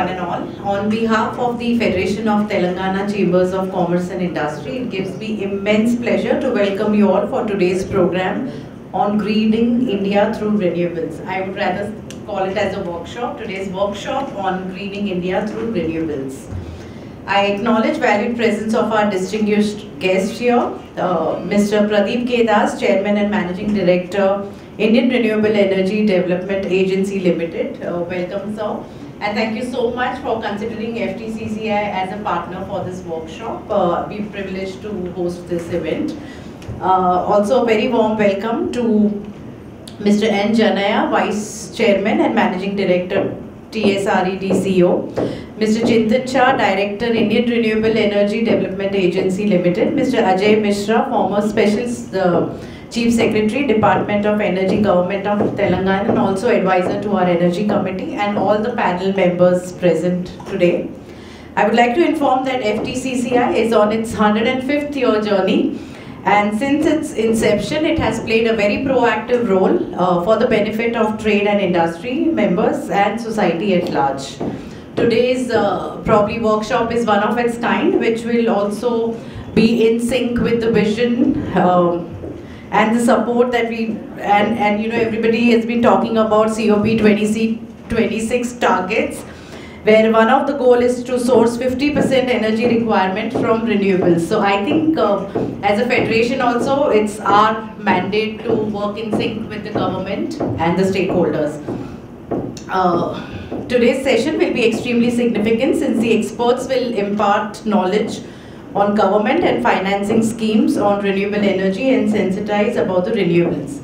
one and all. On behalf of the Federation of Telangana Chambers of Commerce and Industry, it gives me immense pleasure to welcome you all for today's program on greening India through renewables. I would rather call it as a workshop, today's workshop on greening India through renewables. I acknowledge valued presence of our distinguished guest here, Mr. Pradeep K. Das, Chairman and Managing Director, Indian Renewable Energy Development Agency Limited. Welcome, sir. And thank you so much for considering FTCCI as a partner for this workshop. We're privileged to host this event. Also, a very warm welcome to Mr. N. Janaiah, Vice Chairman and Managing Director, TSREDCO, Mr. Chintan Cha, Director, Indian Renewable Energy Development Agency Limited, Mr. Ajay Mishra, former Special Chief Secretary, Department of Energy, Government of Telangana, and also advisor to our Energy Committee, and all the panel members present today. I would like to inform that FTCCI is on its 105th year journey, and since its inception, it has played a very proactive role for the benefit of trade and industry members and society at large. Today's probably workshop is one of its kind, which will also be in sync with the vision and the support that we and you know, everybody has been talking about COP26 targets, where one of the goals is to source 50% energy requirement from renewables. So I think as a federation also, it's our mandate to work in sync with the government and the stakeholders. Today's session will be extremely significant since the experts will impart knowledge on government and financing schemes on renewable energy and sensitize about the renewables.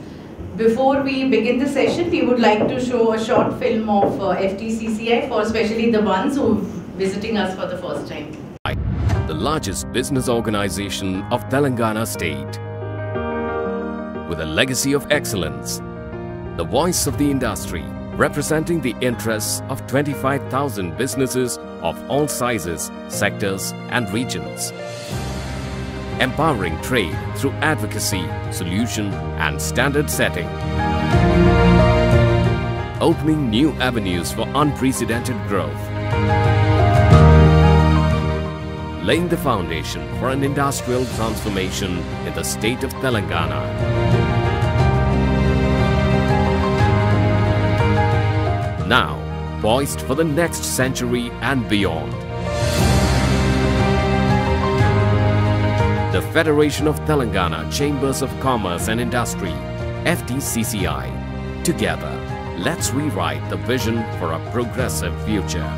Before we begin the session, we would like to show a short film of FTCCI for especially the ones who are visiting us for the first time. The largest business organization of Telangana state. With a legacy of excellence, the voice of the industry, representing the interests of 25,000 businesses of all sizes, sectors and regions. Empowering trade through advocacy, solution and standard setting. Opening new avenues for unprecedented growth. Laying the foundation for an industrial transformation in the state of Telangana. Now, poised for the next century and beyond. The Federation of Telangana Chambers of Commerce and Industry, FTCCI. Together, let's rewrite the vision for a progressive future.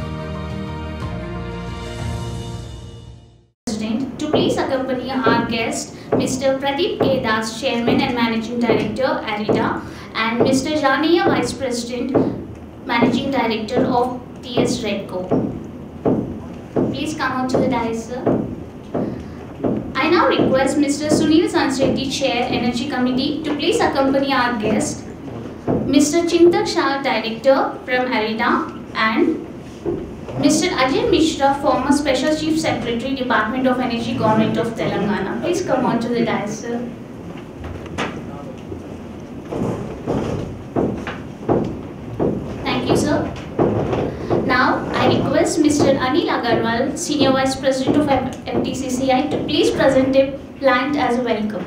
To please accompany our guest, Mr. Pradeep K. Das, Chairman and Managing Director, IREDA, and Mr. Janaiah, Vice President, Managing Director of TSREDCO. Please come out to the dais, sir. I now request Mr. Sunil Sanjay, the Chair, Energy Committee, to please accompany our guest, Mr. Chintan Shah, Director from IREDA, and Mr. Ajay Mishra, former Special Chief Secretary, Department of Energy, Government of Telangana. Please come on to the dais, sir. Thank you, sir. Now, I request Mr. Anil Agarwal, Senior Vice President of FTCCI, to please present a plant as a welcome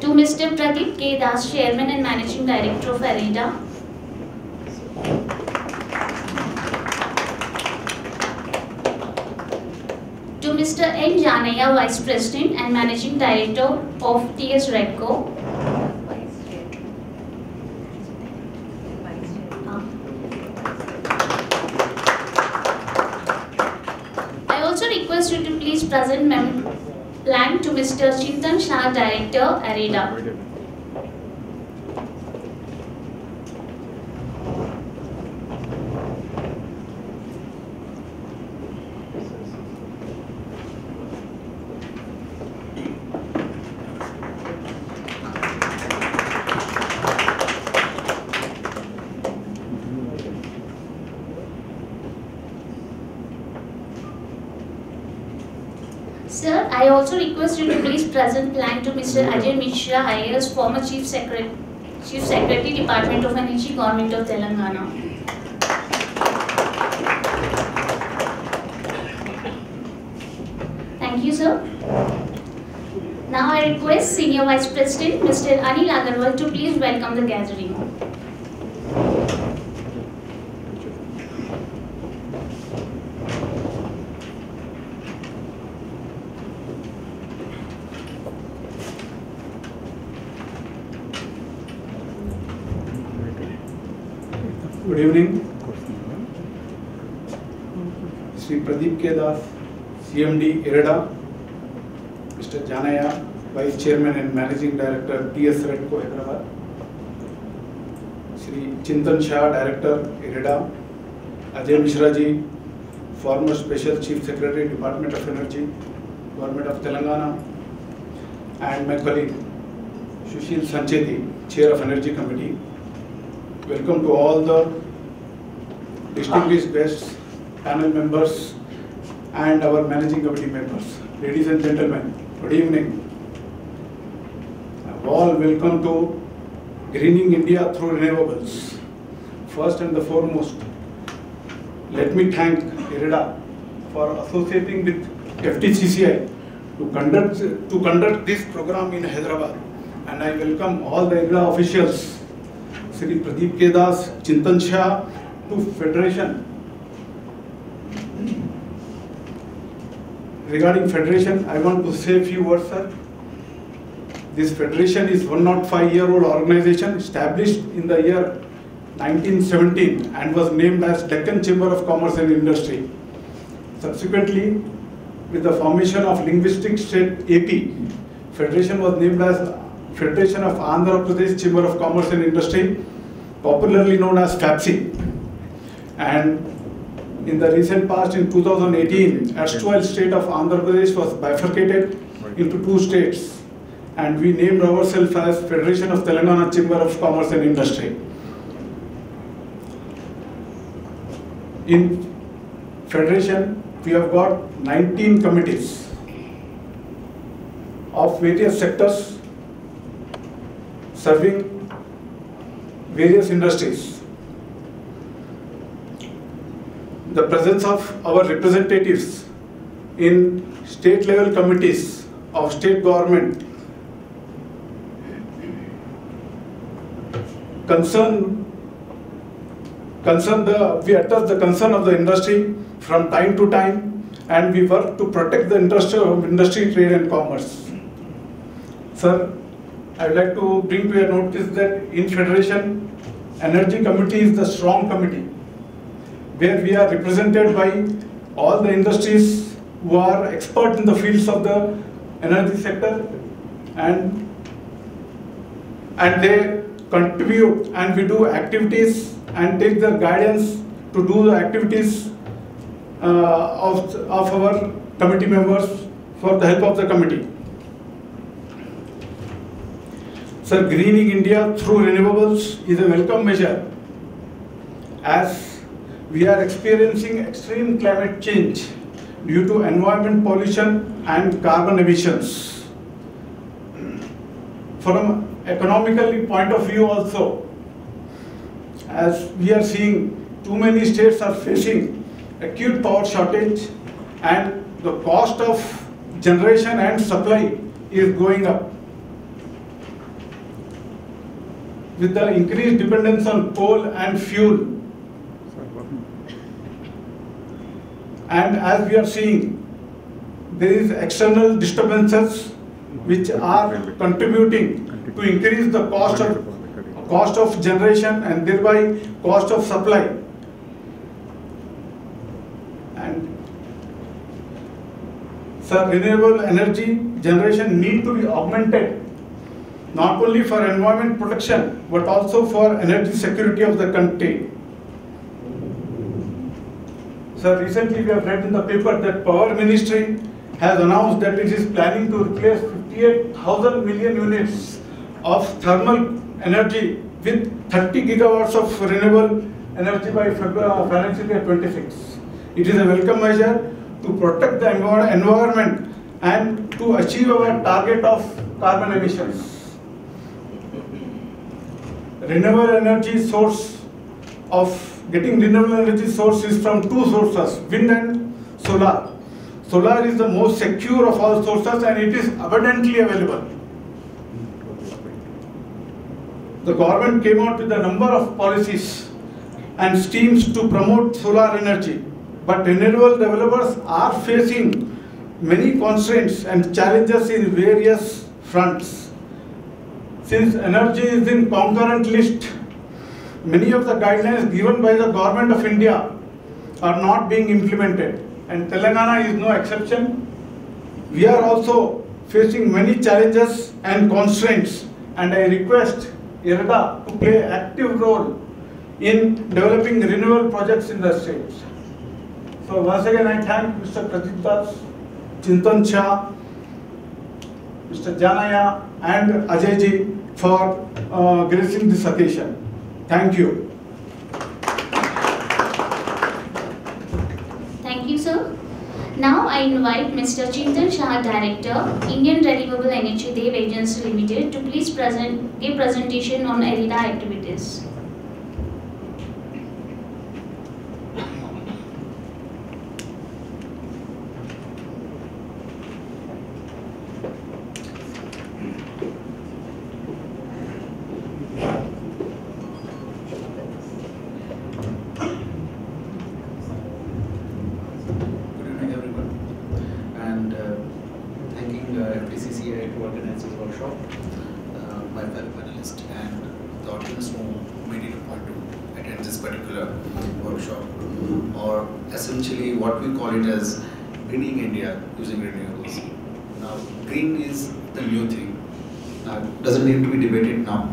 to Mr. Pradeep K. Das, Chairman and Managing Director of IREDA. To Mr. N. Janaiah, Vice President and Managing Director of TSREDCO. Present plan to Mr. Chintan Shah, Director, IREDA. Sir, I also request you to please present plan to Mr. Ajay Mishra, IAS, former Chief Secretary, Department of Energy, Government of Telangana. Thank you, sir. Now I request Senior Vice President Mr. Anil Agarwal to please welcome the gathering. Good evening. Sri Pradeep K. Das, CMD IREDA, Mr. Janaiah, Vice Chairman and Managing Director, TSREDCO Hyderabad, Sri Chintan Shah, Director, IREDA, Ajay Mishra ji, former Special Chief Secretary, Department of Energy, Government of Telangana, and my colleague, Cecil Augustine, Chair of Energy Committee. Welcome to all the distinguished guests, panel members, and our managing committee members. Ladies and gentlemen, good evening. All welcome to Greening India through Renewables. First and the foremost, let me thank IREDA for associating with FTCCI to conduct this program in Hyderabad. And I welcome all the IREDA officials, Sri Pradeep K. Das, Chintan Shah, to Federation. Regarding Federation, I want to say a few words, sir. This Federation is 105-year-old organization established in the year 1917 and was named as Deccan Chamber of Commerce and Industry. Subsequently, with the formation of linguistic state AP, Federation was named as Federation of Andhra Pradesh Chamber of Commerce and Industry, popularly known as FAPCI. And in the recent past, in 2018, erstwhile state of Andhra Pradesh was bifurcated into two states, and we named ourselves as Federation of Telangana Chamber of Commerce and Industry. In Federation, we have got 19 committees of various sectors serving various industries. The presence of our representatives in state level committees of state government we address the concern of the industry from time to time, and we work to protect the industry, trade and commerce. Sir, I would like to bring to your notice that in Federation, Energy Committee is the strong committee, where we are represented by all the industries who are expert in the fields of the energy sector, and they contribute, and we do activities and take their guidance to do the activities of our committee members for the help of the committee. Sir, Greening India through Renewables is a welcome measure as we are experiencing extreme climate change due to environment pollution and carbon emissions. From an economical point of view also, as we are seeing too many states are facing acute power shortage, and the cost of generation and supply is going up. With the increased dependence on coal and fuel, and as we are seeing, there is external disturbances which are contributing to increase the cost of generation and thereby cost of supply. And sir, renewable energy generation need to be augmented not only for environment protection but also for energy security of the country. Sir, recently we have read in the paper that Power Ministry has announced that it is planning to replace 58,000 million units of thermal energy with 30 gigawatts of renewable energy by FY 2026. It is a welcome measure to protect the environment and to achieve our target of carbon emissions. Getting renewable energy source is from two sources, wind and solar. Solar is the most secure of all sources and it is abundantly available. The government came out with a number of policies and schemes to promote solar energy, but renewable developers are facing many constraints and challenges in various fronts. Since energy is in concurrent list, many of the guidelines given by the Government of India are not being implemented, and Telangana is no exception. We are also facing many challenges and constraints, and I request IREDA to play an active role in developing renewable projects in the states. So once again I thank Mr. Pradeep Das, Chintan Cha, Mr. Janaiah and Ajay Ji for gracing this occasion. Thank you. Thank you, sir. Now I invite Mr. Chintan Shah, Director, Indian Renewable Energy Dev Agency Limited, to please give presentation on IREDA activities. FTCCI to organize this workshop, my fellow panelists and the audience who made it a point to attend this particular workshop, or essentially what we call it as greening India using renewables. Now, green is the new thing. Now, it doesn't need to be debated now.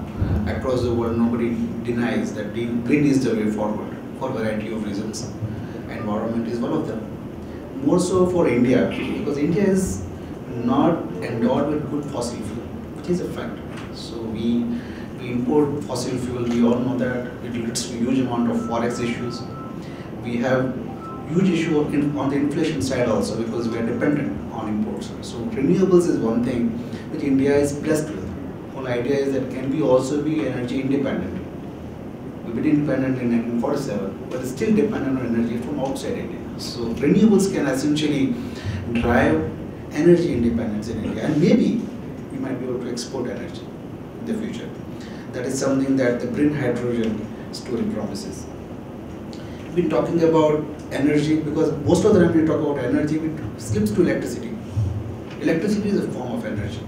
Across the world, nobody denies that green is the way forward for a variety of reasons. Environment is one of them. More so for India, because India is not endowed with good fossil fuel, which is a fact. So we import fossil fuel. We all know that it leads to huge amount of forex issues. We have huge issue on the inflation side also, because we are dependent on imports. So renewables is one thing which India is blessed with. Whole idea is that can we also be energy independent? We've been independent in 1947, but still dependent on energy from outside India. So renewables can essentially drive energy independence in India, and maybe we might be able to export energy in the future. That is something that the green hydrogen story promises. We've been talking about energy because most of the time we talk about energy, it skips to electricity. Electricity is a form of energy.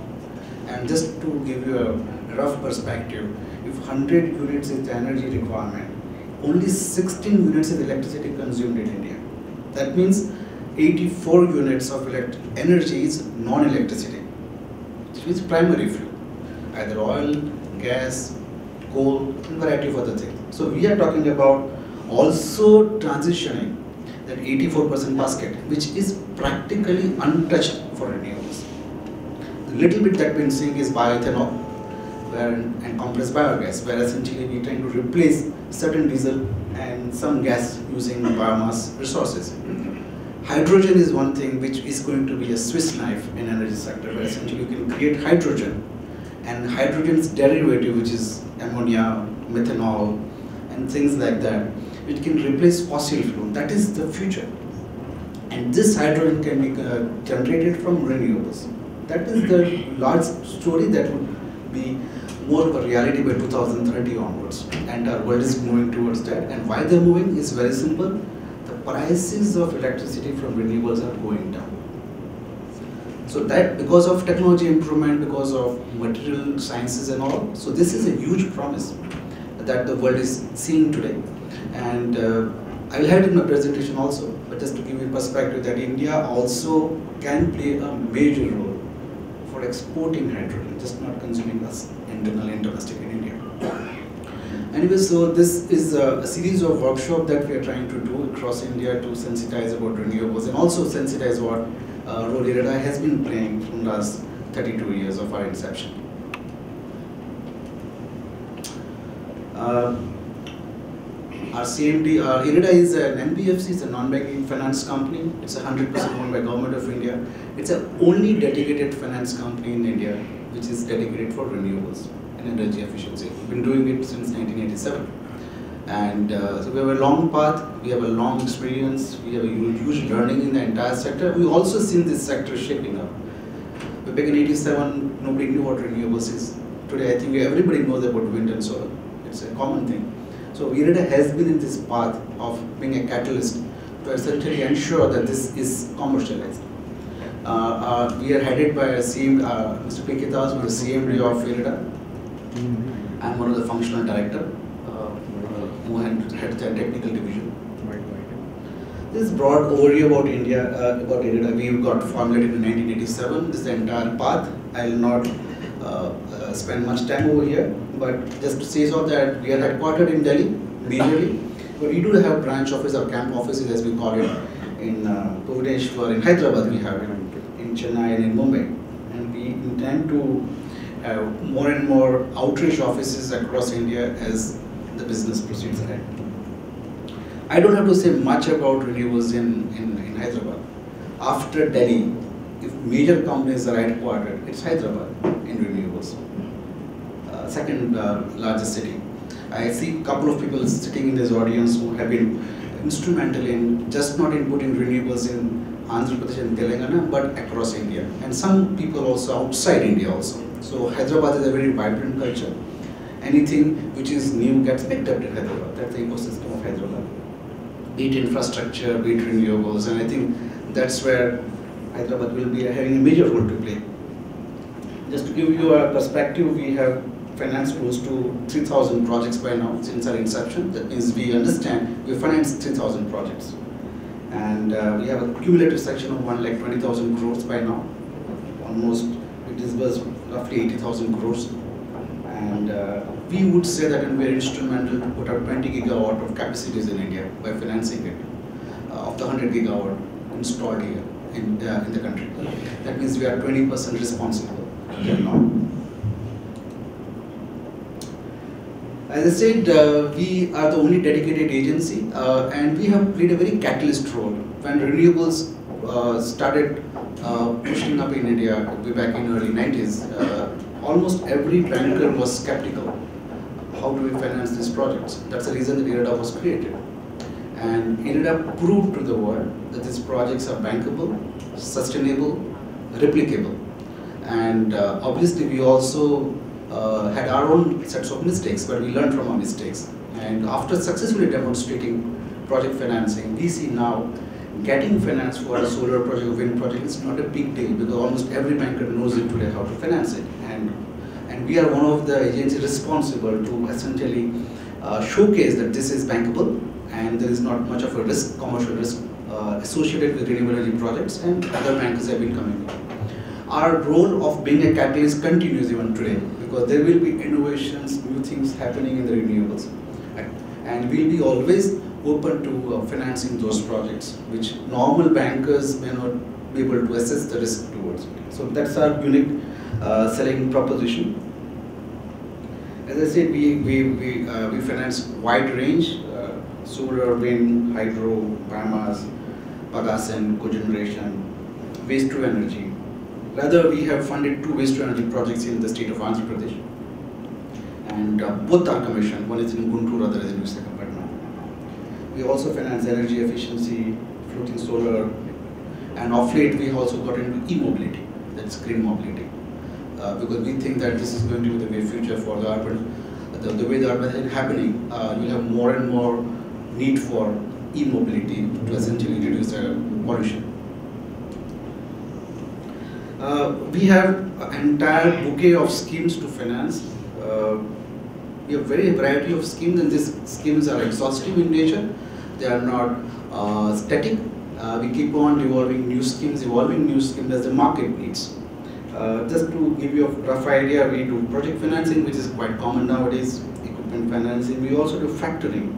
And just to give you a rough perspective, if 100 units is the energy requirement, only 16 units is electricity consumed in India. That means 84 units of energy is non-electricity, which means primary fuel, either oil, gas, coal, and variety of other things. So we are talking about also transitioning that 84% basket, which is practically untouched for renewables. The little bit that we've been seeing is bioethanol and compressed biogas, where essentially we're trying to replace certain diesel and some gas using biomass resources. Hydrogen is one thing which is going to be a Swiss knife in energy sector, where essentially you can create hydrogen, and hydrogen's derivative, which is ammonia, methanol, and things like that, which can replace fossil fuel. That is the future. And this hydrogen can be generated from renewables. That is the large story that would be more of a reality by 2030 onwards. And our world is moving towards that. And why they're moving is very simple. Prices of electricity from renewables are going down. So that, because of technology improvement, because of material sciences and all, so this is a huge promise that the world is seeing today. And I will have it in my presentation also, but just to give you perspective that India also can play a major role for exporting hydrogen, just not consuming us internally and domestic in India. Anyway, so this is a series of workshops that we are trying to do across India to sensitize about renewables and also sensitize what role IREDA has been playing from the last 32 years of our inception. Our CMD, IREDA is an NBFC, it's a non-banking finance company. It's 100% owned by Government of India. It's the only dedicated finance company in India which is dedicated for renewables and energy efficiency. We've been doing it since 1987. and so we have a long path, we have a long experience, we have a huge learning in the entire sector. We also seen this sector shaping up. Back in 87, nobody knew what renewables is. Today I think everybody knows about wind and solar. It's a common thing. So IREDA has been in this path of being a catalyst to essentially ensure that this is commercialized. We are headed by a CM, Mr. P. K. Das, who is the CMD of IREDA. I'm one of the functional director. And head the technical division. Right. This broad overview about India, about IREDA, we've got formulated in 1987. This is the entire path. I'll not spend much time over here, but just to say so that we are headquartered in Delhi, mainly. But we do have branch office or camp offices, as we call it, in Bhubaneswar, in Hyderabad. We have it in Chennai and in Mumbai, and we intend to have more and more outreach offices across India as the business proceeds ahead. I don't have to say much about renewables in Hyderabad. After Delhi, if major companies are headquartered, it's Hyderabad in renewables, second largest city. I see a couple of people sitting in this audience who have been instrumental in just not in putting renewables in Andhra Pradesh and Telangana, but across India, and some people also outside India also. So Hyderabad is a very vibrant culture. Anything which is new gets picked up in Hyderabad. That's the ecosystem of Hyderabad. Be it infrastructure, be it renewables, and I think that's where Hyderabad will be having a major role to play. Just to give you a perspective, we have financed close to 3,000 projects by now since our inception. That means we understand we financed 3,000 projects. And we have a cumulative section of 1,20,000 crores by now. Almost, we disbursed roughly 80,000 crores. And we would say that we are instrumental to put out 20 gigawatt of capacities in India by financing it, of the 100 gigawatt installed here in the country. That means we are 20% responsible till now. As I said, we are the only dedicated agency, and we have played a very catalyst role. When renewables started pushing up in India way back in early 90s, almost every banker was skeptical. How do we finance these projects? That's the reason that IREDA was created. And IREDA proved to the world that these projects are bankable, sustainable, replicable. And obviously we also had our own sets of mistakes, but we learned from our mistakes. And after successfully demonstrating project financing, we see now getting finance for a solar project or wind project is not a big deal, because almost every banker knows it today how to finance it. And we are one of the agencies responsible to essentially showcase that this is bankable and there is not much of a risk, commercial risk associated with renewable energy projects, and other bankers have been coming. Our role of being a catalyst continues even today, because there will be innovations, new things happening in the renewables, and we'll be always open to financing those projects which normal bankers may not be able to assess the risk towards. So that's our unique selling proposition. As I said, we finance wide range, solar, wind, hydro, biomass, bagasse, cogeneration, waste to energy. Rather, we have funded 2 waste to energy projects in the state of Andhra Pradesh, and both are commissioned. One is in Guntur, other is in Visakhapatnam. We also finance energy efficiency, floating solar, and off late we also got into e-mobility, that's green mobility, because we think that this is going to be the way future for the urban, the way the urban is happening. You'll have more and more need for e-mobility to essentially reduce the pollution. We have an entire bouquet of schemes to finance. We have very variety of schemes, and these schemes are exhaustive in nature. They are not static. We keep on evolving new schemes as the market needs. Just to give you a rough idea, we do project financing, which is quite common nowadays, equipment financing. We also do factoring.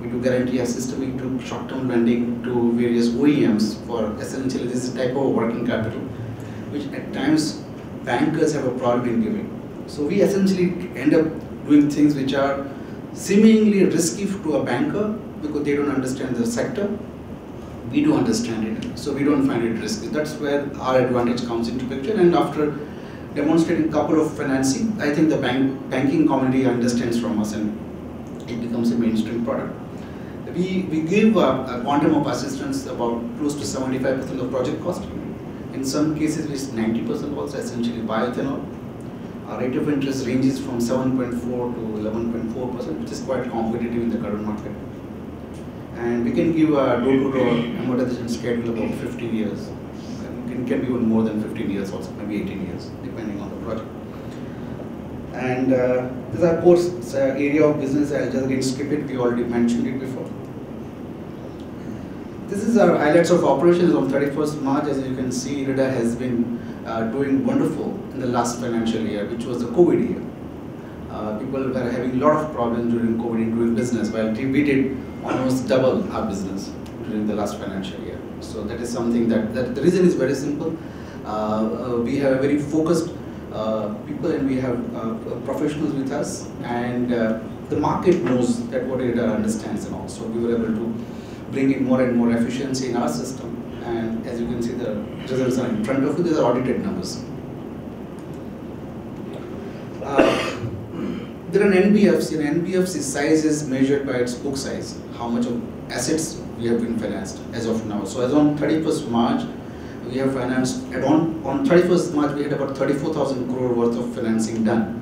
We do guarantee assistance. We do short-term lending to various OEMs for essentially this type of working capital, which at times bankers have a problem in giving. So we essentially end up doing things which are seemingly risky to a banker, because they don't understand the sector. We do understand it, so we don't find it risky. That's where our advantage comes into picture, and after demonstrating a couple of financing, I think the banking community understands from us and it becomes a mainstream product. We give a quantum of assistance about close to 75% of project cost. In some cases, it's 90% also, essentially bioethanol. Our rate of interest ranges from 7.4 to 11.4%, which is quite competitive in the current market. And we can give a door-to-door amortization schedule about 15 years. It can be even more than 15 years also, maybe 18 years, depending on the project. And this is our core area of business. I'll just again skip it, we already mentioned it before. This is our highlights of operations on 31st March. As you can see, IREDA has been doing wonderful in the last financial year, which was the COVID year. People were having a lot of problems during COVID in doing business, while we did almost double our business during the last financial year. So that is something that the reason is very simple. We have a very focused people, and we have professionals with us, and the market knows that what IREDA understands and all. So we were able to bring in more and more efficiency in our system, and as you can see, the results are in front of you. These are audited numbers. There are an NBFC, and NBFC size is measured by its book size, how much of assets we have been financed as of now. So as on 31st March, we have financed, on 31st March we had about 34,000 crore worth of financing done,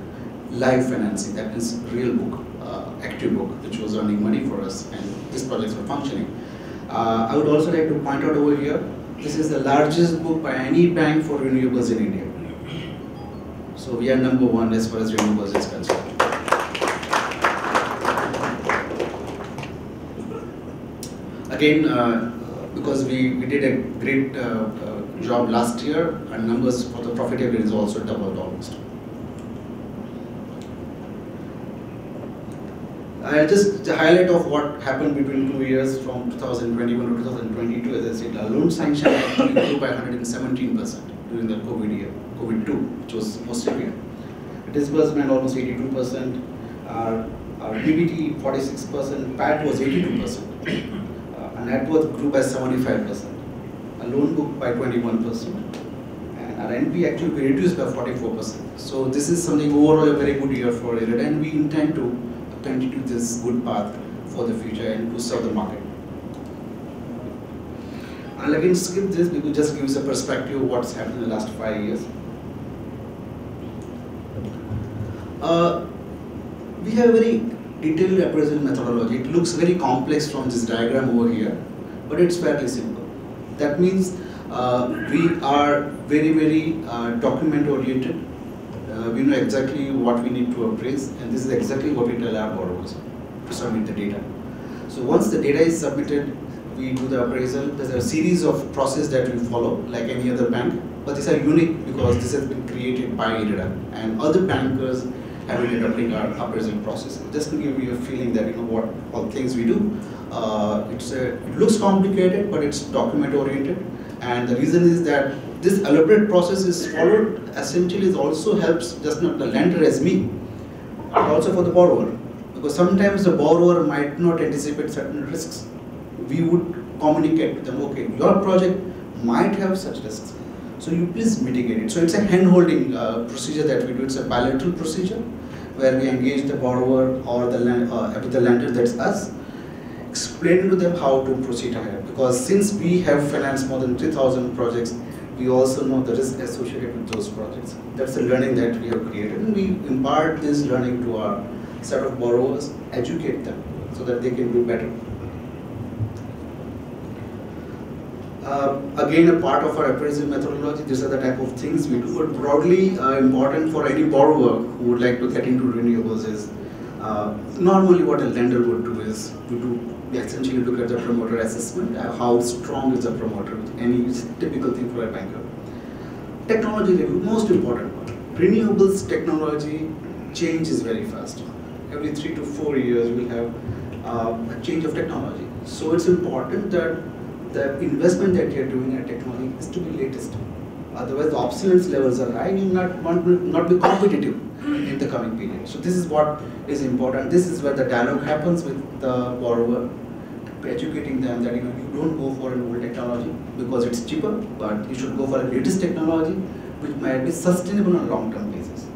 live financing, that means real book, active book, which was earning money for us, and these projects were functioning. I would also like to point out over here, this is the largest book by any bank for renewables in India. So we are number one as far as renewables is concerned. Again, because we did a great job last year, and numbers for the profitability is also doubled almost. Just a highlight of what happened between 2 years, from 2021 to 2022. As I said, our loan sanction actually grew by 117% during the COVID year, COVID-2, which was most severe. Disbursement almost 82%, our PBT 46%, PAT was 82%. Net worth grew by 75%, a loan book by 21%, and our NP actually reduced by 44%. So this is something overall a very good year for IREDA, and we intend to continue this good path for the future and to serve the market. I'll again skip this because just gives a perspective of what's happened in the last 5 years. We have a very detailed appraisal methodology. It looks very complex from this diagram over here, but it's fairly simple. That means we are very, very document oriented. We know exactly what we need to appraise, and this is exactly what we tell our borrowers to submit the data. So once the data is submitted, we do the appraisal. There's a series of process that we follow like any other bank, but these are unique because this has been created by IREDA, and other bankers have been adopting our appraisal process. Just to give you a feeling that you know what all things we do. It looks complicated, but it's document oriented, and the reason is that this elaborate process is followed. Essentially, it also helps just not the lender as me, but also for the borrower, because sometimes the borrower might not anticipate certain risks. We would communicate to them, okay, your project might have such risks, so you please mitigate it. So it's a hand-holding procedure that we do. It's a bilateral procedure where we engage the borrower or the lender, that's us, explain to them how to proceed ahead. Because since we have financed more than 3,000 projects, we also know the risk associated with those projects. That's the learning that we have created. And we impart this learning to our set of borrowers, educate them so that they can do better. Again, a part of our appraisal methodology, these are the type of things we do, but broadly important for any borrower who would like to get into renewables is, normally what a lender would do is, we essentially look at the promoter assessment, how strong is the promoter, it's a typical thing for a banker. Technology review, most important one. Renewables technology change is very fast. Every 3 to 4 years we'll have a change of technology. So it's important that the investment that you are doing in technology is to be latest. Otherwise, the obsolescence levels are high, you will not be competitive in the coming period. So this is what is important. This is where the dialogue happens with the borrower, educating them that you don't go for an old technology because it's cheaper, but you should go for the latest technology which might be sustainable on a long-term basis.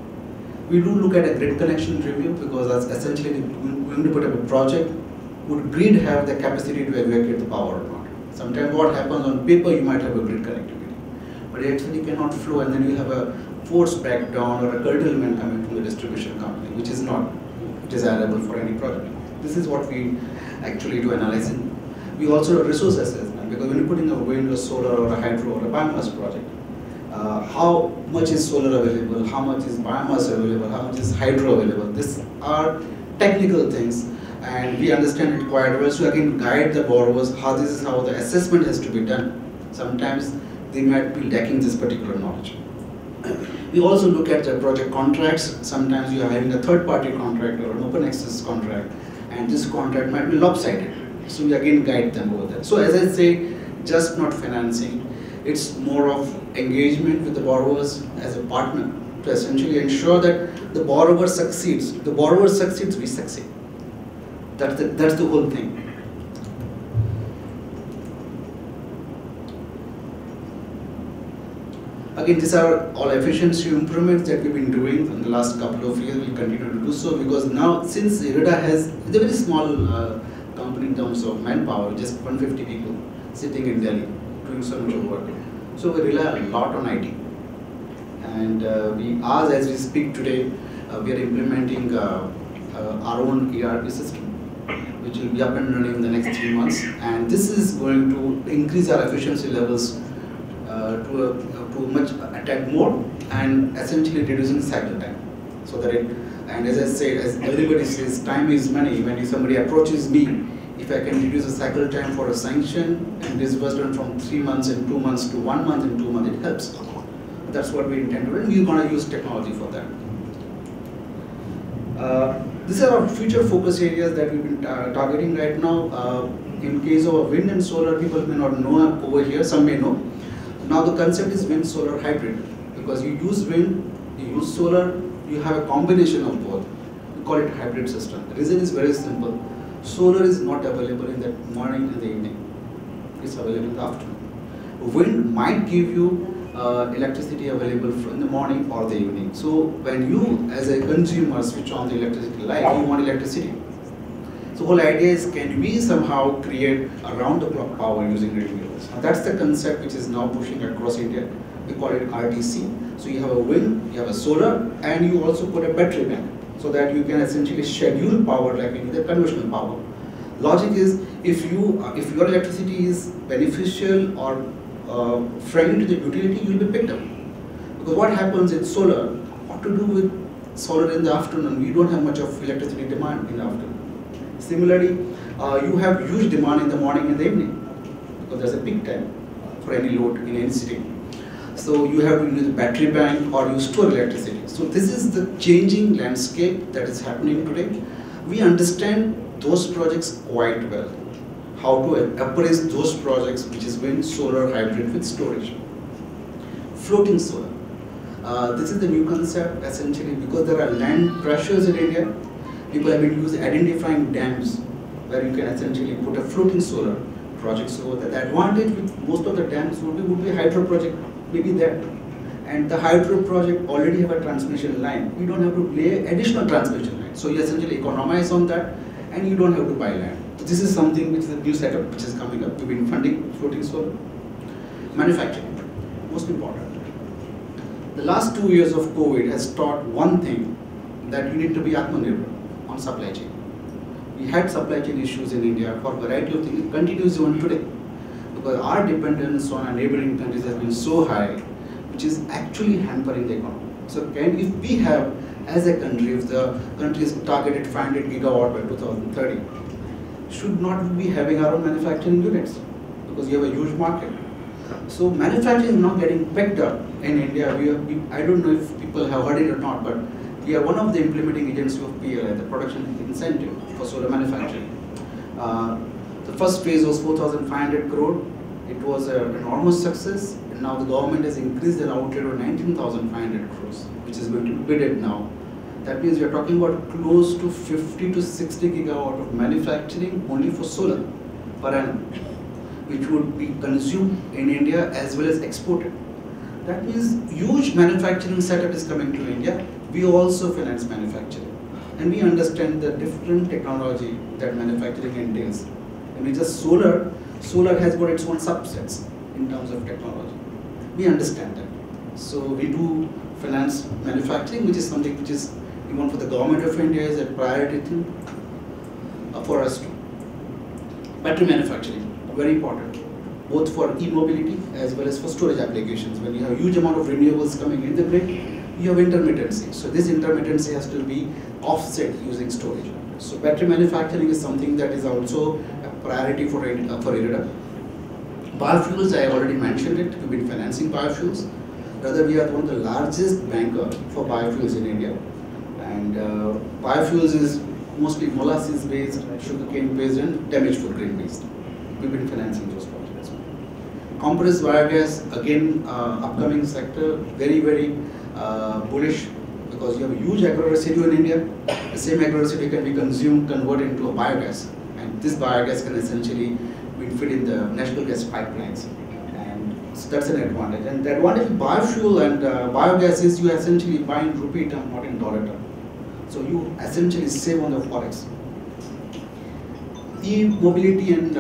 we do look at a grid connection review, because that's essentially going to put up a project. Would grid have the capacity to evacuate the power or not? Sometimes what happens on paper, you might have a grid connectivity, but it actually cannot flow, and then you have a force breakdown or a curtailment coming from the distribution company, which is not desirable for any project. This is what we actually do analyzing. We also do resource assessment, because when you're putting a wind or solar or a hydro or a biomass project, how much is solar available, how much is biomass available, how much is hydro available? These are technical things, and we understand it quite well. So again, guide the borrowers how this is how the assessment has to be done. Sometimes they might be lacking this particular knowledge. We also look at the project contracts. Sometimes you are having a third-party contract or an open access contract, and this contract might be lopsided. So we again guide them over there. So as I say, just not financing. It's more of engagement with the borrowers as a partner to essentially ensure that the borrower succeeds. If the borrower succeeds, we succeed. That's the whole thing. Again, these are all efficiency improvements that we've been doing in the last couple of years. We'll continue to do so, because now, since IREDA has a very small company in terms of manpower, just 150 people sitting in Delhi doing so much work. So we rely a lot on IT, and we are, as we speak today, we are implementing our own ERP system, which will be up and running in the next 3 months, and this is going to increase our efficiency levels to much attack more, and essentially reducing cycle time, so that it, and as I said, as everybody says, time is money. When somebody approaches me, if I can reduce the cycle time for a sanction and disbursement from 3 months and 2 months to 1 month and 2 months, it helps. That's what we intend to do, and we're going to use technology for that. These are our future focus areas that we've been targeting right now. In case of wind and solar, people may not know over here, some may know. Now the concept is wind solar hybrid, because you use wind, you use solar, you have a combination of both. We call it hybrid system. The reason is very simple. Solar is not available in the morning and the evening. It's available in the afternoon. Wind might give you electricity available from the morning or the evening. So when you as a consumer switch on the electricity light, you want electricity. So whole idea is, can we somehow create around the clock power using renewables? That's the concept which is now pushing across India. We call it RTC. So you have a wind, you have a solar, and you also put a battery bank, so that you can essentially schedule power like in the conventional power. Logic is, if your electricity is beneficial or friendly to the utility, you will be picked up. Because what happens in solar, what to do with solar in the afternoon? We don't have much of electricity demand in the afternoon. Similarly, you have huge demand in the morning and the evening, because there's a peak time for any load in any city. So you have to use a battery bank or you store electricity. So this is the changing landscape that is happening today. We understand those projects quite well. How to appraise those projects, which is wind, solar, hybrid with storage. Floating solar. This is the new concept essentially, because there are land pressures in India. People have been using identifying dams where you can essentially put a floating solar project. So that the advantage with most of the dams would be hydro project, maybe that. And the hydro project already have a transmission line. You don't have to lay additional transmission line. So you essentially economize on that, and you don't have to buy land. This is something which is a new setup which is coming up. We've been funding floating solar. Manufacturing, most important. The last 2 years of COVID has taught one thing, that you need to be Atmanirbhar on supply chain. We had supply chain issues in India for a variety of things. It continues even today, because our dependence on our neighboring countries has been so high, which is actually hampering the economy. So if we have, as a country, if the country is targeted 500 gigawatt by 2030, should not be having our own manufacturing units, because you have a huge market. So manufacturing is not getting picked up in India. I don't know if people have heard it or not, but we are one of the implementing agencies of PLI, the production incentive for solar manufacturing. The first phase was 4,500 crore. It was an enormous success, and now the government has increased the outlay to 19,500 crores, which is going to be bidded now. That means we are talking about close to 50 to 60 gigawatt of manufacturing only for solar per annum, which would be consumed in India as well as exported. That means huge manufacturing setup is coming to India, we also finance manufacturing, and we understand the different technology that manufacturing entails. And we just solar has got its own substance in terms of technology. We understand that. So we do finance manufacturing, which is something which is even for the Government of India is a priority thing for us too. Battery manufacturing, very important, both for e-mobility as well as for storage applications. When you have a huge amount of renewables coming in the grid, you have intermittency. So this intermittency has to be offset using storage. So battery manufacturing is something that is also a priority for IREDA. Biofuels, I already mentioned it, we've been financing biofuels. Rather, we are one of the largest banker for biofuels in India. And biofuels is mostly molasses based, sugarcane based and damaged food grain based. We've been financing those projects. Compressed biogas, again upcoming sector, very, very bullish, because you have a huge agro residue in India. The same agro residue can be consumed, converted into a biogas, and this biogas can essentially be fed in the national gas pipelines. So that's an advantage, and the advantage of biofuel and biogas is you essentially buy in rupee term, not in dollar term. So you essentially save on the forex. E-mobility and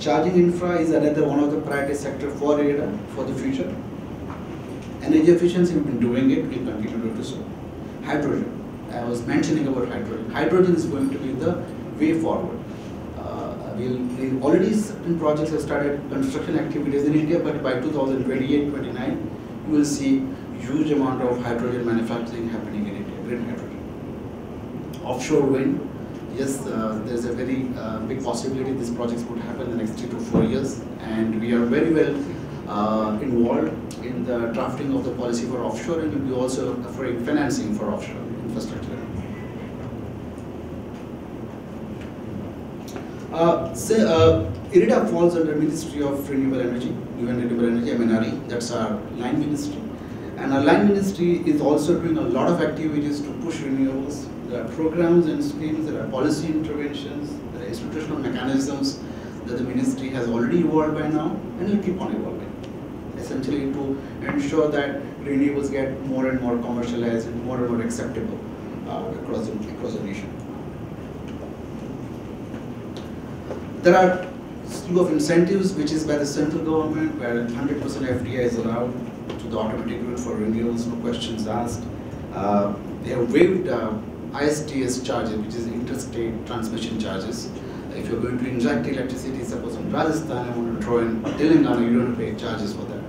charging infra is another one of the priority sector for IREDA for the future. Energy efficiency, we've been doing it, we'll continue to do so. Hydrogen, I was mentioning about hydrogen. Hydrogen is going to be the way forward. Already certain projects have started construction activities in India, but by 2028-29, you will see huge amount of hydrogen manufacturing happening in India, green hydrogen. Offshore wind, yes, there's a very big possibility these projects would happen in the next 3 to 4 years, and we are very well involved in the drafting of the policy for offshore, and we'll be also offering financing for offshore infrastructure. IREDA falls under Ministry of Renewable Energy, New and Renewable Energy, MNRE. That's our line ministry, and our line ministry is also doing a lot of activities to push renewables. There are programs and schemes, there are policy interventions, there are institutional mechanisms that the ministry has already evolved by now, and will keep on evolving, essentially to ensure that renewables get more and more commercialized and more acceptable across the nation. There are a slew of incentives which is by the central government, where 100% FDI is allowed to the automatic grid for renewables, no questions asked. They have waived ISTS charges, which is interstate transmission charges. If you're going to inject electricity, suppose in Rajasthan, I want to draw in Telangana, you don't have to pay charges for that.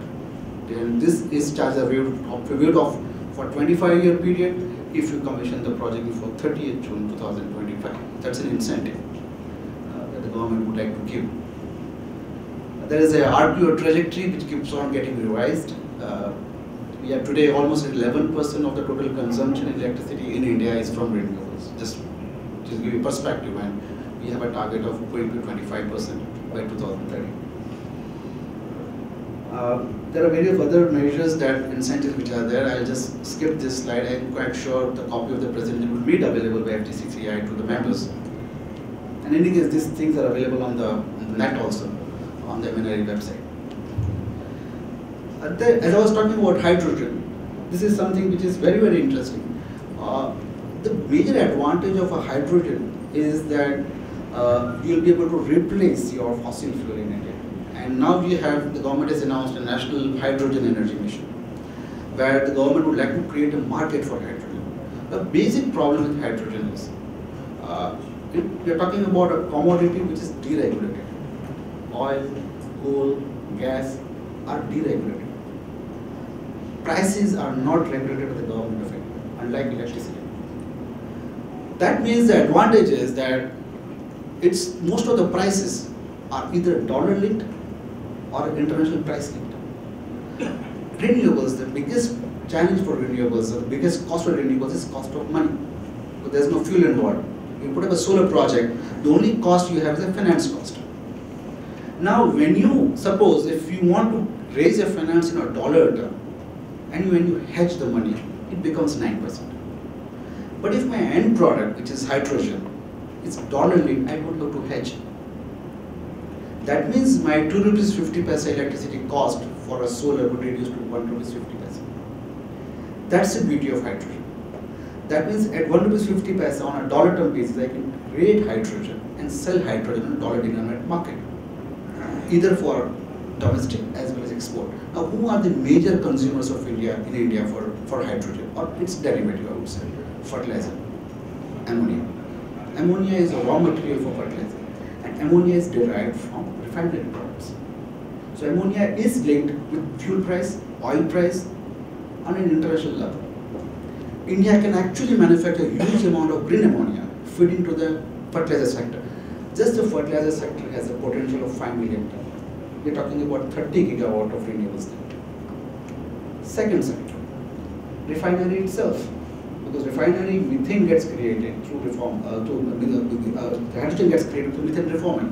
Then this is charges are waived off for 25-year period if you commission the project before 30th June 2025. That's an incentive the government would like to give. There is a RPO trajectory which keeps on getting revised. We are today almost 11% of the total consumption in electricity in India is from renewables. Just give you perspective, and we have a target of going to 25% by 2030. There are various other measures that incentives which are there. I'll just skip this slide. I'm quite sure the copy of the presentation will be available by FTCCI to the members. And in any case, these things are available on the net also, on the MNRE website. As I was talking about hydrogen, this is something which is very, very interesting. The major advantage of a hydrogen is that you'll be able to replace your fossil fuel in India. And now we have, the government has announced a national hydrogen energy mission, where the government would like to create a market for hydrogen. The basic problem with hydrogen is, we are talking about a commodity which is deregulated. Oil, coal, gas are deregulated. Prices are not regulated by the Government of India, unlike electricity. That means the advantage is that it's most of the prices are either dollar linked or international price linked. Renewables, the biggest challenge for renewables, or the biggest cost for renewables is cost of money. So there's no fuel involved. You put up a solar project, the only cost you have is a finance cost. Now when you, suppose if you want to raise a finance in a dollar term, and when you hedge the money, it becomes 9%. But if my end product, which is hydrogen, is dollar linked, I don't have to hedge. That means my 2 rupees 50 paisa electricity cost for a solar would reduce to 1 rupees 50 paisa. That's the beauty of hydrogen. That means at ₹1.50 on a dollar term basis, I can create hydrogen and sell hydrogen in dollar-denominated market, either for domestic as well as export. Now, who are the major consumers of India in India for hydrogen or its derivative? I would say fertilizer, ammonia. Ammonia is a raw material for fertilizer, and ammonia is derived from refinery products. So ammonia is linked with fuel price, oil price, on an international level. India can actually manufacture a huge amount of green ammonia, feed into the fertilizer sector. Just the fertilizer sector has a potential of 5 million tons. We are talking about 30 gigawatt of renewables. Second sector, refinery itself, because refinery methane gets created through reform, hydrogen gets created through methane reforming.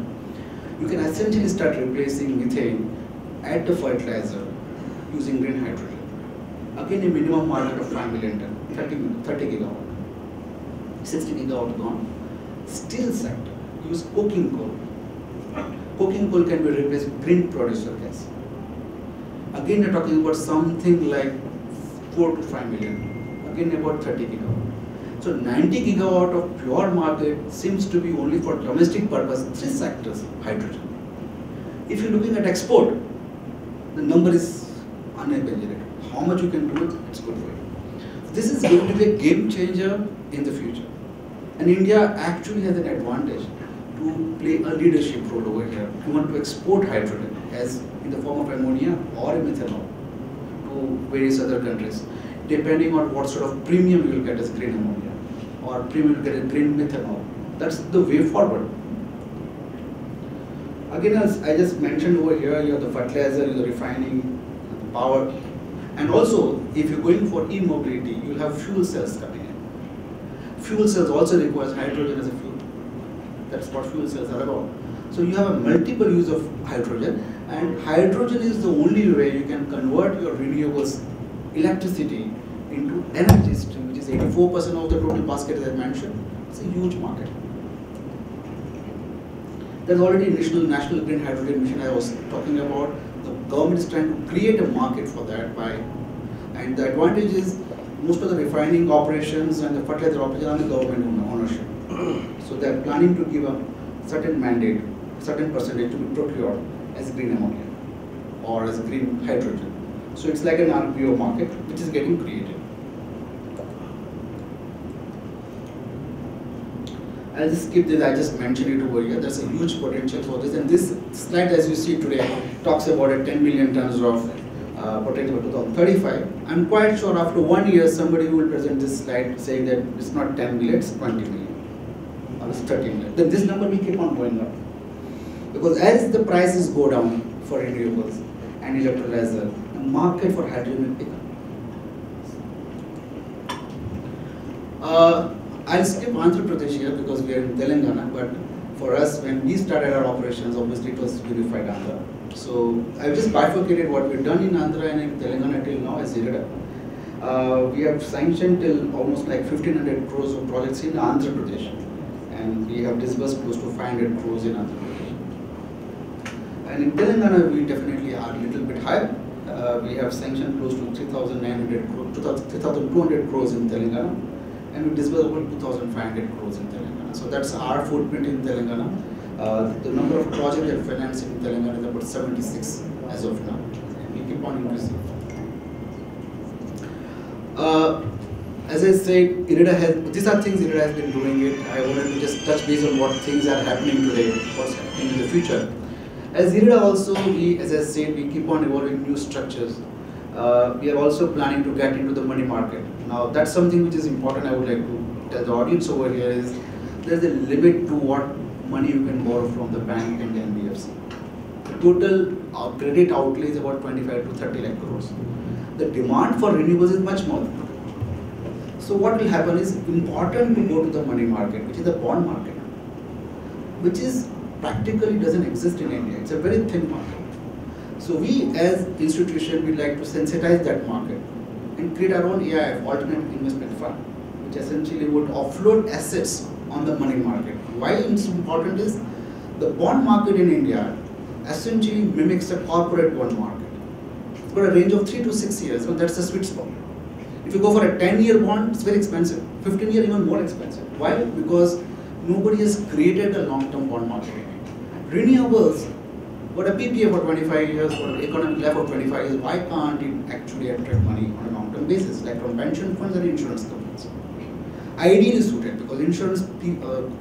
You can essentially start replacing methane at the fertilizer using green hydrogen. Again, a minimum market of 5 million ton, 30 gigawatt, 60 gigawatt gone. Steel sector, use coking coal. Coking coal can be replaced with green producer gas. Again, we are talking about something like 4 to 5 million, again about 30 gigawatt. So 90 gigawatt of pure market seems to be only for domestic purpose, 3 sectors, hydrogen. If you are looking at export, the number is unavailable. How much you can do it, it's good for you. This is going to be a game changer in the future. And India actually has an advantage to play a leadership role over here. We want to export hydrogen as in the form of ammonia or methanol to various other countries, depending on what sort of premium you will get as green ammonia or premium you will get as green methanol. That's the way forward. Again, as I just mentioned over here, you have the fertilizer, you have the refining, the power. And also, if you're going for e-mobility, you'll have fuel cells coming in. Fuel cells also requires hydrogen as a fuel. That's what fuel cells are about. So you have a multiple use of hydrogen, and hydrogen is the only way you can convert your renewables electricity into energy stream, which is 84% of the total basket as I mentioned. It's a huge market. There's already national green hydrogen mission I was talking about. The government is trying to create a market for that and the advantage is most of the refining operations and the fertilizer operations are the government ownership. So they are planning to give a certain mandate, certain percentage to be procured as green ammonia or as green hydrogen. So it's like an RPO market which is getting created. I'll just skip this, I just mentioned it over here. There's a huge potential for this, and this slide as you see today talks about a 10 million tons of potential by 2035. I'm quite sure after 1 year somebody will present this slide saying that it's not 10 million, it's 20 million or it's 30 million. Then this number will keep on going up, because as the prices go down for renewables and electrolyzer, the market for hydrogen will pick up. I'll skip Andhra Pradesh here because we are in Telangana, but for us, when we started our operations, obviously it was unified Andhra. So I've just bifurcated what we've done in Andhra and in Telangana till now as IREDA. We have sanctioned till almost like 1,500 crores of projects in Andhra Pradesh, and we have disbursed close to 500 crores in Andhra Pradesh. And in Telangana, we definitely are a little bit higher. We have sanctioned close to 3,200 crores in Telangana, and we disbursed over 2,500 crores in Telangana. So that's our footprint in Telangana. The number of projects that financed in Telangana is about 76 as of now. We keep on increasing. As I said, these are things IREDA has been doing it. I wanted to just touch base on what things are happening today, what's happening in the future. As IREDA also, as I said, we keep on evolving new structures. We are also planning to get into the money market. Now that's something which is important. I would like to tell the audience over here is there's a limit to what money you can borrow from the bank and the NBFC. The total credit outlay is about 25 to 30 lakh crores. The demand for renewables is much more. So what will happen is important to go to the money market, which is the bond market, which is practically doesn't exist in India. It's a very thin market. So we as institution, we like to sensitize that market and create our own AIF, alternate investment fund, which essentially would offload assets on the money market. Why it's important is the bond market in India essentially mimics the corporate bond market. It's got a range of 3 to 6 years, so that's the sweet spot. It If you go for a 10-year bond, it's very expensive. 15-year, even more expensive. Why? Because nobody has created a long-term bond market. Renewables, what a PPA for 25 years, what an economic life for 25 years, why can't it actually attract money on a long-term basis, like from pension funds and insurance companies? Ideally suited, because insurance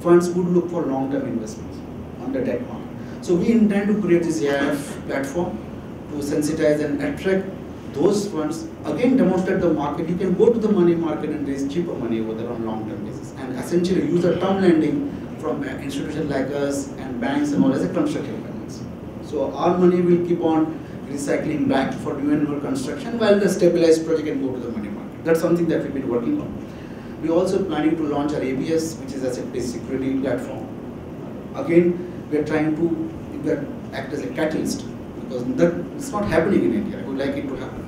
funds would look for long-term investments on the debt market. So we intend to create this AIF platform to sensitize and attract those funds, again demonstrate the market. You can go to the money market and raise cheaper money over there on long-term basis, and essentially use a term lending from institutions like us and banks and all as a constructive finance. So our money will keep on recycling back for new and more construction, while the stabilized project can go to the money market. That's something that we've been working on. We're also planning to launch our ABS, which is asset-based security platform. Again, we're trying to act as a catalyst, because it's not happening in India. I would like it to happen.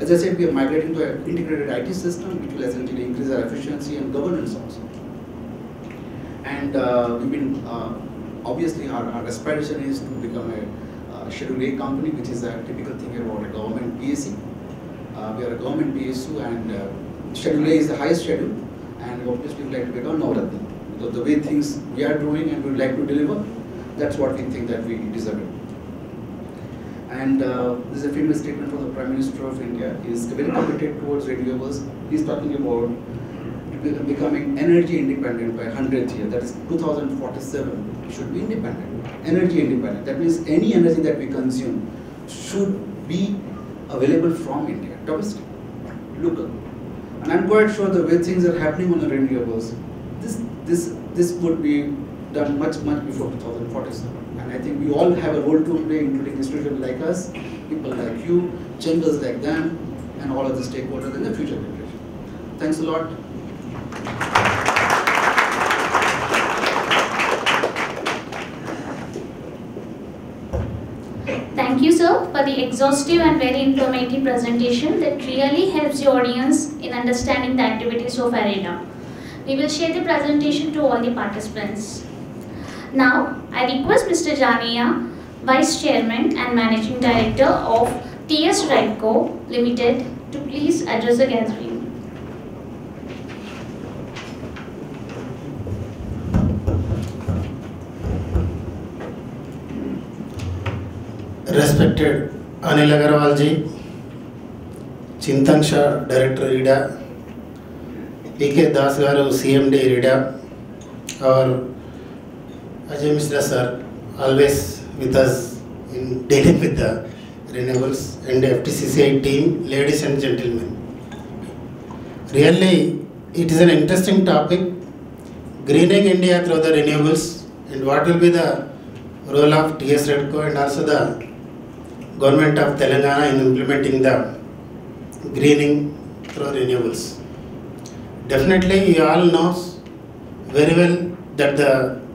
As I said, we are migrating to an integrated IT system, which will essentially increase our efficiency and governance also. And we've been, obviously, our aspiration is to become a Schedule A company, which is a typical thing about a government PSU. We are a government PSU, and Schedule A is the highest schedule, and obviously we would like to become Navratna. Because the way things we are doing and we would like to deliver, that's what we think that we deserve it. And this is a famous statement from the Prime Minister of India. He is very committed towards renewables. He is talking about becoming energy independent by 100th year, that is 2047, should be independent, energy independent. That means any energy that we consume should be available from India, domestic, local. And I'm quite sure the way things are happening on the renewables, this would be done much before 2047. And I think we all have a role to play, including institutions like us, people like you, chambers like them, and all of the stakeholders in the future generation. Thanks a lot. Thank you, sir, for the exhaustive and very informative presentation that really helps the audience in understanding the activities of IREDA. We will share the presentation to all the participants. Now, I request Mr. Janaiah, Vice Chairman and Managing Director of TSREDCO Limited, to please address the gathering. Respected Anil Agarwal ji, Chintan Shah, Director IREDA, P.K. Das garu CMD IREDA, और Ajay Mishra sir, always with us in dealing with the renewables, and the FTCCI team, ladies and gentlemen. Really, it is an interesting topic, greening India through the renewables, and what will be the role of TSREDCO and also the Government of Telangana in implementing the greening through renewables. Definitely, you all know very well that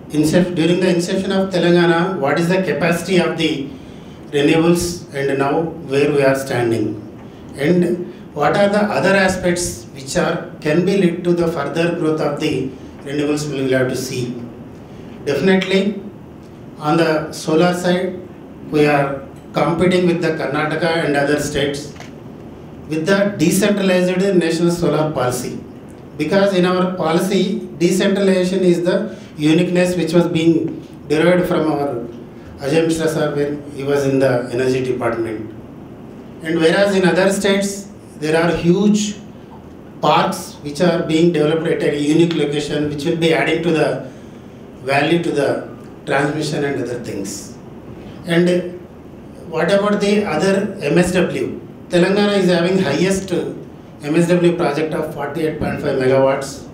during the inception of Telangana, what is the capacity of the renewables and now where we are standing, and what are the other aspects which can lead to the further growth of the renewables we will have to see. Definitely, on the solar side, we are competing with the Karnataka and other states with the decentralized national solar policy, because in our policy decentralization is the uniqueness which was being derived from our Ajay Mishra sir when he was in the energy department. And whereas in other states there are huge parks which are being developed at a unique location, which will be adding to the value to the transmission and other things. And what about the other MSW? Telangana is having highest MSW project of 48.5 megawatts,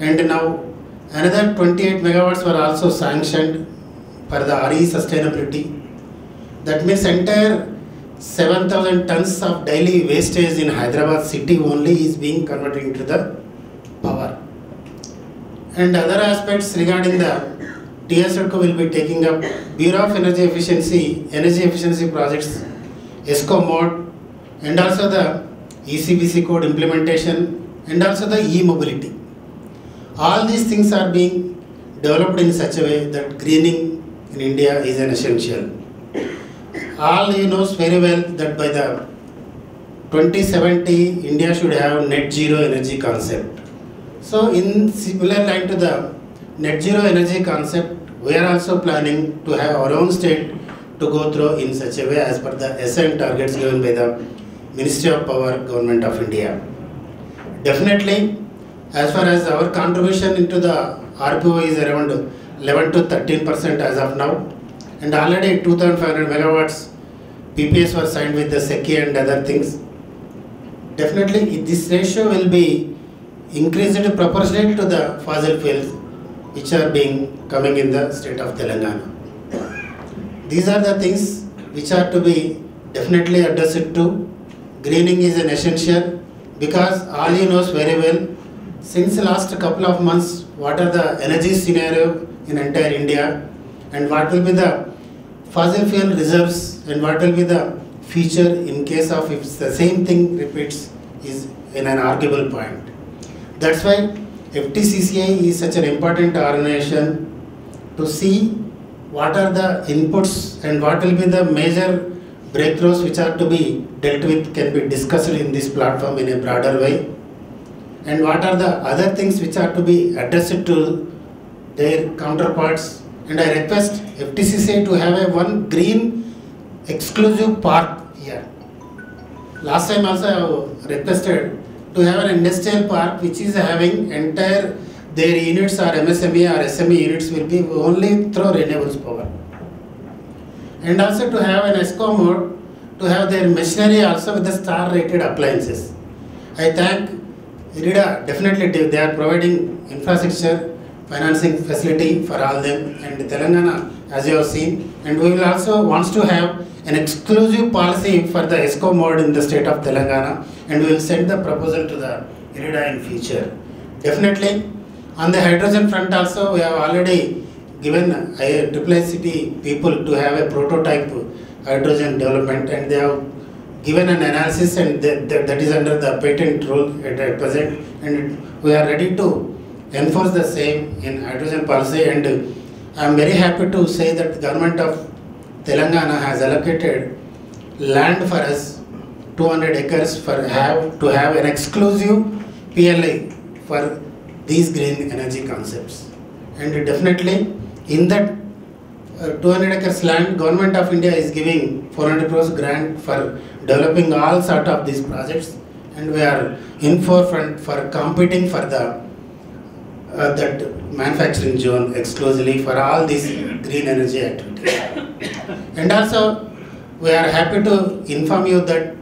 and now another 28 megawatts were also sanctioned for the RE sustainability. That means entire 7,000 tons of daily wastage in Hyderabad city only is being converted into the power. And other aspects regarding the TSREDCO will be taking up Bureau of Energy Efficiency Projects, ESCO mode, and also the ECBC code implementation, and also the e-mobility. All these things are being developed in such a way that greening in India is an essential. All you know very well that by the 2070, India should have net zero energy concept. So in similar line to the net zero energy concept, we are also planning to have our own state to go through in such a way as per the SN targets given by the Ministry of Power, Government of India. Definitely, as far as our contribution into the RPO is around 11 to 13% as of now, and already 2,500 megawatts PPAs were signed with the SECI and other things. Definitely, this ratio will be increased proportionally to the fossil fuels which are coming in the state of Telangana. These are the things which are to be definitely addressed to. Greening is an essential because all you know very well, since the last couple of months, what are the energy scenario in entire India and what will be the fossil fuel reserves and what will be the future in case of if the same thing repeats is in an arguable point. That's why FTCCI is such an important organization to see what are the inputs and what will be the major breakthroughs which are to be dealt with can be discussed in this platform in a broader way, and what are the other things which are to be addressed to their counterparts. And I request FTCCI to have a one green exclusive park here. Last time also I requested to have an industrial park which is having entire their units or MSME or SME units will be only through renewables power. And also to have an ESCO mode to have their machinery also with the star rated appliances. I thank IREDA, definitely they are providing infrastructure financing facility for all them, and Telangana as you have seen, and we will also wants to have an exclusive policy for the ESCO mode in the state of Telangana, and we will send the proposal to the IREDA in future. Definitely on the hydrogen front also we have already given IITDC people to have a prototype hydrogen development, and they have given an analysis, and that is under the patent rule at present, and we are ready to enforce the same in hydrogen policy. And I am very happy to say that the Government of Telangana has allocated land for us 200 acres for to have an exclusive PLI for these green energy concepts. And definitely in that 200 acres land, Government of India is giving 400 crores grant for developing all sort of these projects, and we are in forefront for competing for the that manufacturing zone exclusively for all these green energy activities. And also we are happy to inform you that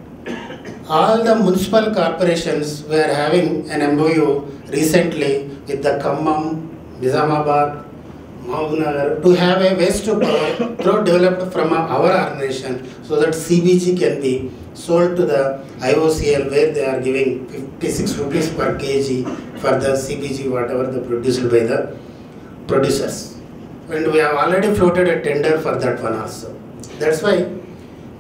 all the municipal corporations were having an MOU recently with the Khammam, Nizamabad, Mahbubnagar to have a waste to power through developed from our organization, so that CBG can be sold to the IOCL where they are giving 56 rupees per kg for the CBG whatever the produced by the producers. And we have already floated a tender for that one also. That's why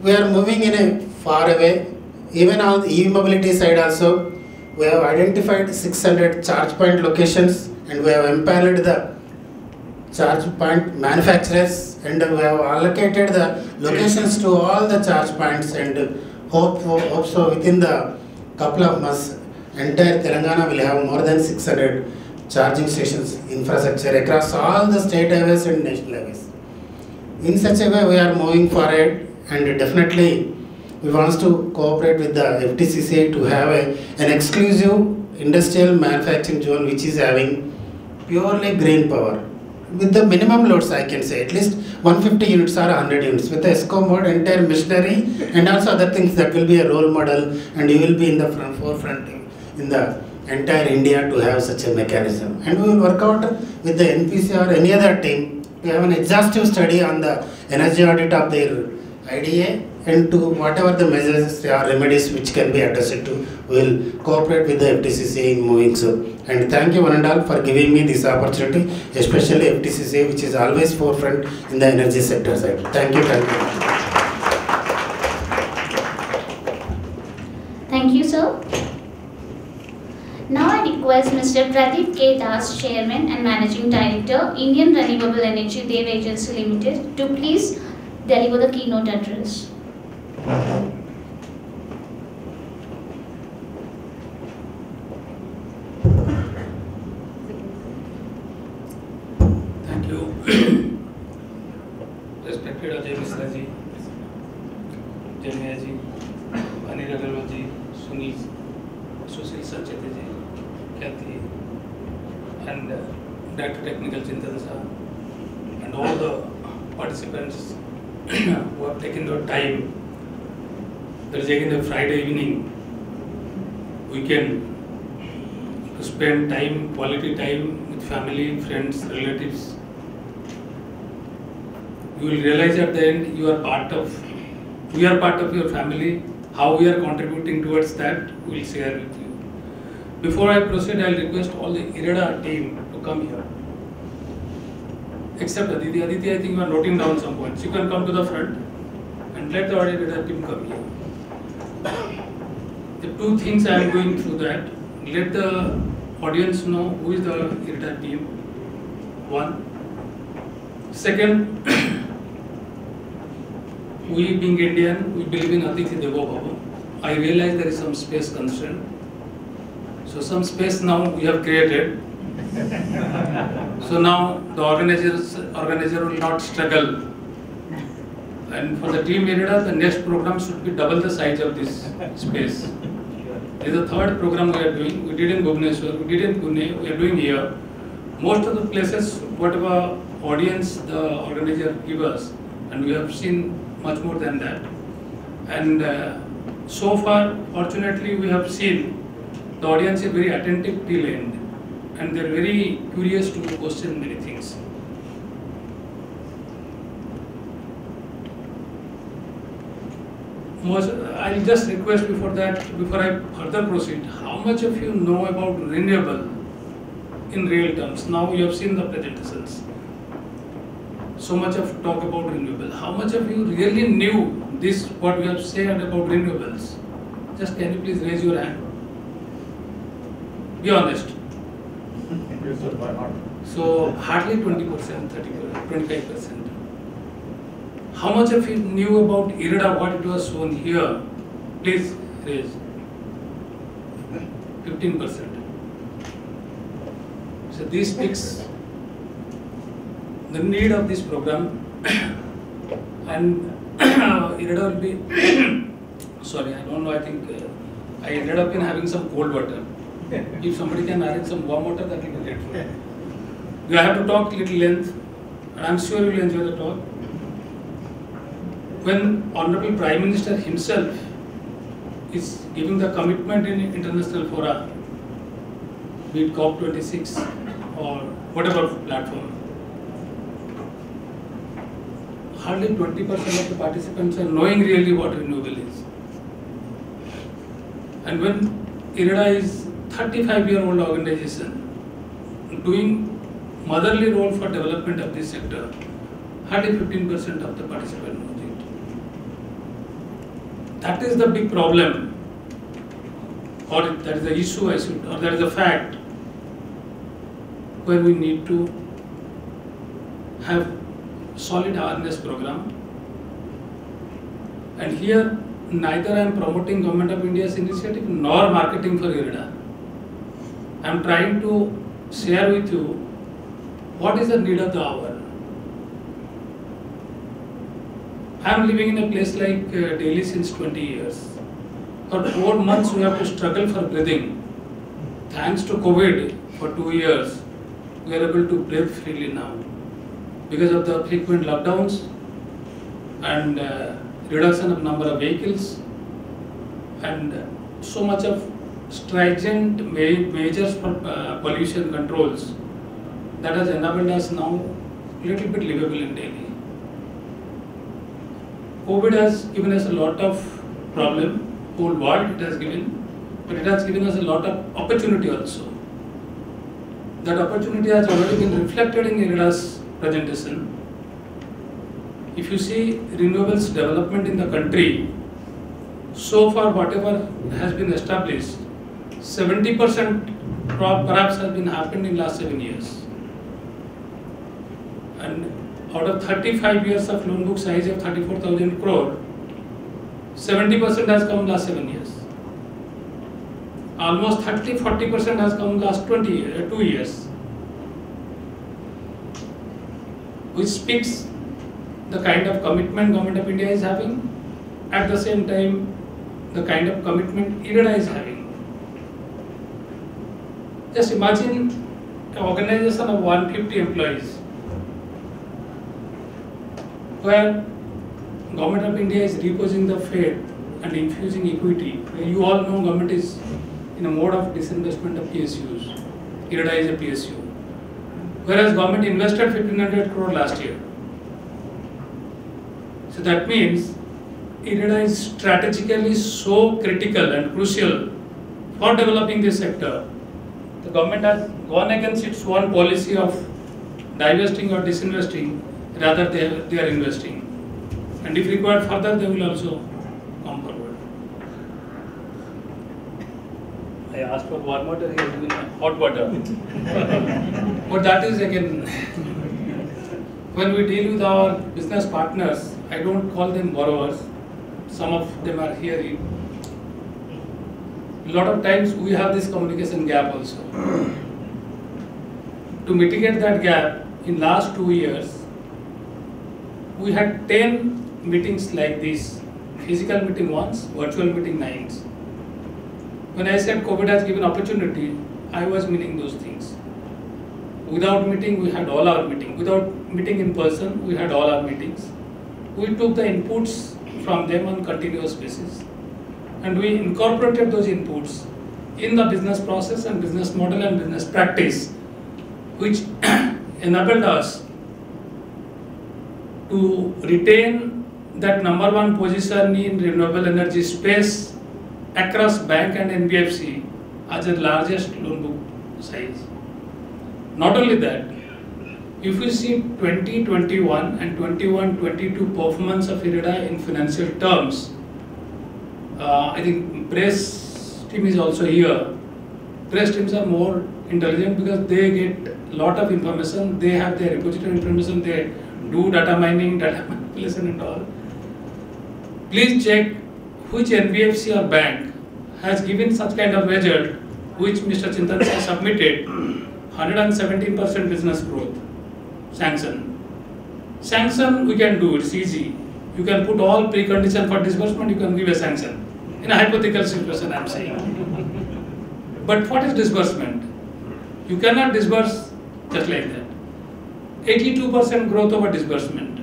we are moving in a far away. Even on the e-mobility side also, we have identified 600 charge point locations, and we have empowered the charge point manufacturers, and we have allocated the locations to all the charge points, and hope so within the couple of months entire Telangana will have more than 600 charging stations infrastructure across all the state highways and national highways. In such a way we are moving forward, and definitely we want to cooperate with the FTCCI to have an exclusive industrial manufacturing zone which is having purely green power with the minimum loads, I can say at least 150 units or 100 units with the ESCO mode, entire machinery, and also other things that will be a role model, and you will be in the forefront in the entire India to have such a mechanism. And we will work out with the NPC or any other team to have an exhaustive study on the energy audit of their IDA, and to whatever the measures or remedies which can be addressed to, will cooperate with the FTCCI in moving so. And thank you one and all for giving me this opportunity, especially FTCCI which is always forefront in the energy sector side. Thank you, thank you. Thank you, sir. Now I request Mr. Pradeep K. Das, Chairman and Managing Director, Indian Renewable Energy Dev Agency Limited, to please deliver the keynote address. Anil Agarwal ji, Sushil Sanjay ji, Kathy, and Director Technical Chintan Shah, and all the participants who have taken their time. There is again a Friday evening weekend to spend time, quality time with family, friends, relatives. You will realize at the end we are part of your family. How we are contributing towards that, we will share with you. Before I proceed, I'll request all the IREDA team to come here. Except Aditya. Aditya, I think you are noting down some points. You can come to the front and let the IREDA team come here. The two things I am going through that. Let the audience know who is the IREDA team. One. Second, we being Indian, we believe in Atithi Devo Bhava. I realize there is some space constraint. So some space now we have created. So now the organizer will not struggle. And for the team IREDA, the next program should be double the size of this space. This is the third program we are doing. We did in Bhubaneswar, we did in Pune, we are doing here. Most of the places, whatever audience the organizer give us, and we have seen much more than that. And so far, fortunately, we have seen the audience is very attentive till end, and they are very curious to question many things. I'll just request before that, before I further proceed, how much of you know about renewable in real terms? Now you have seen the presentations. So much of talk about renewable. How much of you really knew this, what we have said about renewables? Just can you please raise your hand? Be honest. So hardly 20%, 30%, 25%. How much of you knew about IREDA, what it was shown here? Please raise. 15%. So this speaks the need of this program, and IREDA will be, sorry, I don't know, I think I ended up in having some cold water. If somebody can arrange some warm water, that will be helpful. We have to talk little length, and I am sure you will enjoy the talk. When Honorable Prime Minister himself is giving the commitment in international fora, be it COP26 or whatever platform, hardly 20% of the participants are knowing really what renewable is. And when IREDA is 35-year-old organization doing motherly role for development of this sector, hardly 15% of the participants know it. That is the big problem, or that is the issue I should, or that is the fact where we need to have solid awareness program. And here neither I am promoting Government of India's initiative nor marketing for IREDA. I am trying to share with you what is the need of the hour. I am living in a place like Delhi since 20 years. For 4 months we have to struggle for breathing. Thanks to COVID for 2 years we are able to breathe freely now. Because of the frequent lockdowns and reduction of number of vehicles and so much of stringent measures for pollution controls, that has enabled us now little bit livable in Delhi. COVID has given us a lot of problem, whole world it has given, but it has given us a lot of opportunity also. That opportunity has already been reflected in IREDA's presentation. If you see renewables development in the country, so far whatever has been established, 70% perhaps has been happened in last 7 years. And out of 35 years of loan book size of 34,000 crore, 70% has come last 7 years. Almost 30-40% has come last 2 years. Which speaks the kind of commitment Government of India is having. At the same time, the kind of commitment IREDA is having. Just imagine an organization of 150 employees where Government of India is reposing the faith and infusing equity. You all know government is in a mode of disinvestment of PSUs. IREDA is a PSU. Whereas government invested 1500 crore last year. So that means IREDA is strategically so critical and crucial for developing this sector. The government has gone against its own policy of divesting or disinvesting, rather they are investing. And if required further, they will also come forward. I asked for warm water, he is doing hot water. But that is again, when we deal with our business partners, I don't call them borrowers. Some of them are here. A lot of times we have this communication gap also. To mitigate that gap, in last 2 years, we had 10 meetings like this, physical meeting once, virtual meeting 9. When I said COVID has given opportunity, I was meaning those things. Without meeting, we had all our meetings. Without meeting in person, we had all our meetings. We took the inputs from them on continuous basis, and we incorporated those inputs in the business process and business model and business practice, which enabled us to retain that #1 position in renewable energy space across bank and NBFC as the largest loan book size. Not only that, if you see 2021 and 21-22 performance of IREDA in financial terms, I think press team is also here. Press teams are more intelligent because they get a lot of information, they have their repository information, they do data mining, data manipulation and all. Please check which NBFC or bank has given such kind of result which Mr. Chintan Shah submitted. 117% business growth. Sanction we can do, it's easy. You can put all precondition for disbursement, you can give a sanction. In a hypothetical situation I am saying. But what is disbursement? You cannot disburse just like that. 82% growth over disbursement.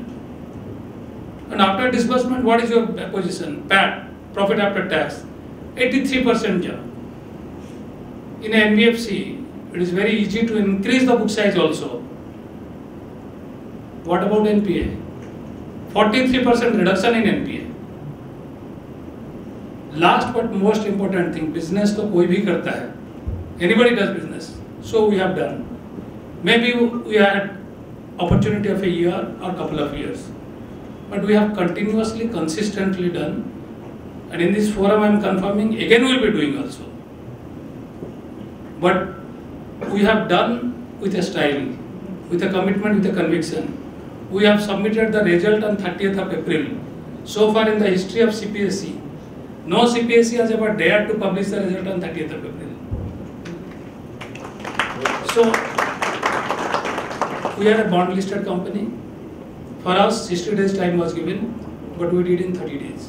And after disbursement, what is your position? PAT, profit after tax, 83% jump. In an NBFC, it is very easy to increase the book size also. What about NPA? 43% reduction in NPA. Last but most important thing, business तो कोई भी करता है. Anybody does business. So we have done. Maybe we had opportunity of a year or couple of years, but we have continuously, consistently done, and in this forum I am confirming again we will be doing also. But we have done with a style, with a commitment, with a conviction. We have submitted the result on 30th of April. So far in the history of CPSE, no CPSE has ever dared to publish the result on 30th of April. So. We are a bond listed company. For us, 60 days time was given, but we did in 30 days.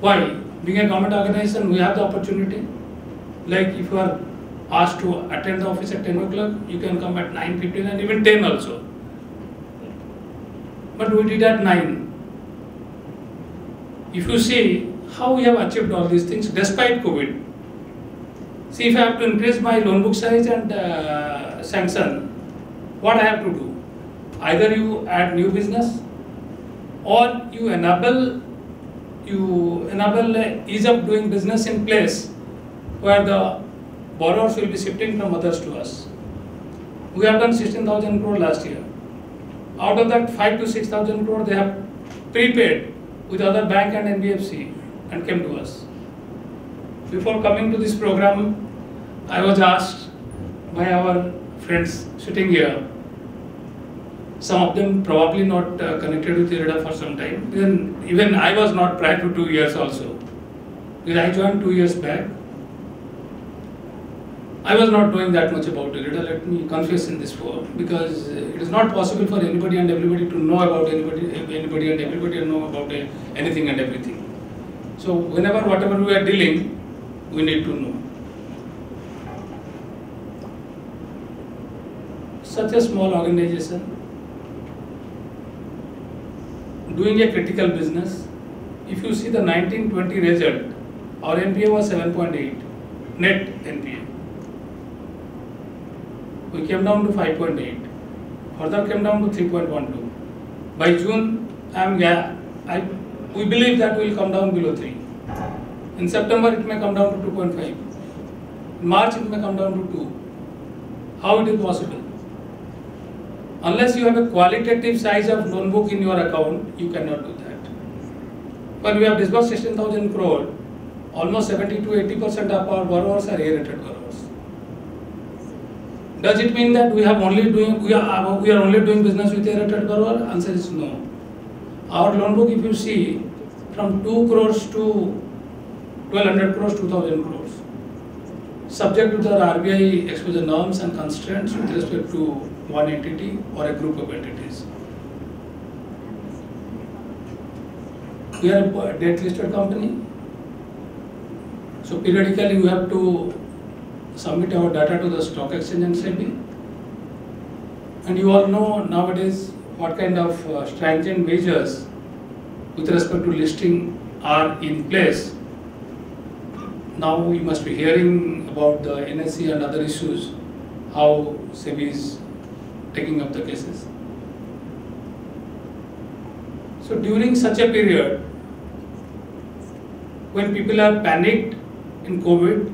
Why? Being a government organization, we have the opportunity. Like if you are asked to attend the office at 10 o'clock, you can come at 9:15 and even 10 also. But we did at 9. If you see how we have achieved all these things despite COVID. See, if I have to increase my loan book size and sanction, what I have to do? Either you add new business, or you enable ease of doing business in place where the borrowers will be shifting from others to us. We have done 16,000 crore last year. Out of that, 5,000 to 6,000 crore they have prepaid with other bank and NBFC and came to us. Before coming to this program, I was asked by our friends sitting here, some of them probably not connected with IREDA for some time. Then even I was not prior to 2 years also. Because I joined 2 years back. I was not knowing that much about IREDA, let me confess in this forum, because it is not possible for anybody and everybody to know about anybody and everybody to know about anything and everything. So whenever whatever we are dealing, we need to know. Such a small organization doing a critical business. If you see the 1920 result, our NPA was 7.8, net NPA. We came down to 5.8, further came down to 3.12. By June, we believe that we will come down below 3. In September, it may come down to 2.5. In March, it may come down to 2. How it is possible? Unless you have a qualitative size of loan book in your account, you cannot do that. When we have disbursed 16,000 crore, almost 70 to 80% of our borrowers are A-rated borrowers. Does it mean that we are only doing business with A-rated borrower? Answer is no. Our loan book, if you see, from 2 crores to 1200 crores, 2000 crores, subject to the RBI exposure norms and constraints with respect to one entity or a group of entities. We are a debt listed company, so periodically we have to submit our data to the stock exchange and SEBI. And you all know nowadays what kind of stringent measures with respect to listing are in place. Now you must be hearing about the NSE and other issues, how SEBI is taking up the cases. So during such a period, when people are panicked in COVID,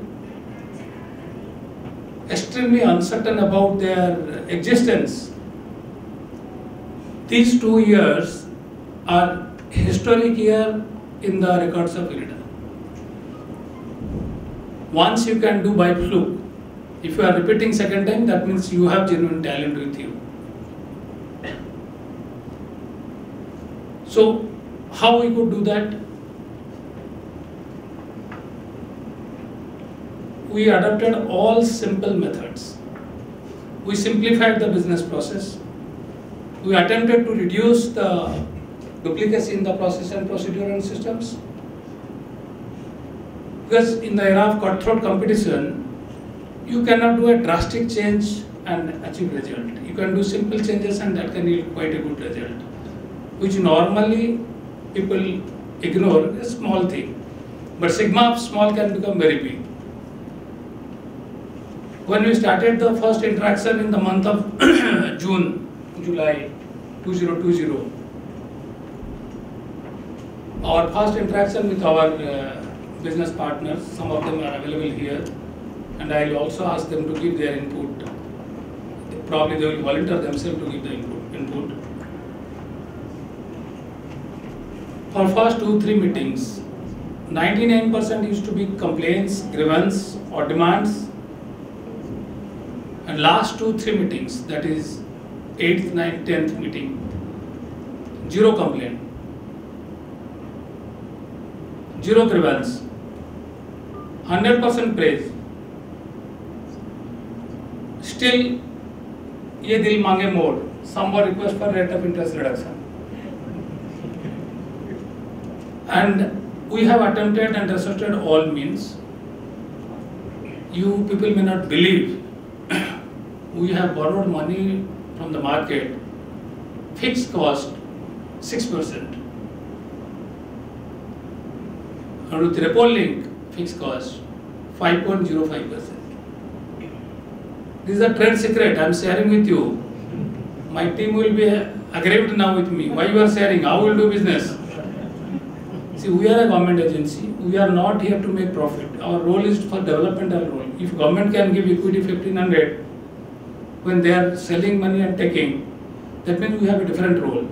extremely uncertain about their existence, these 2 years are historic year in the records of IREDA. Once you can do by fluke. If you are repeating second time, that means you have genuine talent with you. So, how we could do that? We adopted all simple methods. We simplified the business process. We attempted to reduce the duplicacy in the process and procedure and systems. Because in the era of cutthroat competition, you cannot do a drastic change and achieve result. You can do simple changes and that can yield quite a good result, which normally people ignore, a small thing. But sigma of small can become very big. When we started the first interaction in the month of July 2020, our first interaction with our business partners, some of them are available here, and I will also ask them to give their input. Probably they will volunteer themselves to give the input. For first 2-3 meetings, 99% used to be complaints, grievance or demands. And last 2-3 meetings, that is 8th, 9th, 10th meeting, 0 complaint, 0 grievance, 100% praise. Still, ye dil mange more. Some were request for rate of interest reduction. And we have attempted and resisted all means. You people may not believe, we have borrowed money from the market, fixed cost 6%. And with repo link, fixed cost 5.05%. This is a trade secret I am sharing with you. My team will be aggrieved now with me. Why you are sharing? How will do business? See, we are a government agency. We are not here to make profit. Our role is for developmental role. If government can give equity 1500 when they are selling money and taking, that means we have a different role.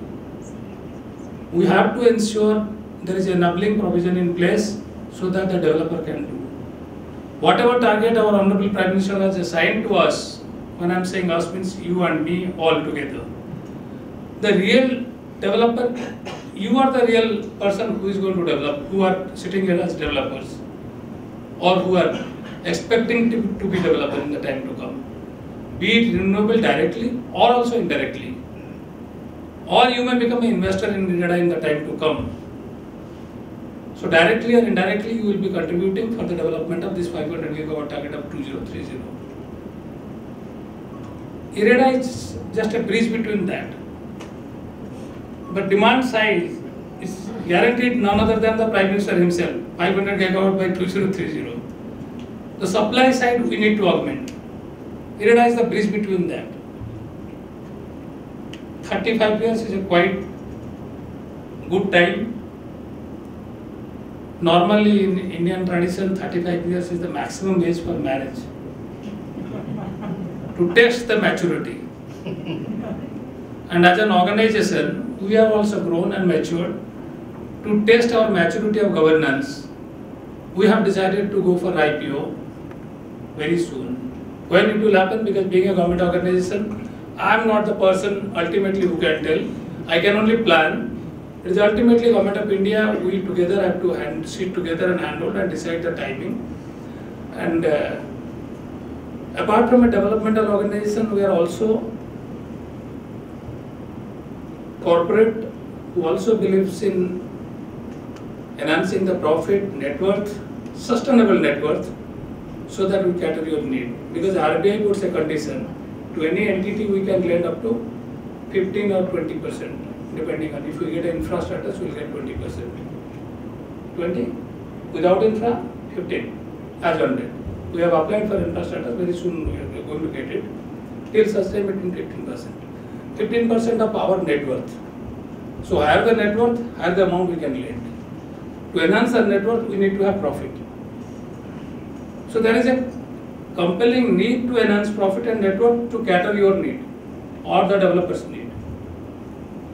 We have to ensure there is enabling provision in place so that the developer can do. Whatever target our Honorable Prime Minister has assigned to us, when I am saying us means you and me all together. The real developer, you are the real person who is going to develop, who are sitting here as developers or who are expecting to be developer in the time to come. Be it renewable directly or also indirectly. Or you may become an investor in IREDA in the time to come. So directly or indirectly you will be contributing for the development of this 500 gigawatt target of 2030. IREDA is just a bridge between that. But demand side is guaranteed none other than the Prime Minister himself, 500 gigawatt by 2030. The supply side we need to augment. IREDA is the bridge between that. 35 years is a quite good time. Normally in Indian tradition 35 years is the maximum age for marriage to test the maturity. And as an organization we have also grown and matured. To test our maturity of governance we have decided to go for IPO very soon. When it will happen, because being a government organization I am not the person ultimately who can tell. I can only plan. It is ultimately Government of India, we together have to sit together and handle and decide the timing. And apart from a developmental organization, we are also corporate who also believes in enhancing the profit, net worth, sustainable net worth, so that we cater your need. Because RBI puts a condition, to any entity we can lend up to 15 or 20%. Depending on if we get infra status, we will get 20%. 20 without infra, 15 as 100. We have applied for infra status, very soon we are going to get it. Till such time it will be 15%. 15% of our net worth. So higher the net worth, higher the amount we can lend. To enhance our net worth, we need to have profit. So there is a compelling need to enhance profit and net worth to cater your need or the developer's need.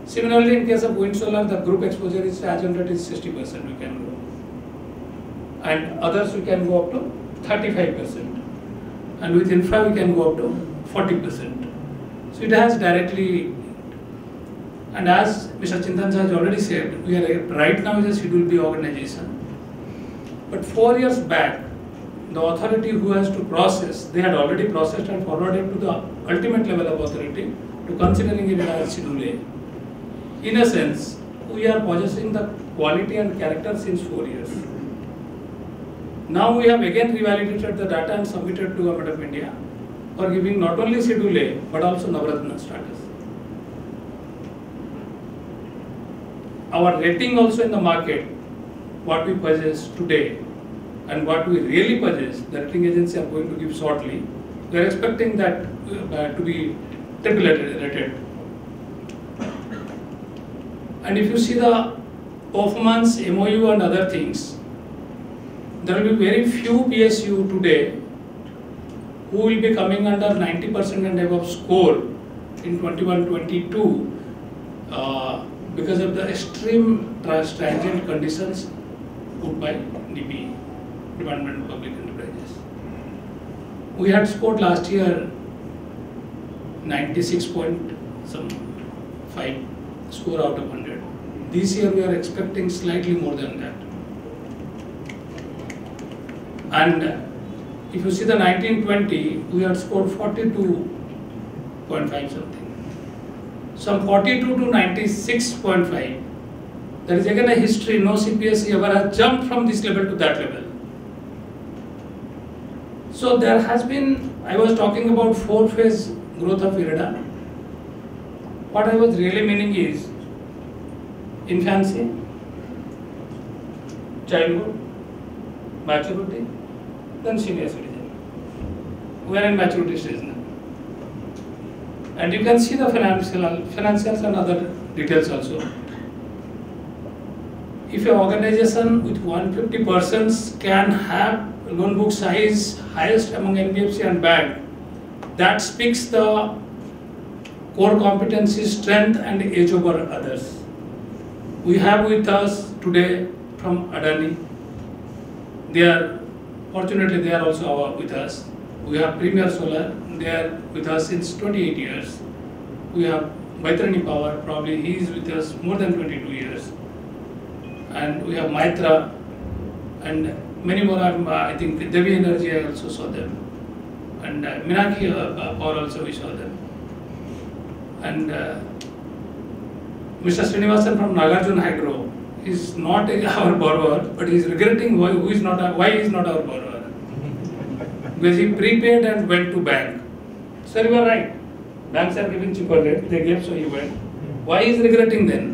Similarly, in case of wind solar, the group exposure is as under is 60% we can go, and others we can go up to 35%, and with infra we can go up to 40%. So it has directly, and as Mr. Chintan Cha has already said, we are right now is a Schedule B organization. But 4 years back, the authority who has to process, they had already processed and forwarded to the ultimate level of authority to considering it as Schedule A. In a sense, we are possessing the quality and character since 4 years. Now we have again revalidated the data and submitted to Government of India for giving not only Schedule A but also Navratna status. Our rating also in the market, what we possess today and what we really possess, the rating agency are going to give shortly. We are expecting that to be triple rated. And if you see the performance, MOU and other things, there will be very few PSU today who will be coming under 90% and above score in 21-22 because of the extreme transient conditions put by DPE, Department of Public Enterprises. We had scored last year 96.5 score out of 100. This year we are expecting slightly more than that. And if you see the 1920, we had scored 42.5 something. Some 42 to 96.5. There is again a history, no CPSE ever has jumped from this level to that level. So there has been, I was talking about 4-phase growth of IREDA. What I was really meaning is infancy, childhood, maturity, then senior citizen. We are in maturity stage now. And you can see the financials and other details also. If an organization with 150% can have loan book size highest among NBFC and bank, that speaks the core competency, strength and edge over others. We have with us today from Adani. They are, fortunately they are also with us. We have Premier Solar, they are with us since 28 years. We have Baitrani Power, probably he is with us more than 22 years. And we have Maitra and many more, I think Devi Energy I also saw them. And Minaki Power also we saw them. And Mr. Srinivasan from Nagarjun Hydro, is not our borrower, but he is regretting why he is not our borrower. Because he prepaid and went to bank. Sir, you are right. Banks are giving cheaper rate. They gave, so he went. Why is regretting then?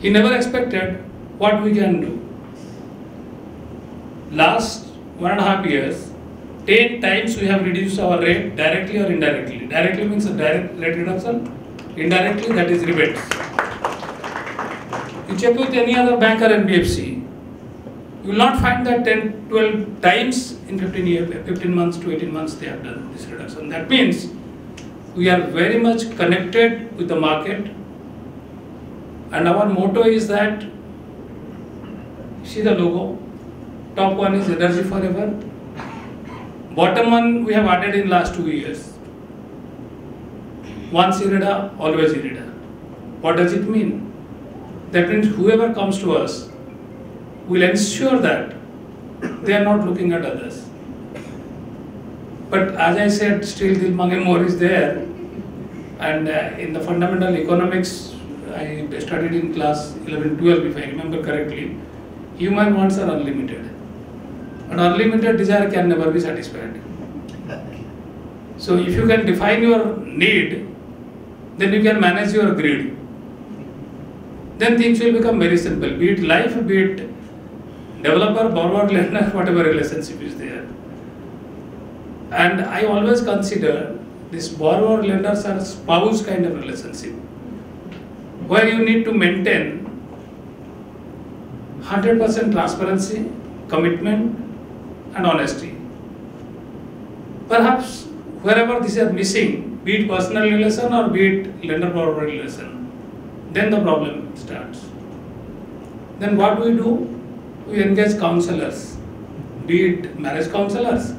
He never expected what we can do. Last 1.5 years, 10 times we have reduced our rate directly or indirectly. Directly means a direct rate reduction. Indirectly, that is rebates. You check with any other bank or NBFC, you will not find that 10, 12 times in 15 months to 18 months they have done this reduction. That means we are very much connected with the market, and our motto is that, see the logo, top one is energy forever, bottom one we have added in last 2 years. Once IREDA, always IREDA. What does it mean? That means whoever comes to us will ensure that they are not looking at others. But as I said, still Dil Mange More is there, and in the fundamental economics, I studied in class 11-12 if I remember correctly, human wants are unlimited, and unlimited desire can never be satisfied. So if you can define your need, then you can manage your greed. Then things will become very simple, be it life, be it developer, borrower, lender, whatever relationship is there. And I always consider this borrower, lenders are spouse kind of relationship, where you need to maintain 100% transparency, commitment and honesty. Perhaps wherever these are missing, be it personal relation or be it lender-borrower relation, then the problem starts. Then what we do? We engage counselors, be it marriage counselors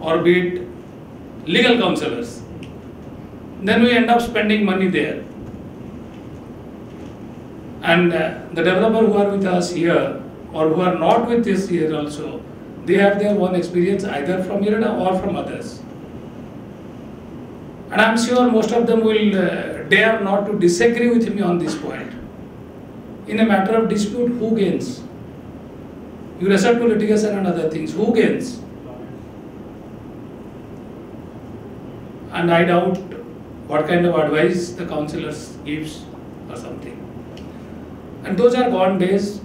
or be it legal counselors. Then we end up spending money there. And the developer who are with us here or who are not with us here also, they have their own experience either from IREDA or from others. And I am sure most of them will dare not to disagree with me on this point. In a matter of dispute, who gains? You resort to litigation and other things. Who gains? And I doubt what kind of advice the counselors gives or something. And those are gone days.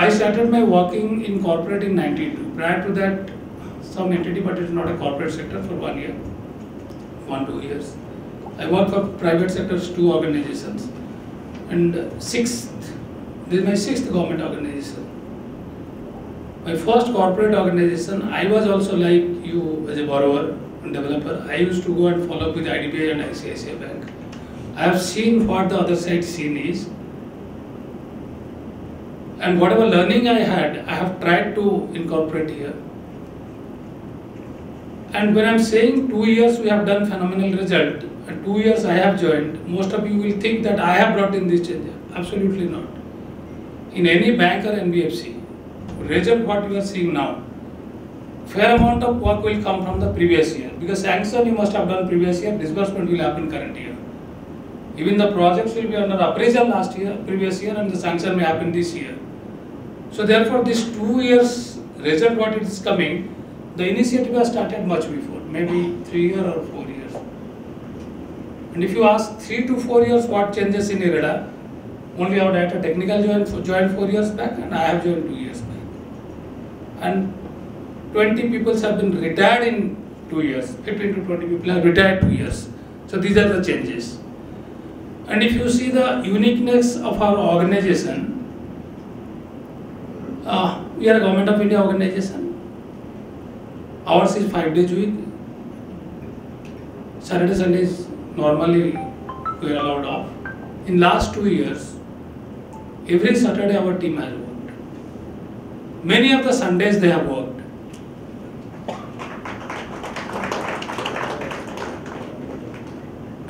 I started my working in corporate in 92. Prior to that, some entity, but it is not a corporate sector, for 1 year, 1-2 years. I work for private sectors, 2 organizations, and this is my 6th government organization. My first corporate organization, I was also like you as a borrower and developer. I used to go and follow up with IDBI and ICICI Bank. I have seen what the other side seen is, and whatever learning I had, I have tried to incorporate here. And when I am saying 2 years we have done phenomenal result, and 2 years I have joined, most of you will think that I have brought in this change. Absolutely not. In any bank or NBFC, result what you are seeing now, fair amount of work will come from the previous year, because sanction you must have done previous year, disbursement will happen current year. Even the projects will be under appraisal last year, previous year, and the sanction may happen this year. So therefore this 2 years result what it is coming, the initiative was started much before, maybe 3 years or 4 years. And if you ask 3 to 4 years what changes in IREDA, only our data technical joined 4 years back, and I have joined 2 years back. And 20 people have been retired in 2 years, 15 to 20 people have retired 2 years. So these are the changes. And if you see the uniqueness of our organization, we are a Government of India organization. Ours is 5 days a week. Saturday, Sundays normally we are allowed off. In last 2 years, every Saturday our team has worked. Many of the Sundays they have worked.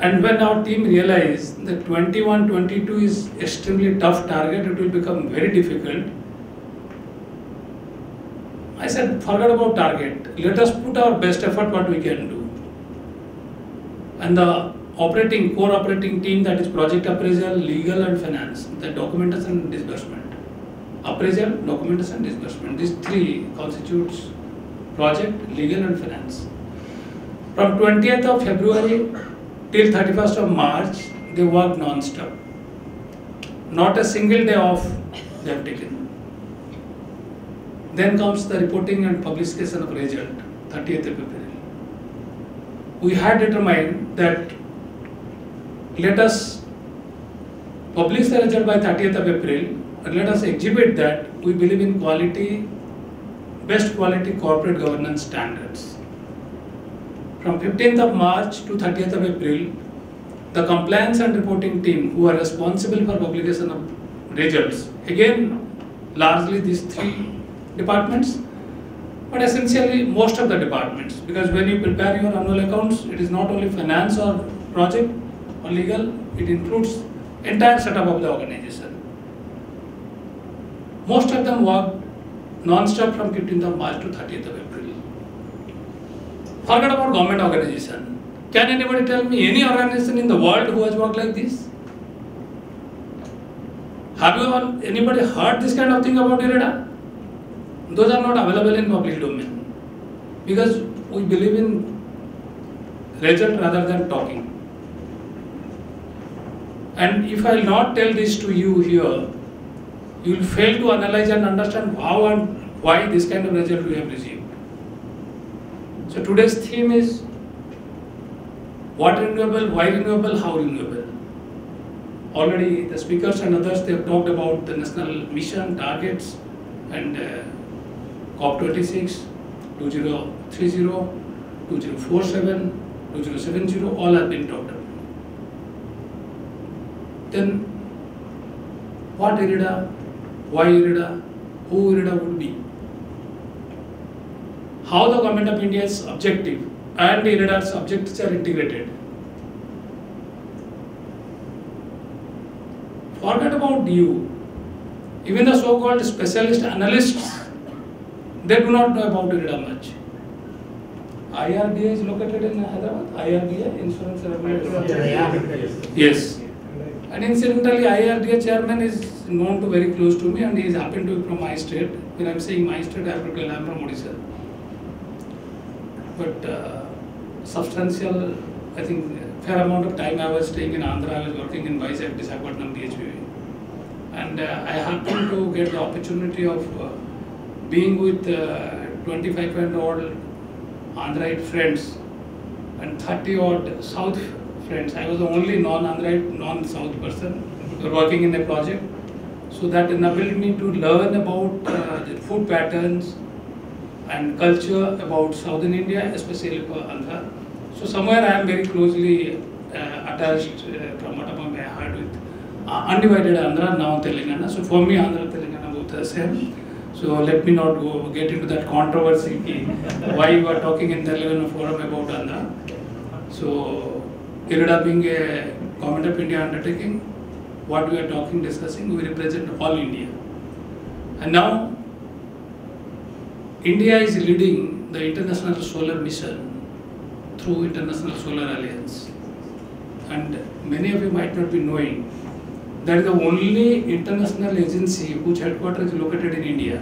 And when our team realized that 21-22 is extremely tough target, it will become very difficult. I said, forget about target, let us put our best effort what we can do. And the operating core operating team, that is project appraisal, legal and finance, the documentation and disbursement. Appraisal, documentation and disbursement, these three constitutes project, legal and finance. From 20th of February till 31st of March they worked non-stop. Not a single day off they have taken. Then comes the reporting and publication of result, 30th of February. We had determined that let us publish the result by 30th of April and let us exhibit that we believe in quality, best quality corporate governance standards. From 15th of March to 30th of April, the compliance and reporting team who are responsible for publication of results, again largely these three departments, but essentially most of the departments, because when you prepare your annual accounts, it is not only finance or project or legal, it includes entire setup of the organization. Most of them worked non-stop from 15th of March to 30th of April. Forget about government organization. Can anybody tell me any organization in the world who has worked like this? Have you all, anybody heard this kind of thing about IREDA? Those are not available in public domain because we believe in result rather than talking. And if I will not tell this to you here, you will fail to analyze and understand how and why this kind of result we have received. So today's theme is what renewable, why renewable, how renewable. Already the speakers and others, they have talked about the national mission, targets and COP26, 2030, 2047, 2070, all have been talked about. Then what IREDA, why IREDA, who IREDA would be, how the Government of India's objective and IREDA's objectives are integrated. Forget about you, even the so-called specialist analysts, they do not know about IREDA much. IRDA is located in Hyderabad, IRDA, Insurance Regulatory. Yes. And incidentally, IRDA chairman is known to very close to me and he is happened to be from my state. When I am saying my state, I am from Odisha. But substantial, I think, fair amount of time I was staying in Andhra, I was working in Vizag, Visakhapatnam, DHBV. And I happened to get the opportunity of being with 25 and odd Andhraite friends and 30 odd South friends. I was the only non-Andhraite, non-South person working in a project. So that enabled me to learn about the food patterns and culture about Southern India, especially for Andhra. So somewhere I am very closely attached from what I had with undivided Andhra, now Telangana. So for me, Andhra, Telangana both are same. So let me not go get into that controversy why you are talking in Telangana forum about Andhra. So IREDA being a Government of India undertaking, what we are talking, discussing, we represent all India. And now India is leading the International Solar Mission through International Solar Alliance. And many of you might not be knowing that is the only international agency whose headquarters is located in India.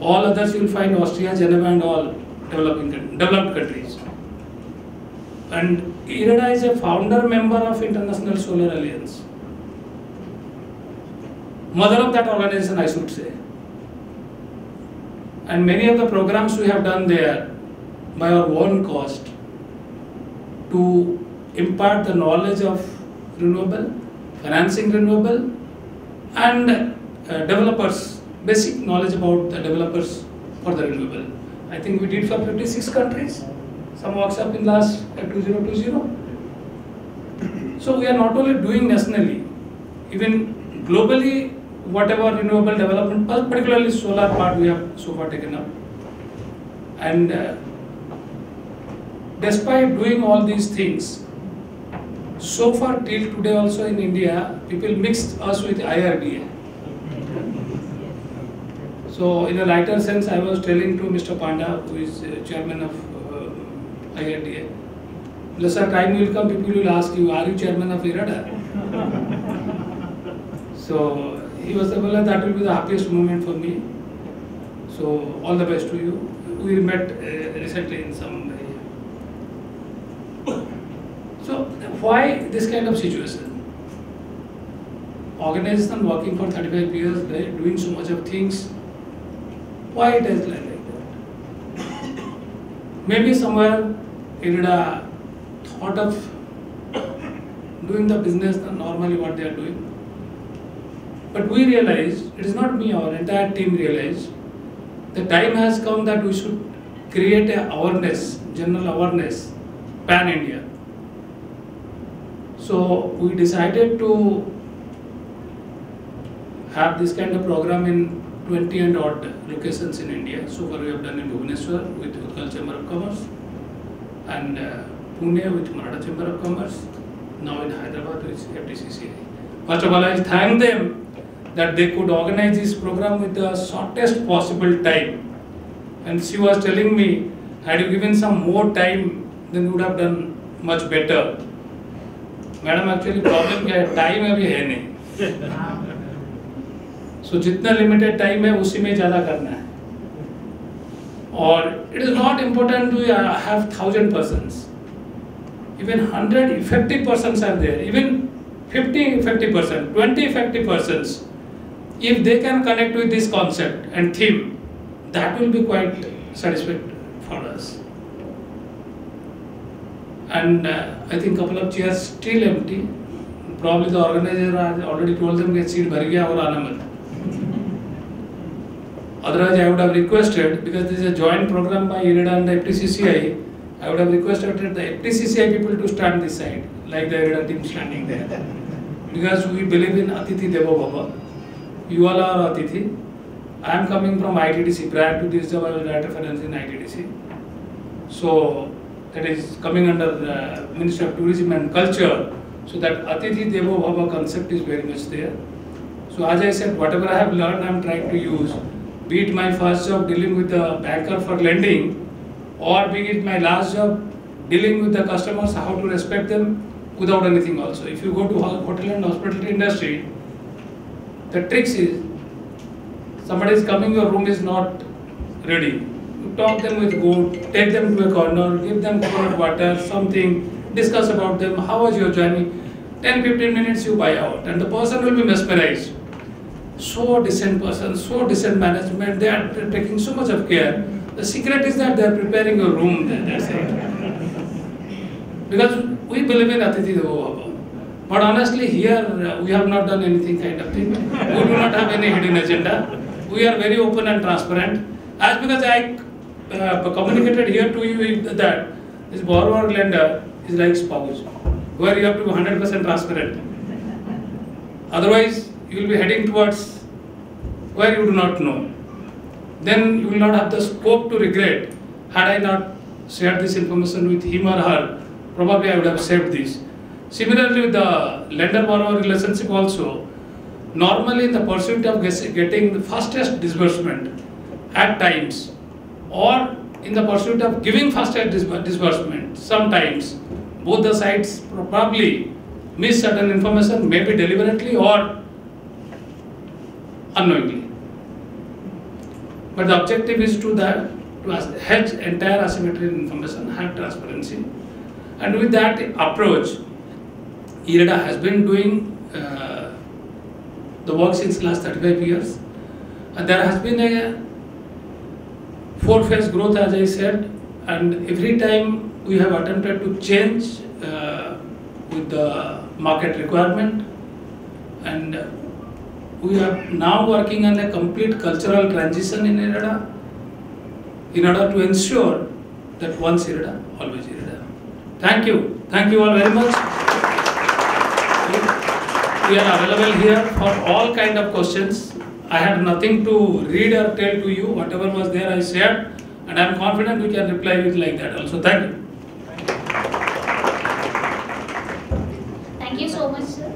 All others you will find Austria, Geneva and all developed countries. And IREDA is a founder member of International Solar Alliance. Mother of that organization, I should say. And many of the programs we have done there by our own cost to impart the knowledge of renewable, financing renewable and developers, basic knowledge about the developers for the renewable. I think we did for 56 countries, some workshop in last 2020. So we are not only doing nationally, even globally, whatever renewable development, particularly solar part we have so far taken up. And despite doing all these things, so far till today also in India, people mixed us with IRDA. So in a lighter sense, I was telling to Mr. Panda, who is chairman of IRDA, The time will come, people will ask you, are you chairman of IREDA? So he was the well, that will be the happiest moment for me. So all the best to you. We met recently in some area. So why this kind of situation? Organization working for 35 years, they are doing so much of things. Why it is like that? Maybe somewhere IREDA thought of doing the business than normally what they are doing. But we realized, it is not me, our entire team realized, the time has come that we should create an awareness, general awareness, pan-India. So we decided to have this kind of program in 20 and odd locations in India. So far we have done in Bhubaneswar with Utkal Chamber of Commerce and Pune with Maratha Chamber of Commerce, now in Hyderabad with FTCCI. First of all, I thank them that they could organize this program with the shortest possible time. And she was telling me, had you given some more time, then you would have done much better. Madam, actually problem क्या है? Time अभी है नहीं. So जितना limited time है उसी में ज़्यादा करना है. और it is not important to have 1000 persons. Even 100 effective persons are there. Even 50 effective persons, 20 effective persons. If they can connect with this concept and theme, that will be quite satisfactory for us. And I think couple of chairs still empty. Probably the organizer has already told them that seat bhar gaya aur aana mat. Otherwise, I would have requested, because this is a joint program by IREDA and the FTCCI, I would have requested the FTCCI people to stand this side, like the IREDA team standing there. Because we believe in Atithi Deva Bhava. You all are Atithi. I am coming from IITDC. Prior to this job, I was Director of Finance in IITDC. So, that is coming under the Ministry of Tourism and Culture. So, that Atithi Deva Bhava concept is very much there. So, as I said, whatever I have learned, I am trying to use. Be it my first job dealing with the banker for lending, or be it my last job dealing with the customers, how to respect them without anything also. If you go to hotel and hospitality industry, the trick is, somebody is coming, your room is not ready. You talk them with good, take them to a corner, give them coconut water, something, discuss about them, how was your journey. 10-15 minutes you buy out and the person will be mesmerized. So decent person, so decent management, they are taking so much of care. The secret is that they are preparing your room there, that's it. Because we believe in Atithi Deva Bhava. But honestly, here we have not done anything kind of thing. We do not have any hidden agenda. We are very open and transparent. As because I communicated here to you that this borrower lender is like spouse, where you have to be 100% transparent. Otherwise, you will be heading towards where you do not know. Then you will not have the scope to regret. Had I not shared this information with him or her, probably I would have saved this. Similarly, with the lender-borrower relationship also, normally in the pursuit of getting the fastest disbursement at times, or in the pursuit of giving fastest disbursement, sometimes both the sides probably miss certain information, maybe deliberately or unknowingly. But the objective is to hedge entire asymmetry in information, have transparency. And with that approach, IREDA has been doing the work since last 35 years. And there has been a 4-phase growth, as I said, and every time we have attempted to change with the market requirement, and we are now working on a complete cultural transition in IREDA in order to ensure that once IREDA, always IREDA. Thank you. Thank you all very much. We are available here for all kind of questions. I have nothing to read or tell to you. Whatever was there, I shared, and I am confident we can reply with like that also. Thank you. Thank you so much, sir.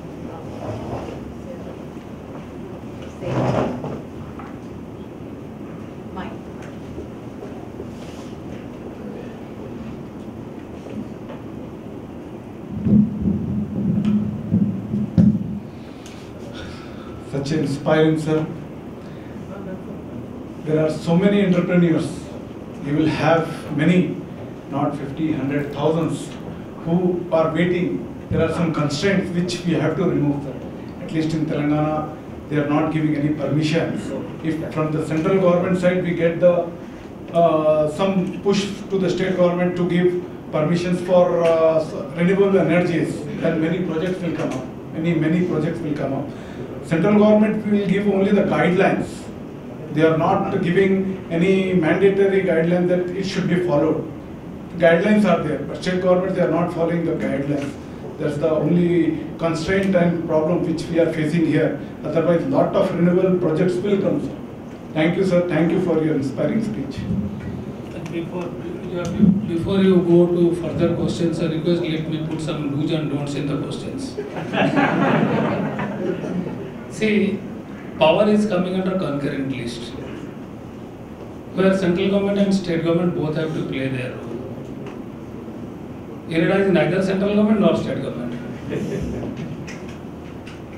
such an inspiring sir. There are so many entrepreneurs, you will have many, not 50, 100, thousands who are waiting. There are some constraints which we have to remove sir. At least in Telangana, they are not giving any permission. If from the central government side we get the some push to the state government to give permissions for renewable energies, then many projects will come up. Many projects will come up. Central government will give only the guidelines. They are not giving any mandatory guidelines that it should be followed. The guidelines are there, but state government, they are not following the guidelines. That's the only constraint and problem which we are facing here. Otherwise, a lot of renewable projects will come. Thank you, sir. Thank you for your inspiring speech. Before you go to further questions, I request let me put some do's and don'ts in the questions. See, power is coming under concurrent list, where central government and state government both have to play their role. IREDA is neither central government nor state government.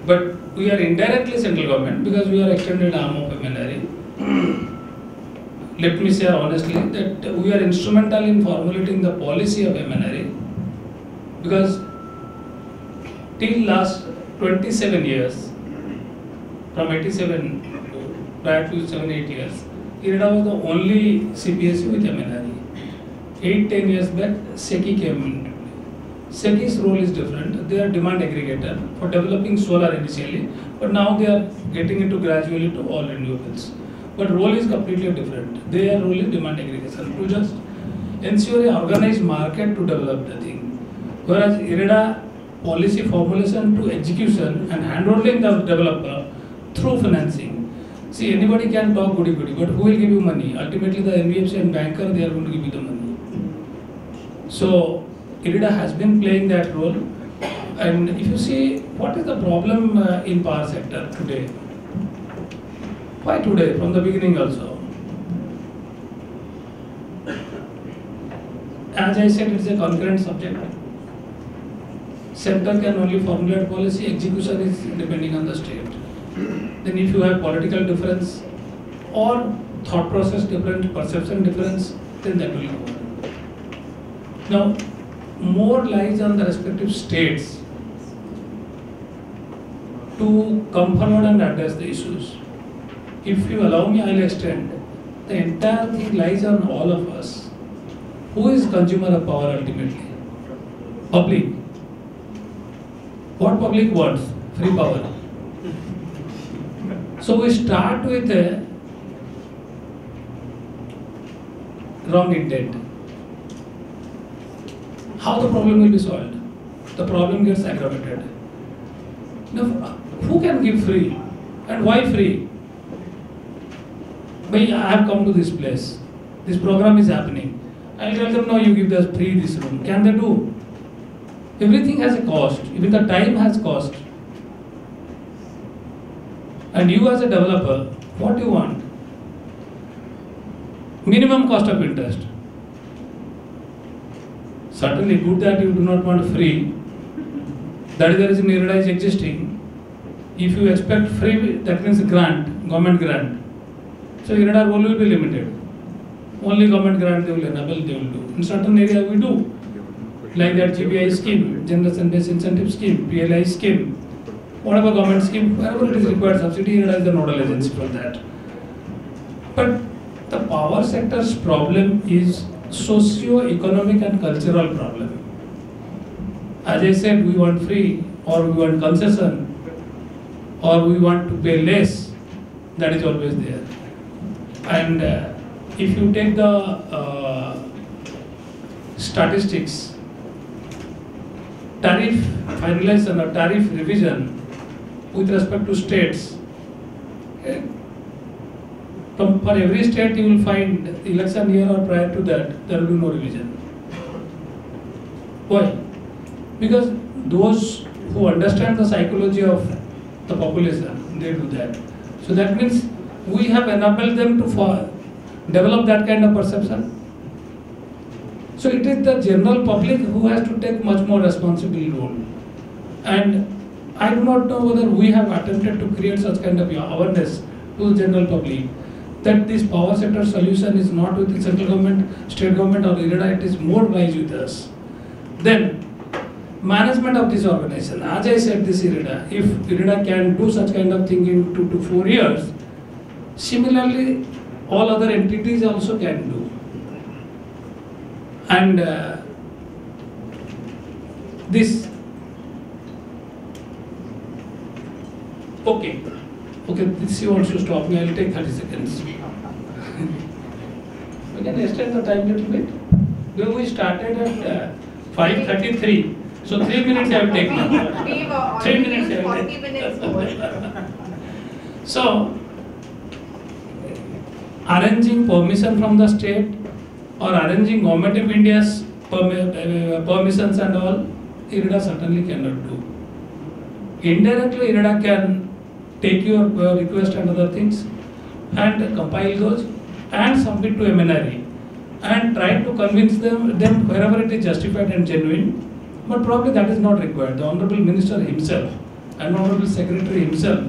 But we are indirectly central government because we are extended arm of MNRE. Let me say honestly that we are instrumental in formulating the policy of MNRE, because till last 27 years, from 87 prior to 7-8 years, IREDA was the only CPSE with MNRE. 8-10 years back, SECI came in. SECI's role is different. They are demand aggregator for developing solar initially, but now they are getting into gradually to all renewables. But role is completely different. Their role is demand aggregation to just ensure an organized market to develop the thing. Whereas IREDA policy formulation to execution and handholding the developer through financing. See, anybody can talk goody-goody, but who will give you money? Ultimately, the NBFC and banker, they are going to give you the money. So IREDA has been playing that role. And if you see, what is the problem in power sector today? Why today? From the beginning also. As I said, it's a concurrent subject. Center can only formulate policy, execution is depending on the state. Then if you have political difference or thought process difference, perception difference, then that will go. Now, more lies on the respective states to come forward and address the issues. If you allow me, I will extend. The entire thing lies on all of us. Who is consumer of power ultimately? Public. What public wants? Free power. So we start with a wrong intent. How the problem will be solved? The problem gets aggravated. Now, who can give free? And why free? I have come to this place, this program is happening. I will tell them, no, you give us free this room. Can they do? Everything has a cost, even the time has cost. And you as a developer, what do you want? Minimum cost of interest. Certainly good that you do not want free. That is the reason IREDA is existing. If you expect free, that means grant, government grant. So IREDA role will be limited. Only government grant they will enable, they will do. In certain area we do, like that GBI scheme, Generation Based Incentive Scheme, PLI scheme, whatever government scheme, wherever it is required subsidy, IREDA is the nodal agency for that. But the power sector's problem is socio-economic and cultural problem. As I said, we want free, or we want concession, or we want to pay less. That is always there. And if you take the statistics, tariff finalization or tariff revision with respect to states, for every state you will find election year or prior to that, there will be no revision. Why? Because those who understand the psychology of the population, they do that. So that means we have enabled them to develop that kind of perception. So it is the general public who has to take much more responsible role. And I do not know whether we have attempted to create such kind of awareness to the general public that this power sector solution is not with the central government, state government or IREDA, it is more wise with us. Then management of this organization, as I said, this IREDA, if IREDA can do such kind of thing in 2 to 4 years, similarly all other entities also can do. And this okay, this you also stop me, I will take 30 seconds. We can extend the time little bit. Then we started at 5:33, so 3 minutes I will take now. 3 minutes I will take. So arranging permission from the state or arranging Government of India's permissions and all, IREDA certainly cannot do. Indirectly, IREDA can take your request and other things and compile those and submit to MNRE and try to convince them wherever it is justified and genuine. But probably that is not required. The Honorable Minister himself and Honorable Secretary himself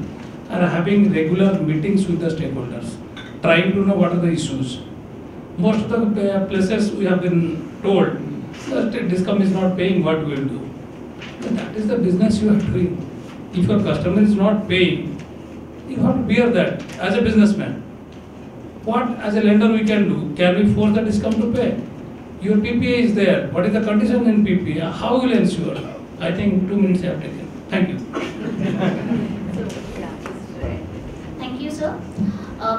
are having regular meetings with the stakeholders, trying to know what are the issues. Most of the places we have been told that DISCOM is not paying, what we will do. But that is the business you are doing. If your customer is not paying, you have to bear that as a businessman. What as a lender we can do? Can we force the DISCOM to pay? Your PPA is there. What is the condition in PPA? How will ensure? I think 2 minutes I have taken. Thank you. Thank you, sir.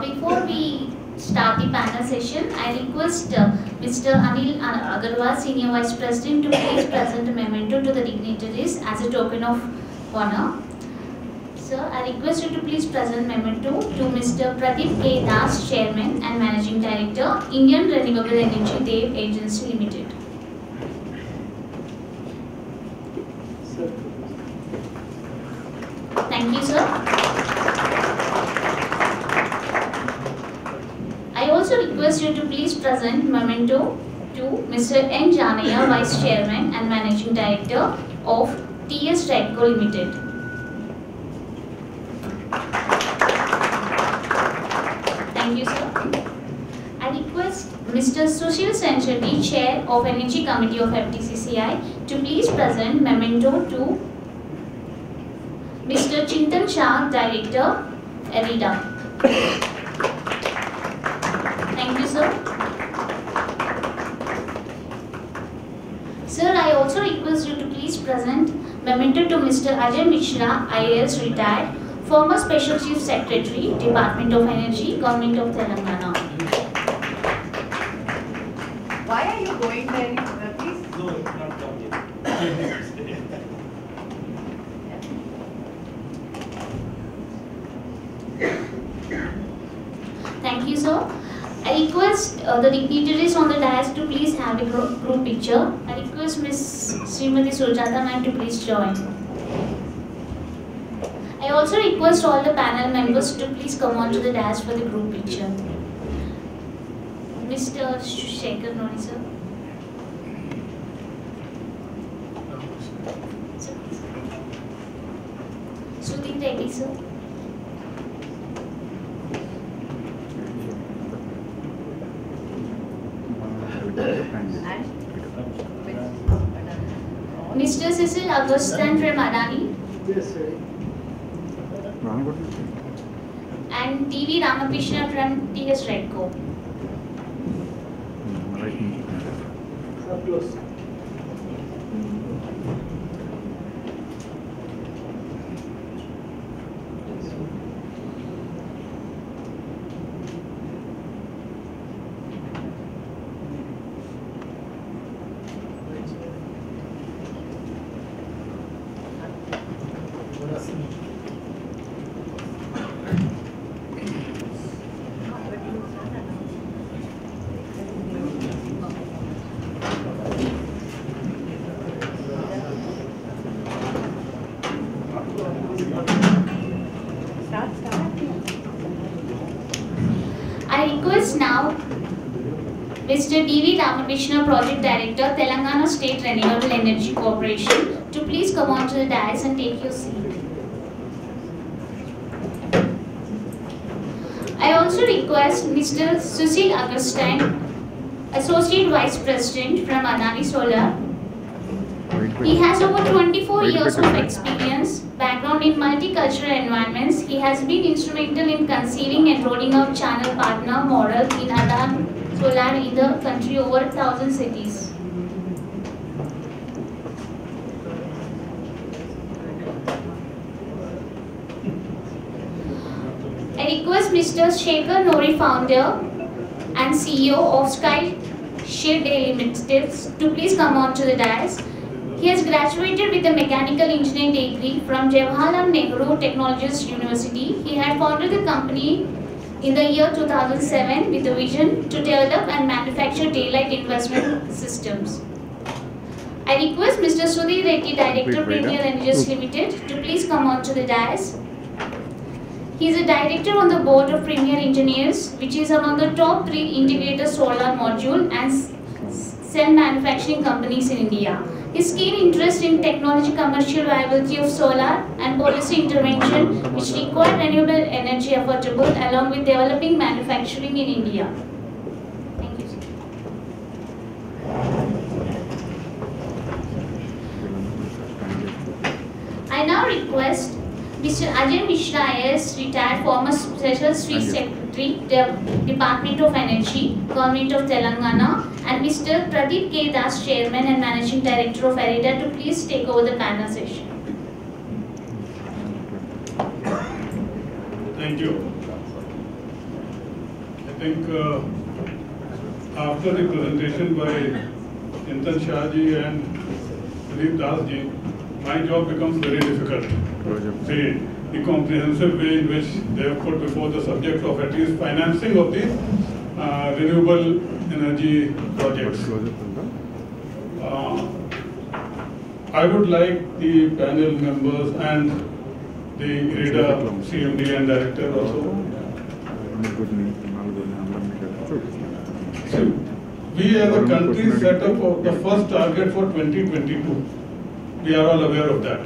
Before we start the panel session, I request Mr. Anil Agarwal, Senior Vice President, to please present a memento to the dignitaries as a token of honor. Sir, I request you to please present memento to Mr. Pradeep K. Das, Chairman and Managing Director, Indian Renewable Energy Dev Agency Limited. Sir. Thank you, sir. I also request you to please present memento to Mr. N. Janaiah, Vice Chairman and Managing Director of TSREDCO Limited. Thank you, sir. I request Mr. Cecil Augustine, Chair of Energy Committee of FTCCI, to please present memento to Mr. Chintan Shah, Director, IREDA. Thank you, sir. Sir, I also request you to please present memento to Mr. Ajay Mishra, IAS retired, former Special Chief Secretary, Department of Energy, Government of Telangana. Why are you going there, please? No, it's not coming. Thank you, sir. I request the dignitaries on the dais to please have a group picture. I request Ms. Srimati Sujata ma'am to please join. I also request all the panel members to please come on to the dais for the group picture. Mr. Shekhar Nouri, sir. Sudhir Reddy, sir. Mr. Cecil Augustine from Adani. Yes, sir. And T.V. Ramakrishna from TSREDCO. Mr. T.V. Ramakrishna, Project Director, Telangana State Renewable Energy Corporation, to to please come on to the dais and take your seat. I also request Mr. Cecil Augustine, Associate Vice President from Adani Solar. He has over 24 years of experience, background in multicultural environments. He has been instrumental in conceiving and rolling out channel partner model in Adani Solar in the country over 1,000 cities. I request Mr. Shekhar Nouri, founder and CEO of Sky Shade Elements, to please come on to the dais. He has graduated with a mechanical engineering degree from Jawaharlal Nehru Technologies University. He had founded the company in the year 2007 with a vision to develop and manufacture daylight investment systems. I request Mr. Sudhir Reddy, Director, Premier Engineers Limited, to please come on to the dais. He is a director on the board of Premier Engineers, which is among the top 3 integrated solar module and cell manufacturing companies in India. His keen interest in technology, commercial viability of solar and policy intervention which require renewable energy affordable along with developing manufacturing in India. Thank you, sir. I now request Mr. Ajay Mishra, IAS, retired former Special Chief Secretary, Department of Energy, Government of Telangana, and Mr. Pradeep K. Das, Chairman and Managing Director of IREDA, to please take over the panel session. Thank you. I think after the presentation by Chintan Shah ji and Pradeep Das ji, my job becomes very difficult. The comprehensive way in which they have put before the subject of at least financing of the renewable energy projects. I would like the panel members and the IREDA CMD and director also. So we as a country set up the first target for 2022. We are all aware of that.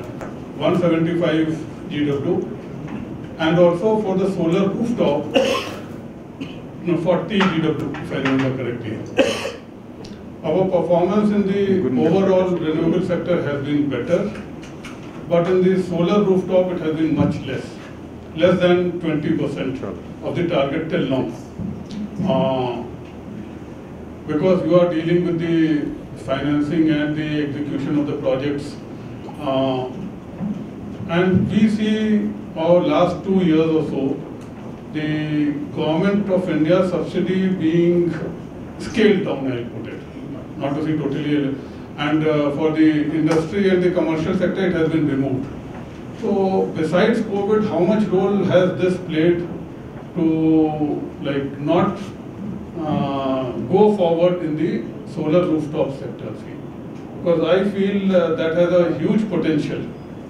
175 GW, and also for the solar rooftop, 40 GW, if I remember correctly. Our performance in the overall renewable sector has been better, but in the solar rooftop it has been much less than 20% of the target till now. Because you are dealing with the financing and the execution of the projects, and we see our last 2 years or so, the Government of India subsidy being scaled down, I put it, not to say totally, and for the industry and the commercial sector it has been removed. So besides COVID, how much role has this played to not go forward in the solar rooftop sector? Because I feel that has a huge potential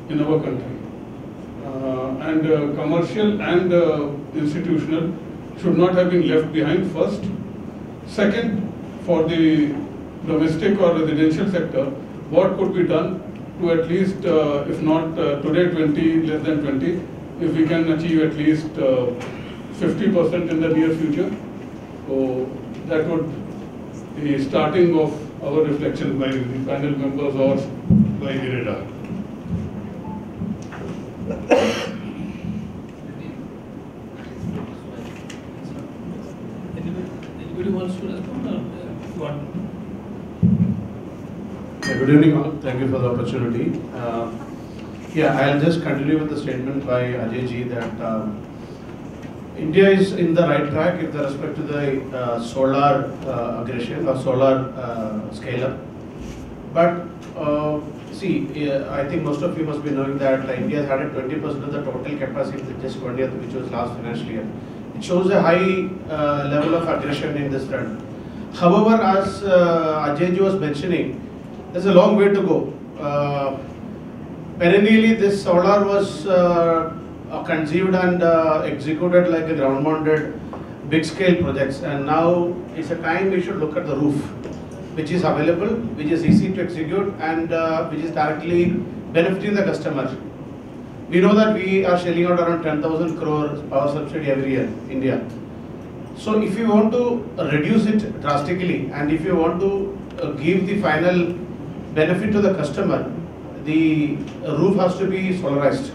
in our country, and commercial and institutional should not have been left behind first. Second, for the domestic or residential sector, what could be done to at least, if not today 20, less than 20, if we can achieve at least 50% in the near future. So that would be the starting of our reflection by the panel members or by the IREDA. Anybody wants to respond or what? Good evening all. Thank you for the opportunity. I'll just continue with the statement by Ajay ji that India is in the right track with respect to the solar aggression or solar scale-up. But I think most of you must be knowing that India had a 20% of the total capacity just 1 year, which was last financial year. It shows a high level of aggression in this trend. However, as Ajay ji was mentioning, there's a long way to go. Perennially, this solar was conceived and executed like a ground-mounted, big-scale projects, and now it's a time we should look at the roof. which is available, which is easy to execute, and which is directly benefiting the customer. We know that we are shelling out around 10,000 crore power subsidy every year in India. So if you want to reduce it drastically, and if you want to give the final benefit to the customer, the roof has to be solarized.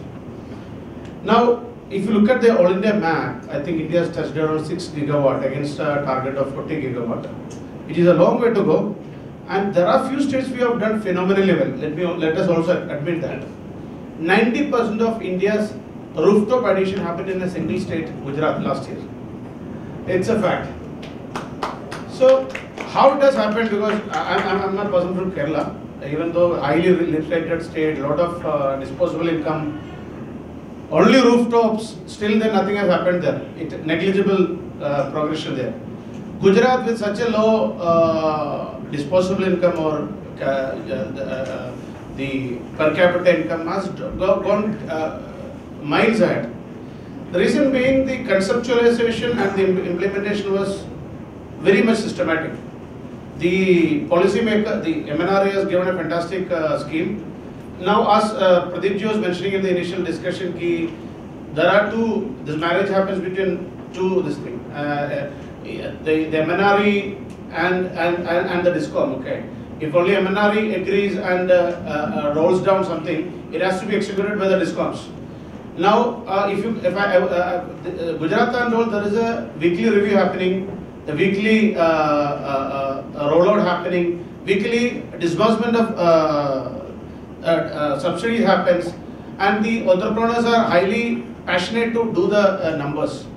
Now, if you look at the All India map, I think India has touched around 6 gigawatt against a target of 40 gigawatt. It is a long way to go, and there are few states we have done phenomenally well. Let us also admit that 90% of India's rooftop addition happened in a single state, Gujarat, last year. It's a fact. So how it has happened? Because I'm a person from Kerala, even though highly legislated state, lot of disposable income. Only rooftops, still there nothing has happened there. It negligible progression there. Gujarat, with such a low disposable income or the per capita income, has gone miles ahead. The reason being the conceptualization and the implementation was very much systematic. The policymaker, the MNRE has given a fantastic scheme. Now, as Pradeep Ji was mentioning in the initial discussion, ki there are two. This marriage happens between two. This thing, the MNRE and the DISCOM. Okay, if only MNRE agrees and rolls down something, it has to be executed by the DISCOMs. Now, Gujarat and all, there is a weekly review happening, a weekly rollout happening, weekly disbursement of subsidy happens, and the entrepreneurs are highly passionate to do the numbers.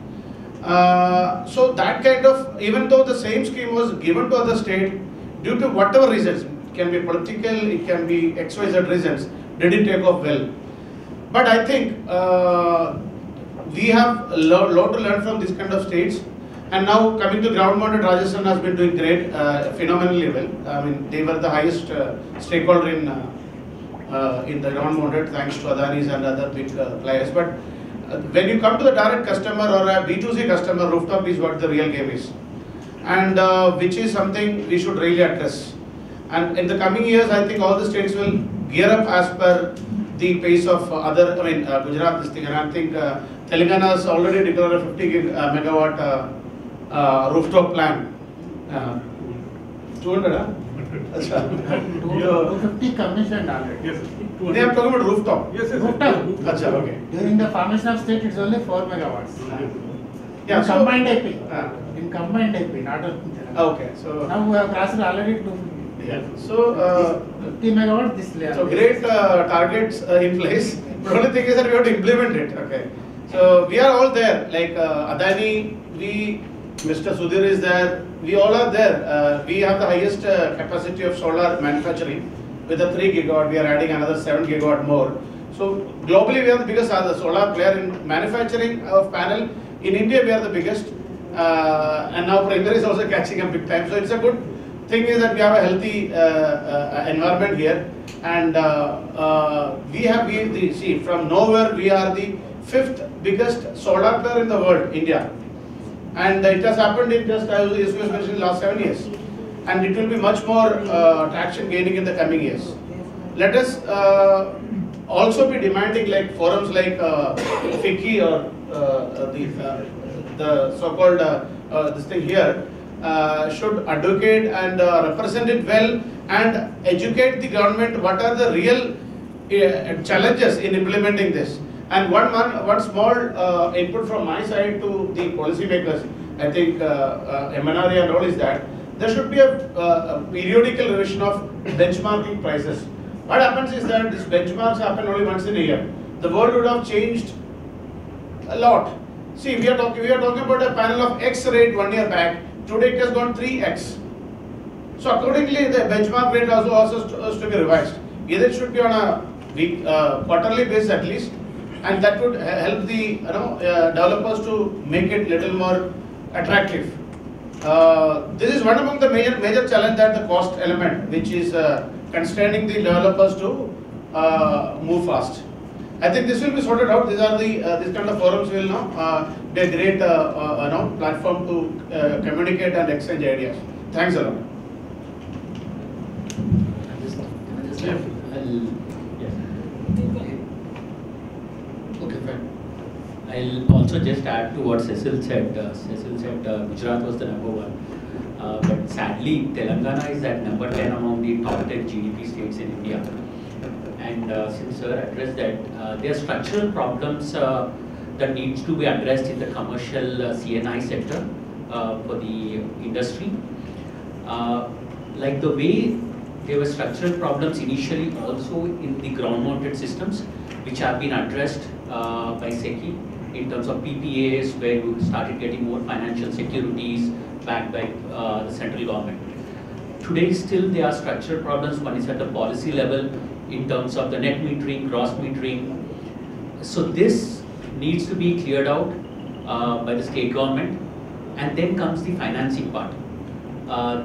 So that kind of, even though the same scheme was given to other state, due to whatever reasons, it can be political, it can be XYZ reasons, didn't take off well. But I think we have a lot to learn from this kind of states. And now coming to ground mounted, Rajasthan has been doing great, phenomenally well. I mean, they were the highest stakeholder in the ground mounted, thanks to Adani's and other big players. But when you come to the direct customer or a B2C customer, rooftop is what the real game is, and which is something we should really address. And in the coming years, I think all the states will gear up as per the pace of other, I mean, Gujarat this thing, and I think Telangana has already declared a 50 megawatt rooftop plan. 200, huh? So, 250 commissioned already. Yes, sir. They are talking about rooftop. Yes, yes. Rooftop. Achha, okay. During the formation of state, it's only 4 megawatts. Yeah, so, combined IP. In combined IP, not in. Okay, so now we have crossed already 250. Yeah. So, 50 megawatts this layer. So great targets in place. The only thing is that we have to implement it. Okay. So we are all there. Like Adani, we, Mr. Sudhir is there. We all are there. We have the highest capacity of solar manufacturing with a 3 gigawatt. We are adding another 7 gigawatt more. So globally, we are the biggest solar player in manufacturing of panel. In India, we are the biggest. And now Premier is also catching up big time. So it's a good. Thing is that we have a healthy environment here, and see, from nowhere we are the 5th biggest solar player in the world, India, and it has happened in just, as you mentioned, in the last 7 years, and it will be much more traction gaining in the coming years. Let us also be demanding, like forums like FICCI or the so-called this thing here. Should advocate and represent it well, and educate the government what are the real challenges in implementing this. And one small input from my side to the policymakers, I think MNRE and all, is that there should be a periodical revision of benchmarking prices. What happens is that these benchmarks happen only once in a year. The world would have changed a lot. See, we are talking about a panel of X rate 1 year back. Today it has gone 3x. So accordingly, the benchmark rate also has to be revised. Either it should be on a week, quarterly basis at least, and that would help the developers to make it little more attractive. This is one among the major challenge, that the cost element, which is constraining the developers to move fast. I think this will be sorted out. These are the this kind of forums will now be a great platform to communicate and exchange ideas. Thanks a lot. Yeah. Okay, fine. I'll also just add to what Cecil said. Cecil said Gujarat was the number one, but sadly Telangana is at number 10 among the top 10 GDP states in India. And since sir addressed that, there are structural problems that needs to be addressed in the commercial CNI sector for the industry. Like the way there were structural problems initially also in the ground-mounted systems, which have been addressed by SECI in terms of PPAs, where you started getting more financial securities backed by the central government. Today still there are structural problems. One is at the policy level in terms of the net metering, gross metering. So this needs to be cleared out by the state government. And then comes the financing part.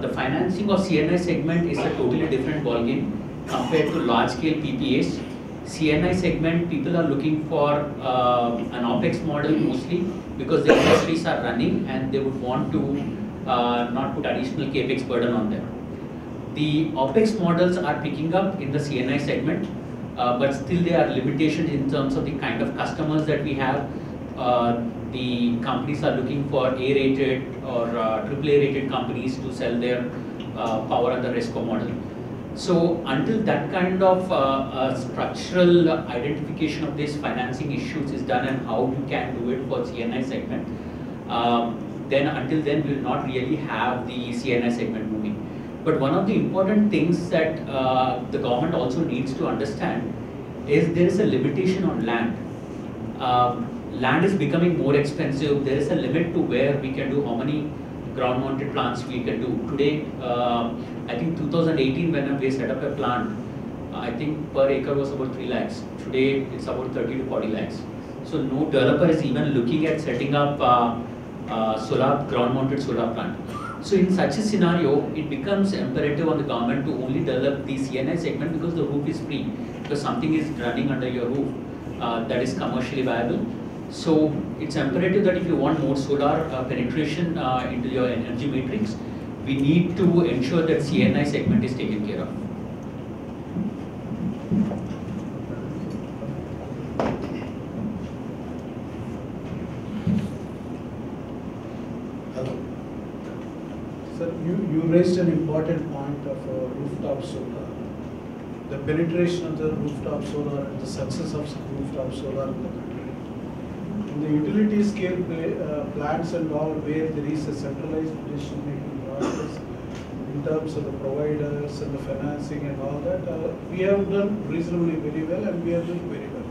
The financing of CNI segment is a totally different ballgame compared to large-scale PPAs. CNI segment, people are looking for an OPEX model mostly because the industries are running and they would want to not put additional CAPEX burden on them. The OPEX models are picking up in the CNI segment, but still there are limitations in terms of the kind of customers that we have. The companies are looking for A-rated or AAA-rated companies to sell their power under RESCO model. So until that kind of structural identification of these financing issues is done and how you can do it for CNI segment, then until then we will not really have the CNI segment moving. But one of the important things that the government also needs to understand is there is a limitation on land. Land is becoming more expensive. There is a limit to where we can do, how many ground-mounted plants we can do. Today, I think 2018 when we set up a plant, I think per acre was about 3 lakhs. Today it's about 30 to 40 lakhs. So no developer is even looking at setting up solar, ground-mounted solar plant. So in such a scenario, it becomes imperative on the government to only develop the CNI segment because the roof is free, because something is running under your roof that is commercially viable. So it's imperative that if you want more solar penetration into your energy matrix, we need to ensure that CNI segment is taken care of. Hello. Sir, you raised an important point of rooftop solar. The penetration of the rooftop solar and the success of rooftop solar in the country. In the utility scale plants and all, where there is a centralized decision making process in terms of the providers and the financing and all that, we have done reasonably very well and we are doing very well.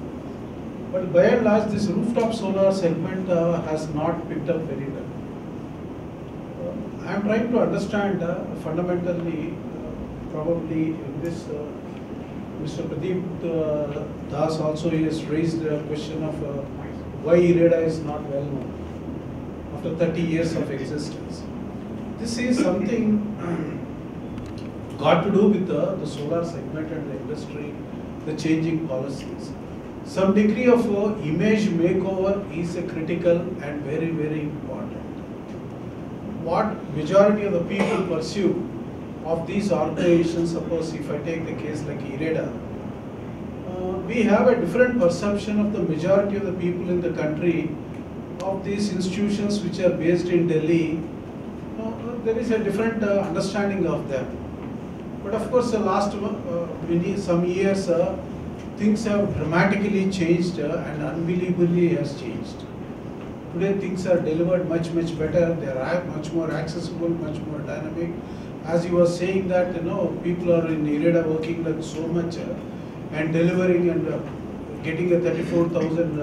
But by and large, this rooftop solar segment has not picked up very well. I am trying to understand fundamentally, probably in this, Mr. Pradeep Das also has raised the question of why IREDA is not well known after 30 years of existence. This is something got to do with the solar segment and the industry, the changing policies. Some degree of image makeover is a critical and very, very important. What majority of the people pursue of these organizations, suppose if I take the case like IREDA, we have a different perception of the majority of the people in the country of these institutions which are based in Delhi. There is a different understanding of them. But of course, the last some years, things have dramatically changed and unbelievably has changed. Today, things are delivered much, much better. They are much more accessible, much more dynamic. As you were saying that, you know, people are in IREDA working like so much. And delivering and getting a 34,000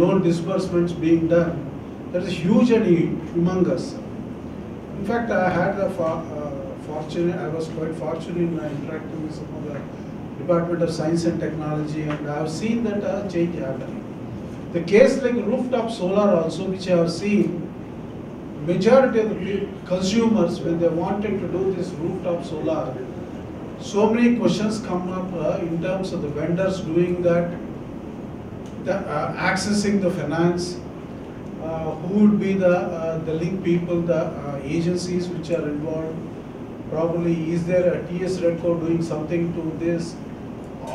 loan disbursements being done, that is huge and humongous. In fact, I had the fortune, I was quite fortunate in interacting with some of the Department of Science and Technology, and I have seen that change happening. The case like rooftop solar also, which I have seen, majority of the consumers, when they wanted to do this rooftop solar, so many questions come up in terms of the vendors doing that, accessing the finance, who would be the link people, the agencies which are involved, probably is there a TSREDCO doing something to this?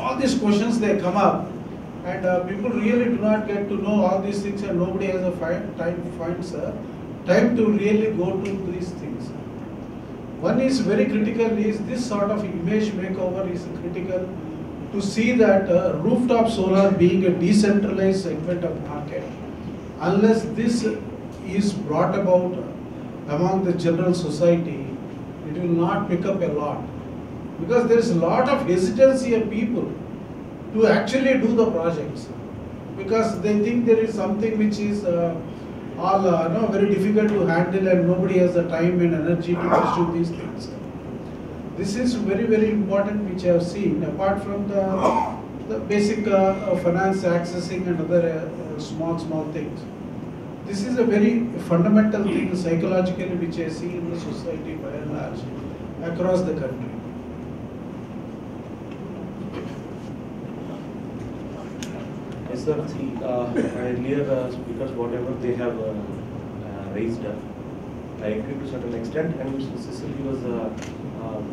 All these questions they come up, and people really do not get to know all these things, and nobody has a time to really go to these things. One is very critical is this sort of image makeover is critical to see that rooftop solar being a decentralized segment of market. Unless this is brought about among the general society, it will not pick up a lot, because there is a lot of hesitancy of people to actually do the projects, because they think there is something which is very difficult to handle, and nobody has the time and energy to pursue these things. This is very, very important, which I have seen, apart from the basic finance accessing and other small things. This is a very fundamental thing psychologically which I see in the society by and large across the country. Yes, sir. See, earlier speakers, whatever they have raised, I agree to a certain extent, and Cecil was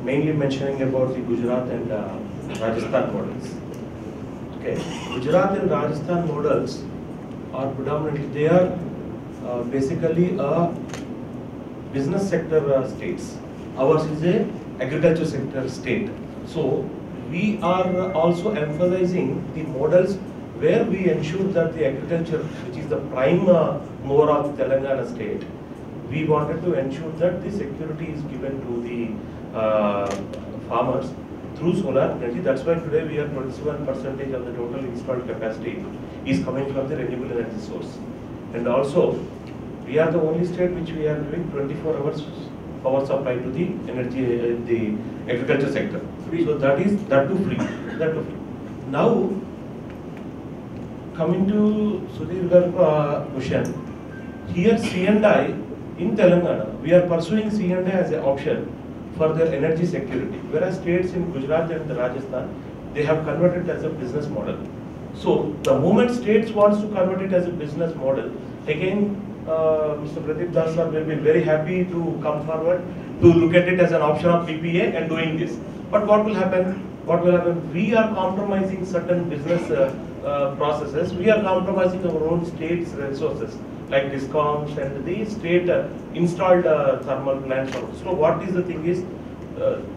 mainly mentioning about the Gujarat and Rajasthan models. Okay, Gujarat and Rajasthan models are predominantly, they are basically business sector states. Ours is a agriculture sector state. So we are also emphasizing the models where we ensure that the agriculture, which is the prime mover of Telangana state, we wanted to ensure that the security is given to the farmers through solar energy. That's why today we are 21% of the total installed capacity is coming from the renewable energy source. And also, we are the only state which we are doing 24 hours power supply to the energy, the agriculture sector. Free. So that is that too free. Now, coming to Sudhir's question, here C&I in Telangana, we are pursuing C&I as an option for their energy security, whereas states in Gujarat and Rajasthan, they have converted as a business model. So the moment states wants to convert it as a business model, again, Mr. Pradeep Das sir will be very happy to come forward to look at it as an option of PPA and doing this. But what will happen? What will happen? We are compromising certain business processes. We are compromising our own state's resources, like discoms and the state installed thermal plants. So what is the thing is,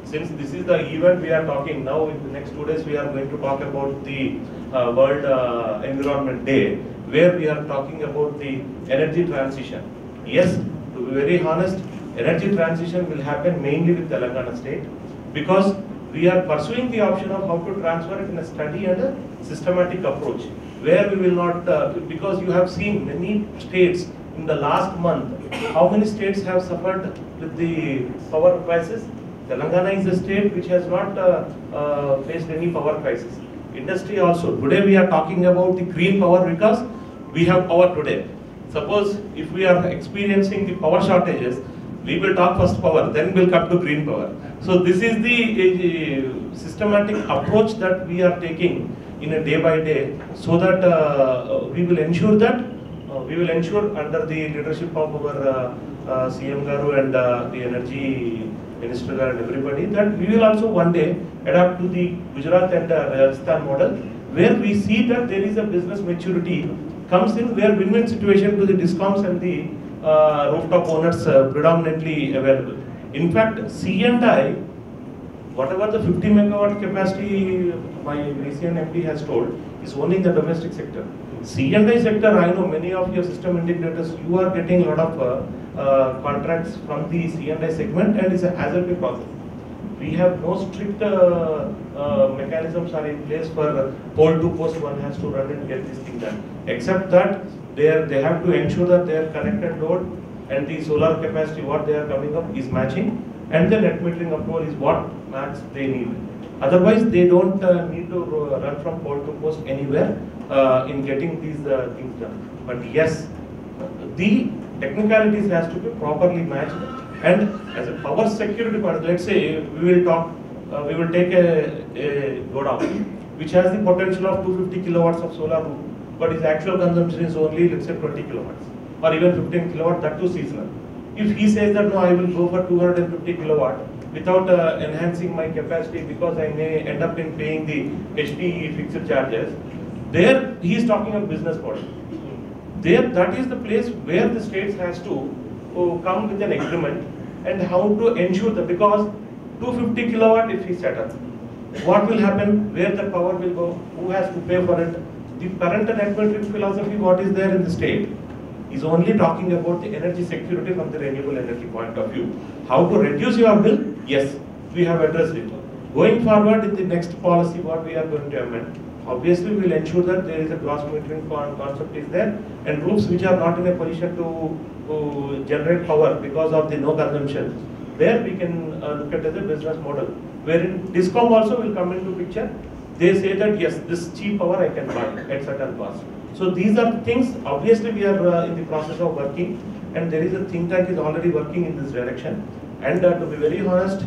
since this is the event we are talking now, in the next 2 days we are going to talk about the World Environment Day, where we are talking about the energy transition. Yes, to be very honest, energy transition will happen mainly with Telangana state, because we are pursuing the option of how to transfer it in a study and a systematic approach, where we will not, because you have seen many states in the last month, how many states have suffered with the power crisis? Telangana is a state which has not faced any power crisis. Industry also, today we are talking about the green power because we have power today. Suppose if we are experiencing the power shortages, we will talk first power, then we will come to green power. So this is the systematic approach that we are taking in a day by day, so that we will ensure under the leadership of our CM Garu and the energy minister and everybody, that we will also one day adapt to the Gujarat and Rajasthan model, where we see that there is a business maturity comes in, where win-win situation to the discoms and the rooftop owners predominantly available. In fact, C&I, whatever the 50 megawatt capacity my recent MP has told, is only in the domestic sector. C&I sector, I know many of your system integrators, you are getting a lot of contracts from the C&I segment, and it's a hazard-free process. We have no strict mechanisms are in place for pole to post, one has to run and get this thing done. Except that they have to ensure that their connected load and the solar capacity what they are coming up is matching, and the net metering approval is what max they need. Otherwise, they don't need to run from pole to post anywhere in getting these things done. But yes, the technicalities has to be properly matched, and as a power security part, let's say we will take a godown which has the potential of 250 kilowatts of solar roof, but its actual consumption is only let's say 20 kilowatts or even 15 kilowatt, that too seasonal. If he says that no, I will go for 250 kilowatt, without enhancing my capacity, because I may end up in paying the HDE fixed charges. There he is talking of business model. There, that is the place where the states has to come with an agreement and how to ensure that, because 250 kilowatt if we set up, what will happen, where the power will go, who has to pay for it. The current and administrative philosophy what is there in the state is only talking about the energy security from the renewable energy point of view. How to reduce your bill? Yes, we have addressed it. Going forward in the next policy what we are going to amend, obviously we will ensure that there is a cross monitoring concept is there, and roofs which are not in a position to generate power because of the no consumption, there we can look at as a business model, wherein DISCOM also will come into picture. They say that yes, this cheap power I can buy at certain cost. So these are things obviously we are in the process of working, and there is a think tank is already working in this direction. And to be very honest,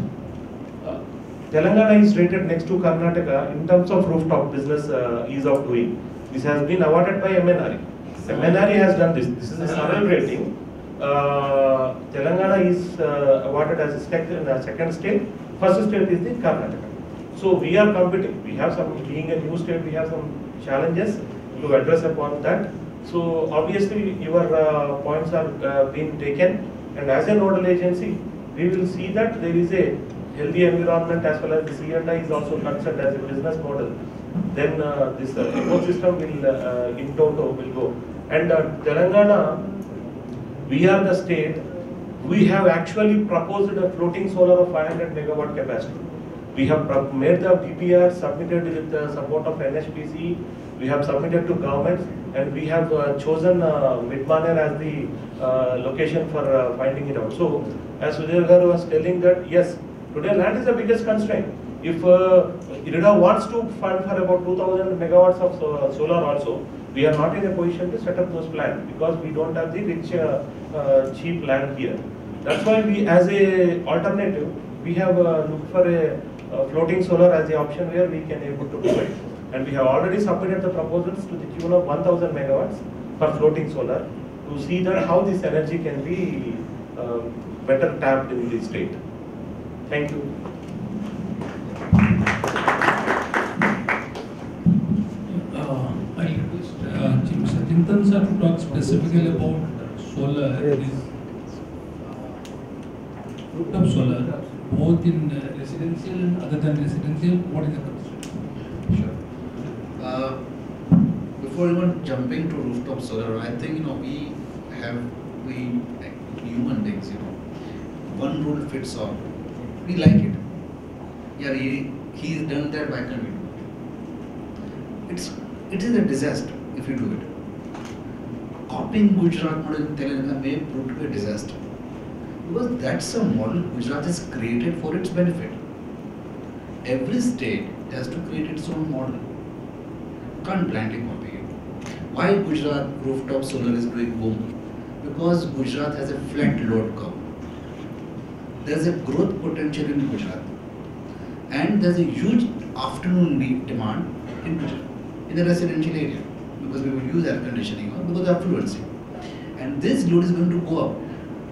Telangana is rated next to Karnataka in terms of rooftop business ease of doing. This has been awarded by MNRE. MNRE has done this. This is a sovereign rating. Telangana is awarded as a second state. First state is the Karnataka. So we are competing. We have some, being a new state, we have some challenges to address upon that. So obviously your points are being taken, and as a nodal agency, we will see that there is a healthy environment as well as the C&I is also considered as a business model. Then this ecosystem will in total will go. And Telangana, we are the state. We have actually proposed a floating solar of 500 megawatt capacity. We have made the PPR, submitted with the support of NHPC, we have submitted to government, and we have chosen Midmaner as the location for finding it out. So, as Sudhir Garu was telling that, yes, today land is the biggest constraint. If IREDA wants to fund for about 2000 megawatts of solar also, we are not in a position to set up those plants because we don't have the rich, cheap land here. That's why we, as an alternative, we have looked for a floating solar as the option where we can able to do it, and we have already submitted the proposals to the tune of 1000 megawatts for floating solar to see that how this energy can be better tapped in the state. Thank you. I request Chintan sir to talk specifically about solar, rooftop solar, both in residential and other than residential. What is the constraint? Sure. Before even jumping to rooftop solar, I think we human beings, one rule fits all. We like it. Yeah, he's done that. Why can't we do it? It is a disaster if you do it. Copying Gujarat model in Telangana may prove to be a disaster, because that's a model Gujarat has created for its benefit. Every state has to create its own model. Can't blindly copy it. Why Gujarat rooftop solar is doing boom? Because Gujarat has a flat load curve. There's a growth potential in Gujarat, and there's a huge afternoon demand in Gujarat, in the residential area, because we will use air conditioning because of affluency. And this load is going to go up.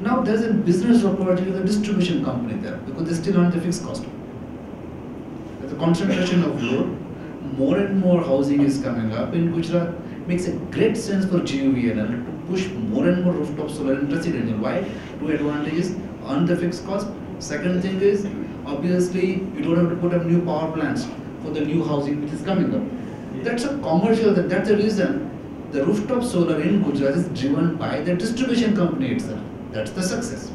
Now there is a business opportunity with a distribution company there, because they still aren't the fixed cost. With the concentration of load, more and more housing is coming up in Gujarat. It makes a great sense for GUVNL to push more and more rooftop solar and residential. Why? Two advantages: on the fixed cost. Second thing is, obviously you don't have to put up new power plants for the new housing which is coming up. That's a commercial. That's the reason the rooftop solar in Gujarat is driven by the distribution company itself. That's the success.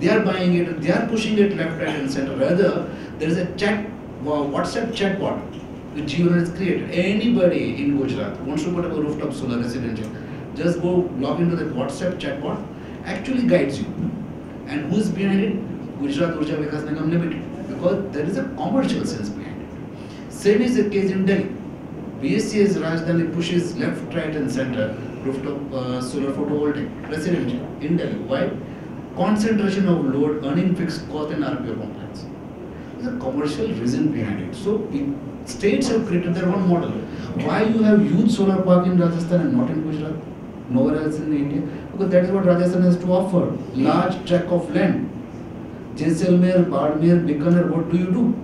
They are buying it and they are pushing it left, right and center. Rather, there is a WhatsApp chatbot which GUVNL has created. Anybody in Gujarat wants to put up a rooftop solar residential, just go log into that WhatsApp chatbot, actually guides you. And who is behind it? Gujarat Urja Vikas Nigam Limited. Because there is a commercial sense behind it. Same is the case in Delhi. BSE's Rajdhani pushes left, right and center rooftop solar photovoltaic residential in Delhi. Why? Concentration of load, earning fixed cost and RPO compliance. There's a commercial reason behind it. So states have created their own model. Why you have huge solar park in Rajasthan and not in Gujarat, nowhere else in India? Because that is what Rajasthan has to offer, large tract of land. Jaisalmer, Barmer, Bikaner, what do you do?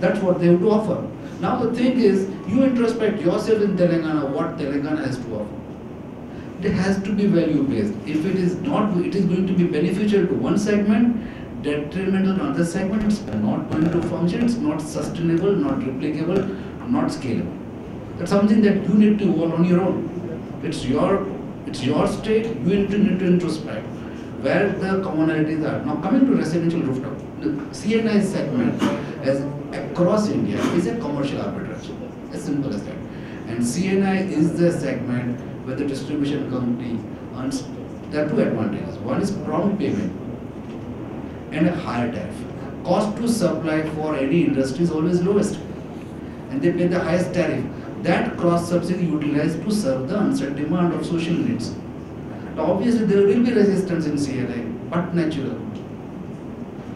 That's what they have to offer. Now the thing is, you introspect yourself in Telangana, what Telangana has to offer. It has to be value based. If it is not, it is going to be beneficial to one segment, detrimental to another segment, it's not going to function, it's not sustainable, not replicable, not scalable. That's something that you need to work on your own. It's your state, you need to introspect where the commonalities are. Now coming to residential rooftop, the CNI segment as across India is a commercial arbitrage, as simple as that. And CNI is the segment where the distribution company earns. There are two advantages. One is prompt payment and a higher tariff. Cost to supply for any industry is always lowest, and they pay the highest tariff. That cross-subsidy utilized to serve the unmet demand of social needs. Now obviously there will be resistance in CNI, but natural.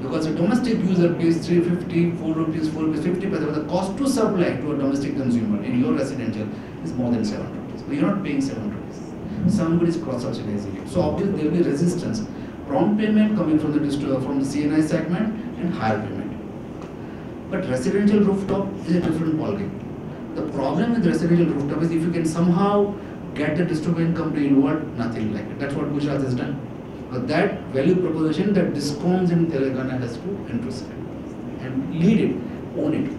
Because a domestic user pays 350, 4 rupees, 4 rupees, 50 paise, but the cost to supply to a domestic consumer in your residential is more than 7 rupees. But you are not paying 7 rupees. Somebody is cross-subsidizing it. So obviously there will be resistance. Prompt payment coming from the CNI segment and higher payment. But residential rooftop is a different ballgame. The problem with residential rooftop is if you can somehow get the distribution company involved, nothing like it. That's what Gujarat has done. But that value proposition that DISCOMs in Telangana has to intersect and lead it, own it.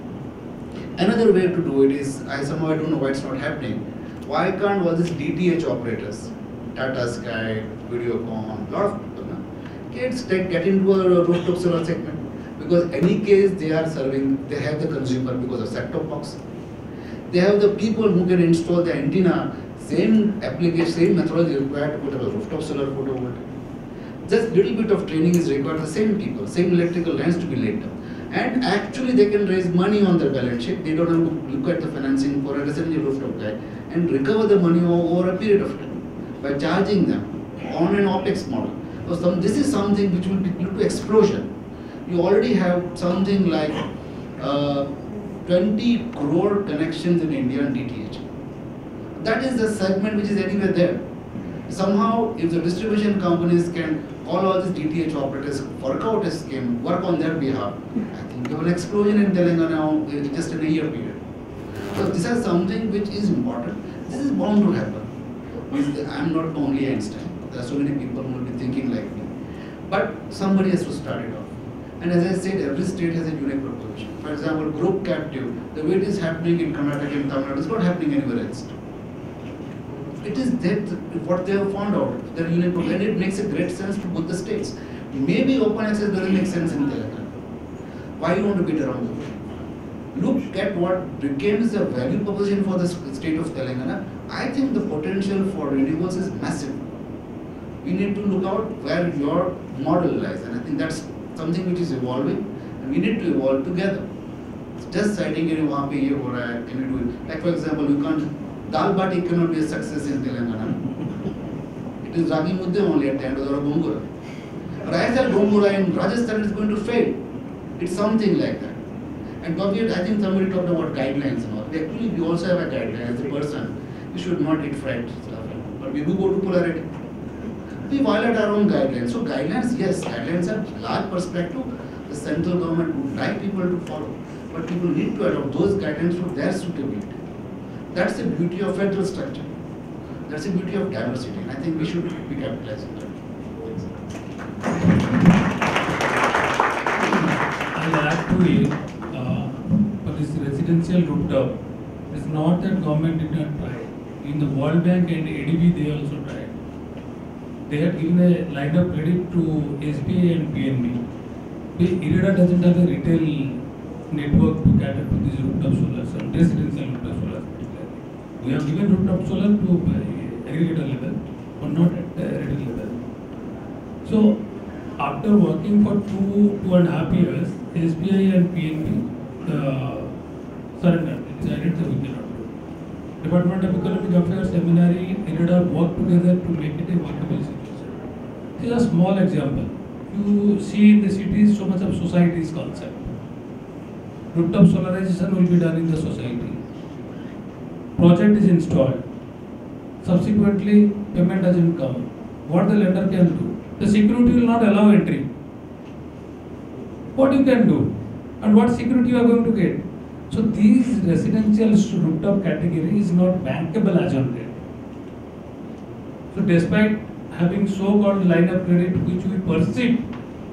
Another way to do it is, I don't know why it's not happening. Why can't all these DTH operators, Tata Sky, Videocon, lot of people now, kids get into a rooftop solar segment? Because any case they are serving, they have the consumer because of set-top box. They have the people who can install the antenna, same application, same methodology required to put up a rooftop solar photovoltaic. Just little bit of training is required for the same people, same electrical lines to be laid down. And actually they can raise money on their balance sheet. They don't have to look at the financing for a residential rooftop guy and recover the money over a period of time by charging them on an OPEX model. So this is something which will lead to explosion. You already have something like 20 crore connections in India on DTH. That is the segment which is anywhere there. Somehow, if the distribution companies can call all these DTH operators, work out a scheme, work on their behalf, I think there will be an explosion in Telangana just in a year period. So this is something which is important. This is bound to happen. I am not only Einstein. There are so many people who will be thinking like me. But somebody has to start it off. And as I said, every state has a unique proposition. For example, group captive, the way it is happening in Karnataka and Tamil Nadu is not happening anywhere else. It is that what they have found out, their unique proposition, and it makes a great sense to both the states. Maybe open access doesn't make sense in Telangana. Why you want to beat around the bush? Look at what becomes the value proposition for the state of Telangana. I think the potential for renewables is massive. We need to look out where your model lies, and I think that's something which is evolving, and we need to evolve together. It's just citing, can you do it? Like for example, you can't, dal bati cannot be a success in Telangana. It is ragi mudde only at $10 or a gongura. Raisal gongura in Rajasthan is going to fail. It's something like that. And I think somebody talked about guidelines and all. Actually, we also have a guideline as a person. We should not eat fried stuff. But we do go to polarity. We violate our own guidelines. So guidelines, yes, guidelines are large perspective. The central government would like people to follow, but people need to adopt those guidelines for their suitability. That's the beauty of federal structure. That's the beauty of diversity. And I think we should be capitalized on that. I'll add to it, for this residential rooftop, it's not that government did not try. In the World Bank and ADB, they also tried. They had given a line of credit to SBI and PNB. IREDA doesn't have a retail network to cater to these rooftop solar, some residential rooftop solar particularly. We have given rooftop solar to aggregator level, but not at the retail level. So after working for two and a half years, SBI and PNB surrendered. They decided that we cannot. Department of Economic Affairs, MNRE, IREDA work together to make it a workable situation. This is a small example. You see in the cities so much of society's concept. Rooftop solarization will be done in the society. Project is installed. Subsequently, payment doesn't come. What the lender can do? The security will not allow entry. what you can do and what security you are going to get. So these residential rooftop category is not bankable as on date. So despite having so-called line of credit, which we perceive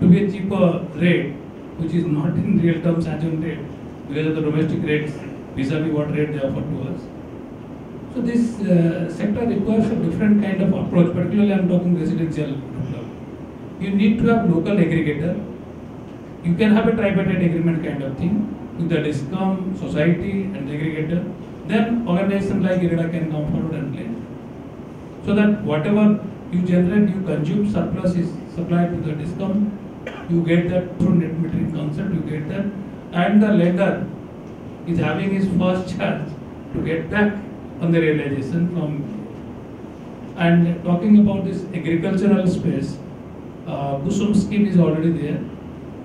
to be a cheaper rate, which is not in real terms as on date because of the domestic rates vis-a-vis what rate they offer to us. So this sector requires a different kind of approach. Particularly, I am talking residential rooftop. You need to have local aggregator. You can have a tripartite agreement kind of thing with the DISCOM, society, and the aggregator. Then organizations like IREDA can come forward and play. So that whatever you generate, you consume, surplus is supplied to the DISCOM. You get that through net metering concept. You get that, and the lender is having his first charge to get back on the realization from. And talking about this agricultural space, Kusum scheme is already there,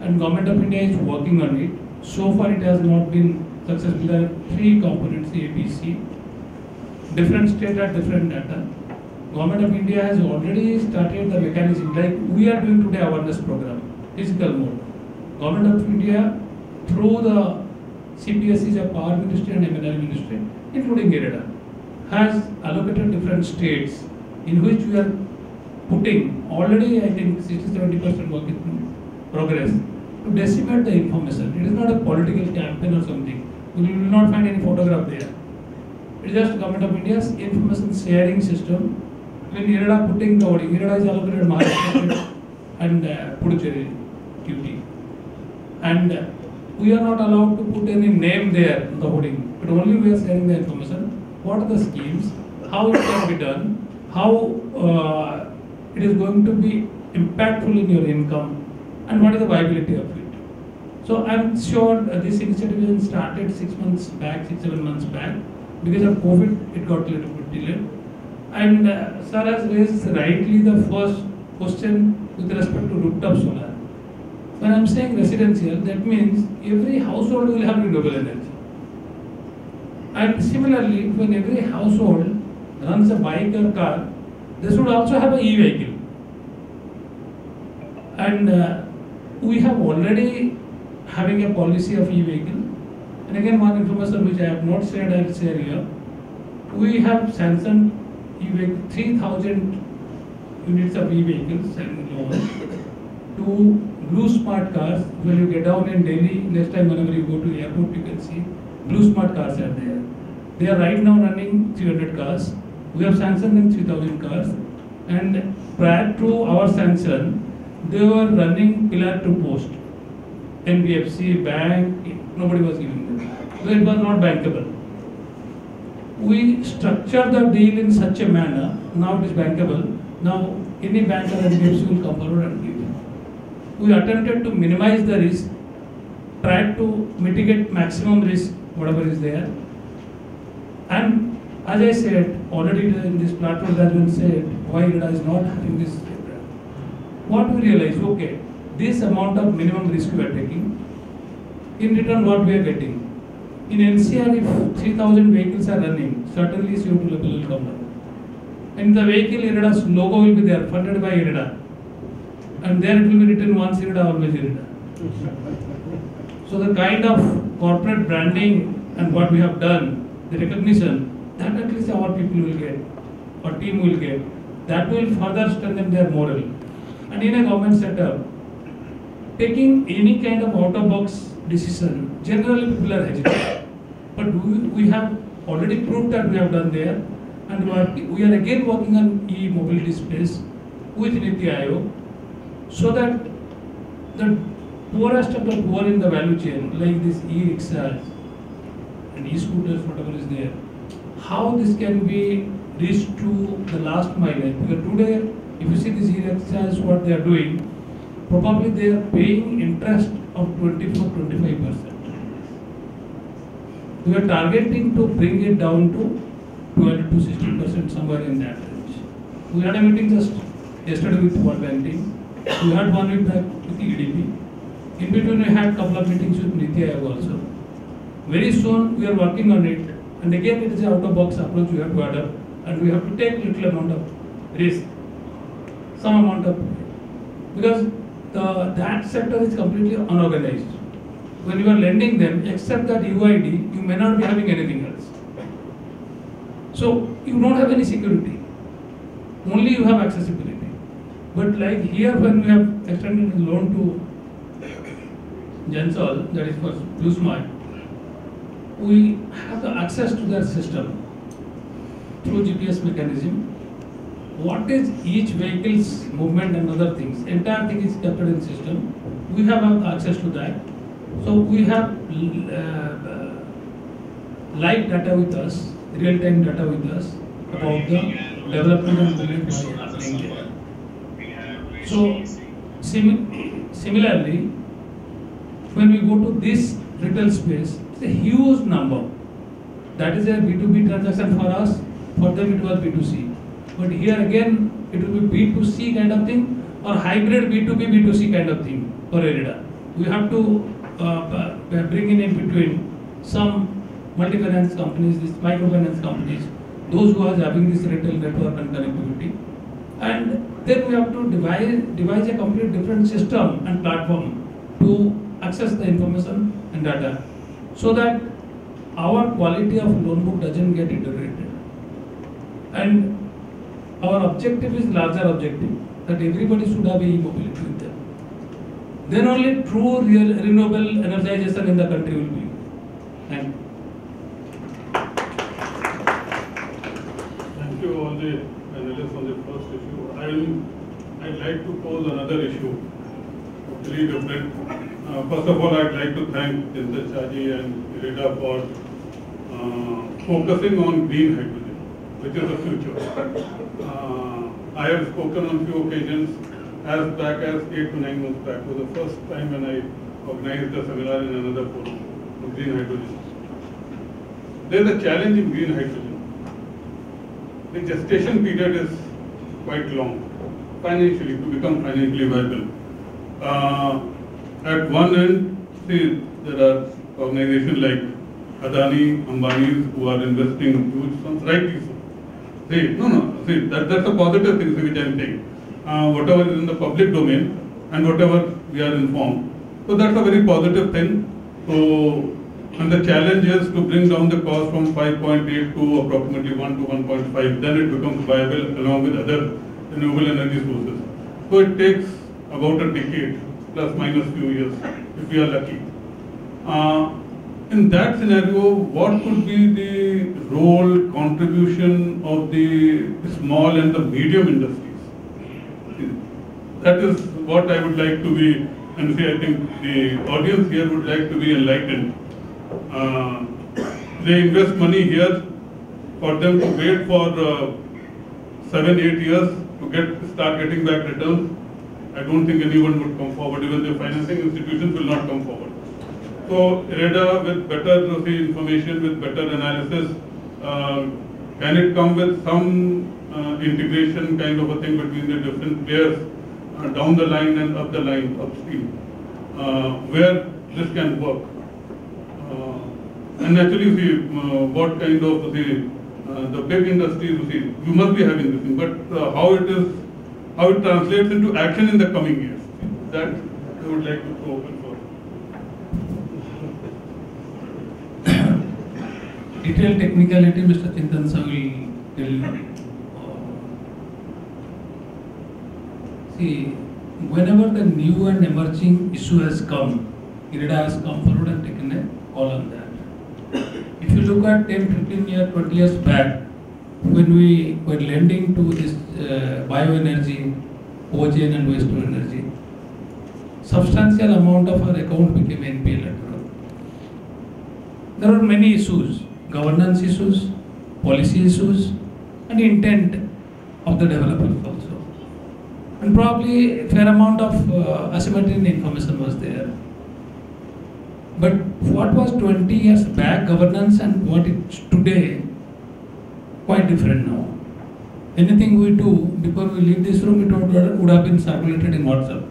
and Government of India is working on it. So far, it has not been successful. There are three components: A, B, C. Different states have different data. Government of India has already started the mechanism like we are doing today awareness program, physical mode. Government of India through the CPSE's Power Ministry and MNRE Ministry, including IREDA, has allocated different states in which we are putting already, I think, 60-70% work in progress to decimate the information. It is not a political campaign or something. You will not find any photograph there. It is just Government of India's information sharing system. When IREDA putting the wording, IREDA is allocated Maharashtra and Puducherry duty, and we are not allowed to put any name there in the hoarding, but only we are sharing the information. What are the schemes? How it can be done? How it is going to be impactful in your income? And what is the viability of it? So I am sure this initiative started 6-7 months back. Because of COVID, it got a little bit delayed. And sir has raised rightly the first question with respect to rooftop solar. When I am saying residential, that means every household will have renewable energy. And similarly, when every household runs a bike or car, they should also have an e-vehicle. And we have already having a policy of e-vehicle. And again, one information which I have not shared, I will share here. We have sanctioned 3,000 units of e-vehicles and loans to blue smart cars. When you get down in Delhi, next time whenever you go to airport, you can see blue smart cars are there. They are right now running 300 cars. We have sanctioned them 3,000 cars. And prior to our sanction, they were running pillar to post. NBFC, bank, nobody was giving them. So it was not bankable. We structured the deal in such a manner, now it is bankable. Now any bank or NBFC will come forward and give. We attempted to minimize the risk, tried to mitigate maximum risk, whatever is there. And as I said, already in this platform that has been said, why IREDA is not having this program. What we realize, okay, this amount of minimum risk we are taking, in return what we are getting. In NCR, if 3,000 vehicles are running, certainly CO2 level will come down. And the vehicle IREDA's logo will be there, funded by IREDA. And there it will be written once IREDA, always IREDA. So the kind of corporate branding and what we have done, the recognition, that at least our people will get, our team will get, that will further strengthen their morale. And in a government setup, taking any kind of out-of-box decision, generally people are hesitant. But we have already proved that we have done there. And we are again working on e-mobility space with NITI Aayog. So that the poorest of the poor in the value chain, like this e-rickshaws and e-scooters, whatever is there, how this can be reached to the last mile. Because today, if you see these e-rickshaws, what they are doing, probably they are paying interest of 24-25%. We are targeting to bring it down to 12-16%, somewhere in that range. We had a meeting just yesterday with World Banking. We had one week back with EDB. In between, we had a couple of meetings with NITI Aayog also. Very soon, we are working on it. And again, it is an out-of-box approach we have to adopt. And we have to take little amount of risk. Some amount of... Because that sector is completely unorganized. When you are lending them, except that UID, you may not be having anything else. So you don't have any security. Only you have accessibility. But like here, when we have extended the loan to Gensol, that is for Blue Smart, we have the access to that system through GPS mechanism. What is each vehicle's movement and other things? Entire thing is captured in system. We have access to that. So we have live data with us, real-time data with us about the development and movement happening there. So similarly, when we go to this retail space, it's a huge number. That is a B2B transaction for us. For them it was B2C. But here again, it will be B2C kind of thing or hybrid B2B, B2C kind of thing for IREDA. We have to bring in between some multi-finance companies, these microfinance companies, those who are having this retail network and connectivity. And then we have to devise a complete different system and platform to access the information and data so that our quality of loan book doesn't get deteriorated. And our objective is larger objective, that everybody should have e-mobility with them. Then only true real renewable energization in the country will be. Thank you. Thank you all the panelists on the first issue. I'd like to pose another issue, totally different. First of all, I'd like to thank Chintan Shah and IREDA for focusing on green hydrogen, which is the future. I have spoken on few occasions as back as 8 to 9 months back. It was the first time when I organized a seminar in another forum on green hydrogen. There is a challenge in green hydrogen. The gestation period is quite long, financially, to become financially viable. At one end, see, there are organizations like Adani, Ambani's who are investing huge sums, rightly so. See, that's a positive thing which I am saying. Whatever is in the public domain and whatever we are informed. So that's a very positive thing. So, and the challenge is to bring down the cost from 5.8 to approximately 1 to 1.5. Then it becomes viable along with other renewable energy sources. So it takes about a decade, plus minus few years, if we are lucky. In that scenario, what could be the role, contribution of the small and the medium industries? That is what I would like to be, and see, I think the audience here would like to be enlightened. They invest money here, for them to wait for 7-8 years to start getting back returns. I don't think anyone would come forward, even the financing institutions will not come forward. So IREDA, with better information, with better analysis, can it come with some integration kind of a thing between the different players down the line and up the line, upstream, where this can work? And naturally, what kind of the big industries you must be having this thing, but how it translates into action in the coming years, that I would like to go open for. Detailed technicality, Mr. Chintan Cha will tell. See, whenever the new and emerging issue has come, IREDA has come forward and taken a call on that. If you look at 10, 15 years, 20 years back, when we were lending to this bioenergy, OGN and waste to energy, substantial amount of our account became NPL at all. There are many issues. Governance issues, policy issues, and intent of the developers also. And probably a fair amount of asymmetry in information was there. But what was 20 years back governance and what it's today, quite different now. Anything we do, before we leave this room, it would have been circulated in WhatsApp.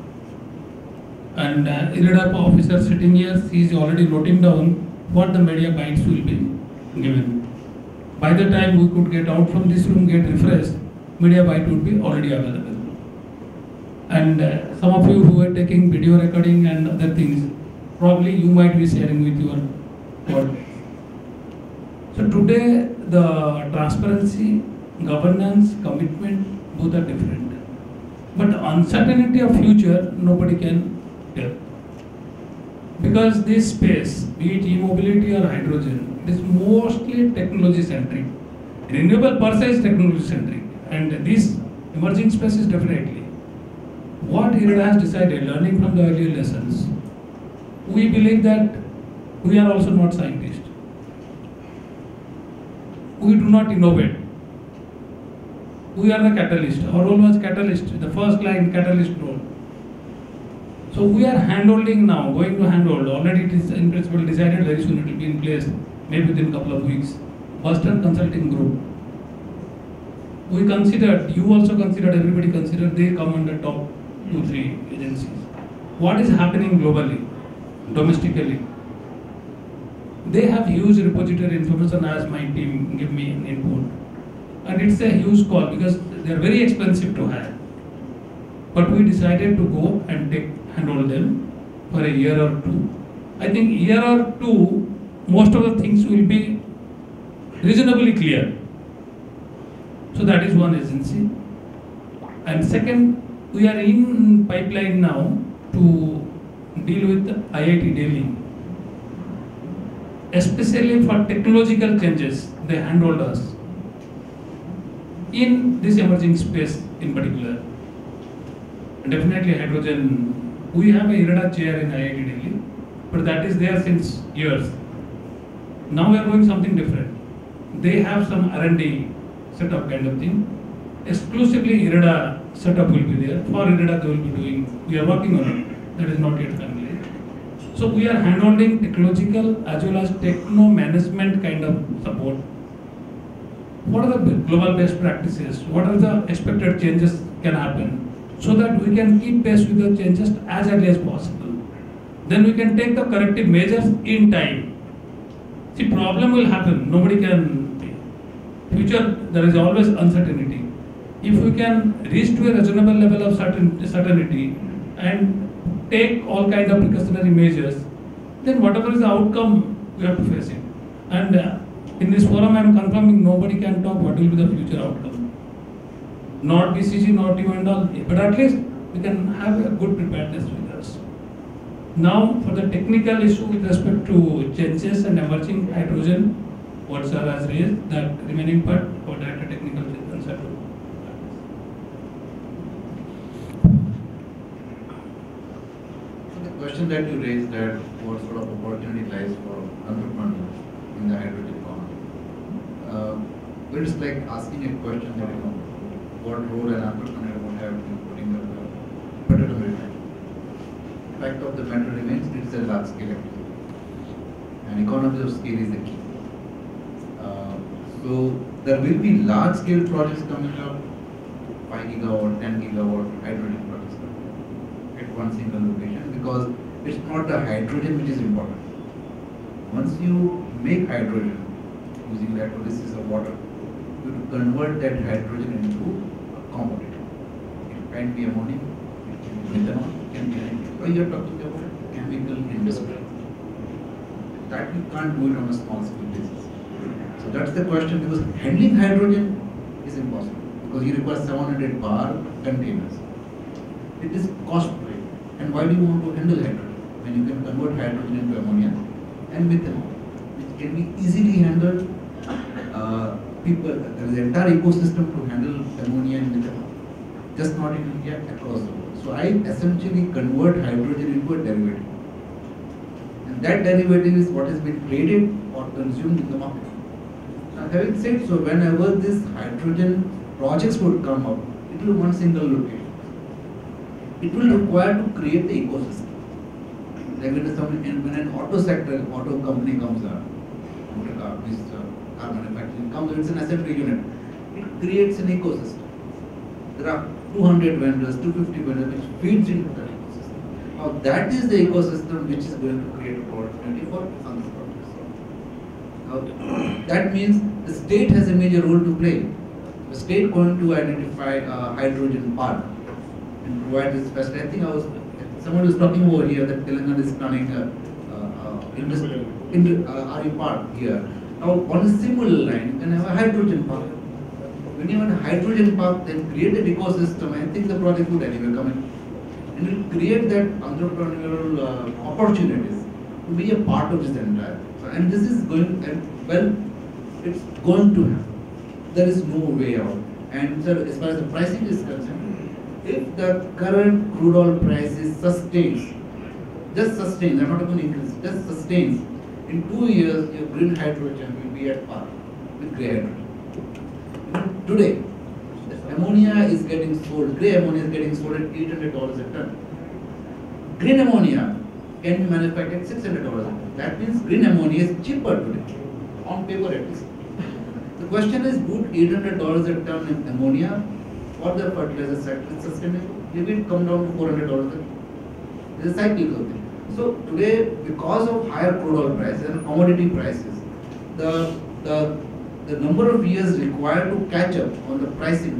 And IREDA officer sitting here, he is already noting down what the media bites will be given. By the time we could get out from this room, get refreshed, media bite would be already available. and some of you who are taking video recording and other things, probably you might be sharing with your world. So today the transparency, governance, commitment, both are different. But the uncertainty of future nobody can tell. Because this space, be it e-mobility or hydrogen, it is mostly technology-centric. Renewable per se is technology-centric, and this emerging space is definitely. What IREDA has decided, learning from the earlier lessons, we believe that we are also not scientists. We do not innovate. We are the catalyst. Our role was catalyst, the first line catalyst role. So we are handholding now, going to handhold. Already it is in principle decided, very soon it will be in place, maybe within a couple of weeks. Boston Consulting Group. We considered, you also considered, everybody considered, they come under top 2-3 agencies. What is happening globally, domestically? They have huge repository information as my team give me an input. And it's a huge call because they are very expensive to hire. But we decided to go and handle them for a year or two. I think year or two, most of the things will be reasonably clear. So that is one agency. And second, we are in pipeline now to deal with IIT Delhi. Especially for technological changes, they handled us. In this emerging space in particular, definitely hydrogen, we have a IREDA chair in IIT Delhi, but that is there since years. Now we are doing something different. They have some R&D setup kind of thing. Exclusively IREDA setup will be there. For IREDA they will be doing, we are working on it, that is not yet finally. So we are handholding technological as well as techno-management kind of support. What are the global best practices? What are the expected changes can happen? So that we can keep pace with the changes as early as possible. Then we can take the corrective measures in time. See, problem will happen. Nobody can pay. Future, there is always uncertainty. If we can reach to a reasonable level of certainty and take all kinds of precautionary measures, then whatever is the outcome, we have to face it. And in this forum, I am confirming nobody can talk what will be the future outcome. Not BCG, not you and all, but at least we can have a good preparedness with us. Now, for the technical issue with respect to changes and emerging hydrogen, what sir has raised, that remaining part for director technical concept. The question that you raised, that what sort of opportunity lies for entrepreneurs in the hydrogen? But it's like asking a question that, you know, what role an entrepreneur would have in putting up the particular event. The fact of the matter remains, it's a large scale activity. And economies of scale is the key. So there will be large scale projects coming up, 5 gigawatt, 10 gigawatt hydrogen projects at one single location, because it's not the hydrogen which is important. Once you make hydrogen, using electrolysis of water, you convert that hydrogen into a commodity. It can be ammonia, it can be methanol, it can be anything. So you are talking about chemical industry. That you can't do it on a small scale basis. So that's the question, because handling hydrogen is impossible, because you require 700 bar containers. It is costly. And why do you want to handle hydrogen when you can convert hydrogen into ammonia and methanol, which can be easily handled? There is an entire ecosystem to handle ammonia and methanol, just not in India, across the world. So I essentially convert hydrogen into a derivative, and that derivative is what has been traded or consumed in the market. Now, having said so, whenever these hydrogen projects would come up, it will one single location. It will require to create the ecosystem. Like when an auto sector, auto company comes up, motor car, car manufacturing comes, it's an assembly unit. It creates an ecosystem. There are 200 vendors, 250 vendors, which feeds into that ecosystem. Now that is the ecosystem which is going to create opportunity for other products. Now that means the state has a major role to play. The state is going to identify a hydrogen park and provide this special. I think I was someone was talking over here that Telangana is planning RE park here. Now on a similar line, you can have a hydrogen park. When you have a hydrogen park, then create an ecosystem. I think the project would anyway come in. And it will create that entrepreneurial opportunities to be a part of this entire. And this is going, and well, it's going to happen. There is no way out. And sir, as far as the pricing is concerned, if the current crude oil prices sustains, just sustains, I'm not going to increase, just sustains, in 2 years your green hydrogen will be at par with grey hydrogen. Today, ammonia is getting sold, grey ammonia is getting sold at $800 a ton. Green ammonia can be manufactured at $600 a ton. That means green ammonia is cheaper today, on paper at least. The question is, would $800 a ton in ammonia for the fertilizer sector is sustainable? Maybe it come down to $400 a ton. It's a cyclical thing. So today, because of higher crude oil prices and commodity prices, the number of years required to catch up on the pricing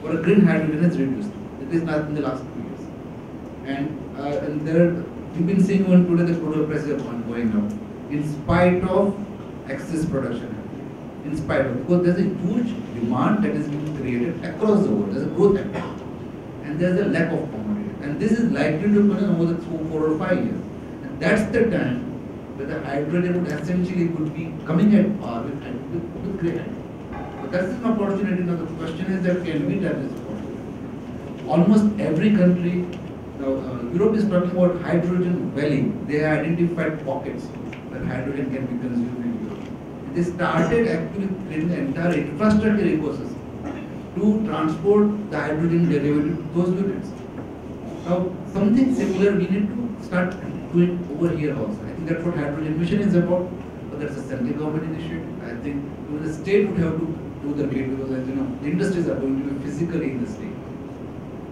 for a green hydrogen is reduced. It is not in the last 2 years. And we've been seeing even today the crude oil prices are going up, in spite of excess production. In spite of, because there's a huge demand that is being created across the world. There's a growth factor. And there's a lack of commodity. And this is likely to happen over the 4 or 5 years. And that's the time where the hydrogen essentially could be coming at par with grey hydrogen. But that's an opportunity. Now the question is that can we tap this opportunity? Almost every country, now, Europe is talking about hydrogen valley. They identified pockets where hydrogen can be consumed. They started actually creating the entire infrastructure ecosystem to transport the hydrogen derivative to those units. Now, something similar we need to start doing over here also. I think that's what hydrogen mission is about, but that's a central government initiative. I think even the state would have to do the bit because, as you know, the industries are going to be physically in the state.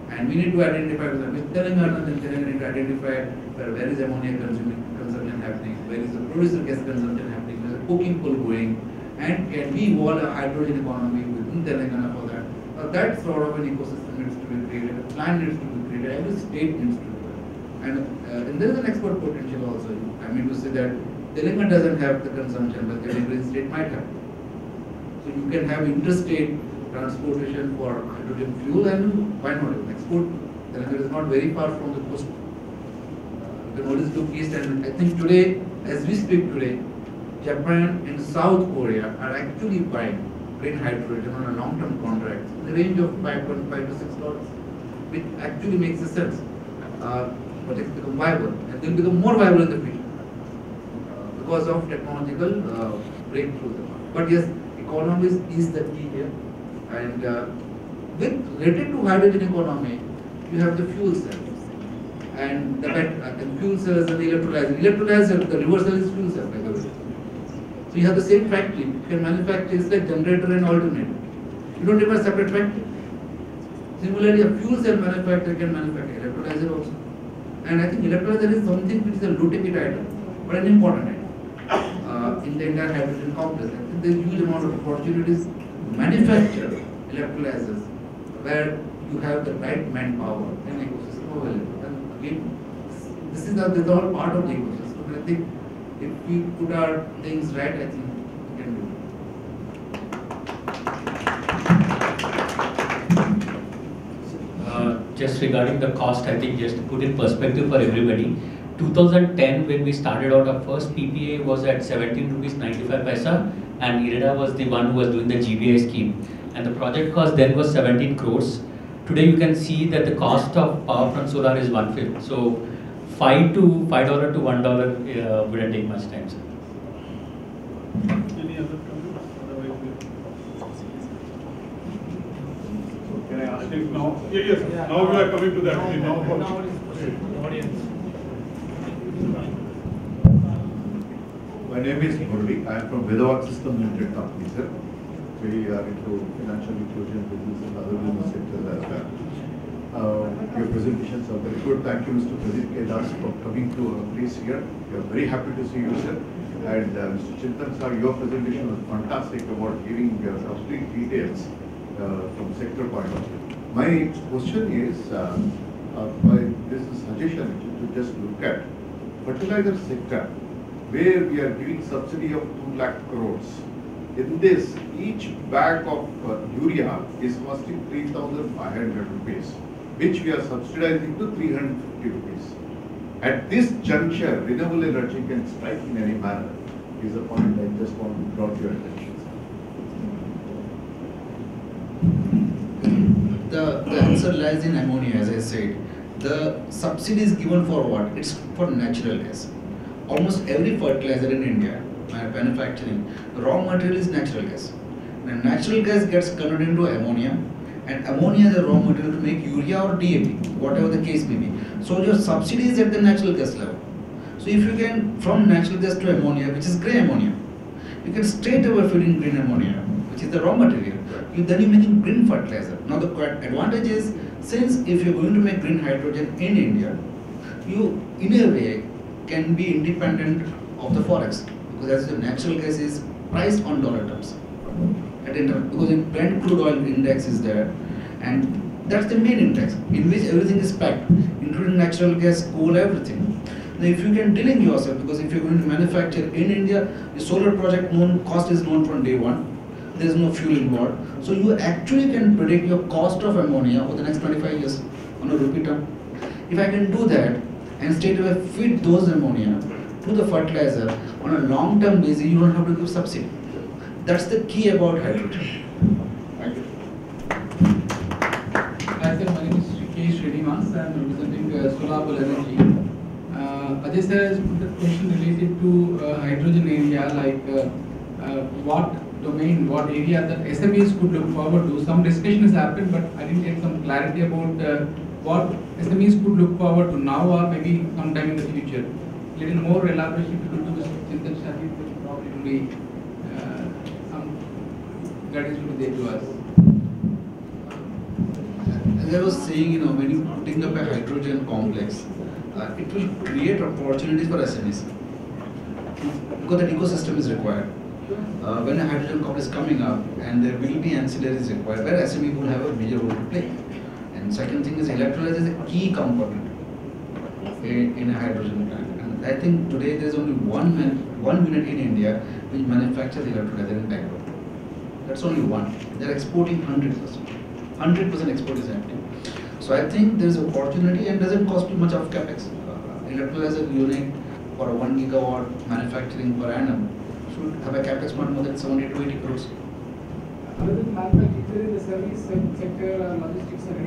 And we need to identify with Telangana, then Telangana need to identify where is ammonia consumption happening, where is the producer gas consumption happening, cooking coal going, and can we evolve a hydrogen economy within Telangana for that? That sort of an ecosystem needs to be created, a plan needs to be created, every state needs to do it. And there is an export potential also. I mean to say that Telangana doesn't have the consumption, but the neighboring state might have. So you can have interstate transportation for hydrogen fuel, and why not export? Telangana is not very far from the coast. You can always look east, and I think today, as we speak today, Japan and South Korea are actually buying green hydrogen on a long-term contract in the range of $5.5 to $6, which actually makes a sense. Projects become viable, and they'll become more viable in the future because of technological breakthrough. But yes, economy is the key here, and with related to hydrogen economy, you have the fuel cells and the fuel cells and the electrolyzer. Electrolyzer, the reversal is fuel cell, by the way. So you have the same factory, you can manufacture, it's like generator and alternator. You don't have a separate factory. Similarly, a fuel cell manufacturer can manufacture electrolyzer also. And I think electrolyzer is something which is a low-ticket item, but an important item in the entire hydrogen complex. I think there's a huge amount of opportunities to manufacture electrolyzers where you have the right manpower and ecosystem available. And again, this is all part of the ecosystem. And I think if we put our things right, I think we can do it. Just regarding the cost, I think just to put in perspective for everybody, 2010 when we started out, our first PPA was at 17 rupees 95 paisa, and IREDA was the one who was doing the GBI scheme, and the project cost then was 17 crores. Today you can see that the cost of power from solar is 1/5. So $5 to $1 wouldn't take much time, sir. Any other comments? Can I ask you now? Yeah, yes. Yeah. Now we are coming to that. Now the audience. My name is Murali. I am from Vedavak System Limited Company, sir. We are into financial inclusion business and other business sectors as well. Your presentations are very good. Thank you, Mr. Pradeep K. Das, for coming to our place here. We are very happy to see you, sir. And Mr. Chintan Shah, your presentation was fantastic about giving complete details from sector point of view. My question is, this is a suggestion to just look at fertilizer sector, where we are giving subsidy of 2 lakh crores. In this, each bag of urea is costing 3,500 rupees, which we are subsidizing to 350 rupees. At this juncture, renewable energy can strike in any manner is a point I just want to draw to your attention. The answer lies in ammonia, as I said. The subsidy is given for what? It's for natural gas. Almost every fertilizer in India, manufacturing, raw material is natural gas. And natural gas gets converted into ammonia, and ammonia is a raw material to make urea or DAP, whatever the case may be. So your subsidy is at the natural gas level. So if you can, from natural gas to ammonia, which is grey ammonia, you can straight away fill in green ammonia, which is the raw material. Then you're making green fertilizer. Now the advantage is, since if you're going to make green hydrogen in India, you in a way can be independent of the forex, because as your natural gas is priced on dollar terms. Because the Brent crude oil index is there, and that's the main index in which everything is packed, including natural gas, coal, everything. Now if you can delink yourself, because if you're going to manufacture in India, the solar project known cost is known from day one. There is no fuel involved, so you actually can predict your cost of ammonia over the next 25 years on a rupee term. If I can do that and straight away feed those ammonia to the fertilizer on a long-term basis, you don't have to give subsidy. That's the key about hydrogen. Thank you. Hi sir, my name is K. Srinivas. I am representing Solar Energy. Ajay sir has put a question related to hydrogen area, like what domain, what area that SMEs could look forward to. Some discussion has happened, but I didn't get some clarity about what SMEs could look forward to now or maybe sometime in the future. A little more elaboration to do to Mr. Chintan Shah, which probably will be some guidance will be there to us. As I was saying, you know, when you're putting up a hydrogen complex, it will create opportunities for SMEs, because that ecosystem is required. When a hydrogen complex is coming up, and there will be ancillaries required, where SME will have a major role to play. And second thing is, electrolyzer is a key component in a hydrogen plant. And I think today there is only one unit in India which manufactures electrolyzer in Bangalore. That's only one. They are exporting 100%. 100% export is happening. So I think there is an opportunity, and doesn't cost too much of capex. Electrolyzer unit for a 1 gigawatt manufacturing per annum should have a capex not more than 70 to 80 crores. Another manufacturer in the service sector, logistics, is there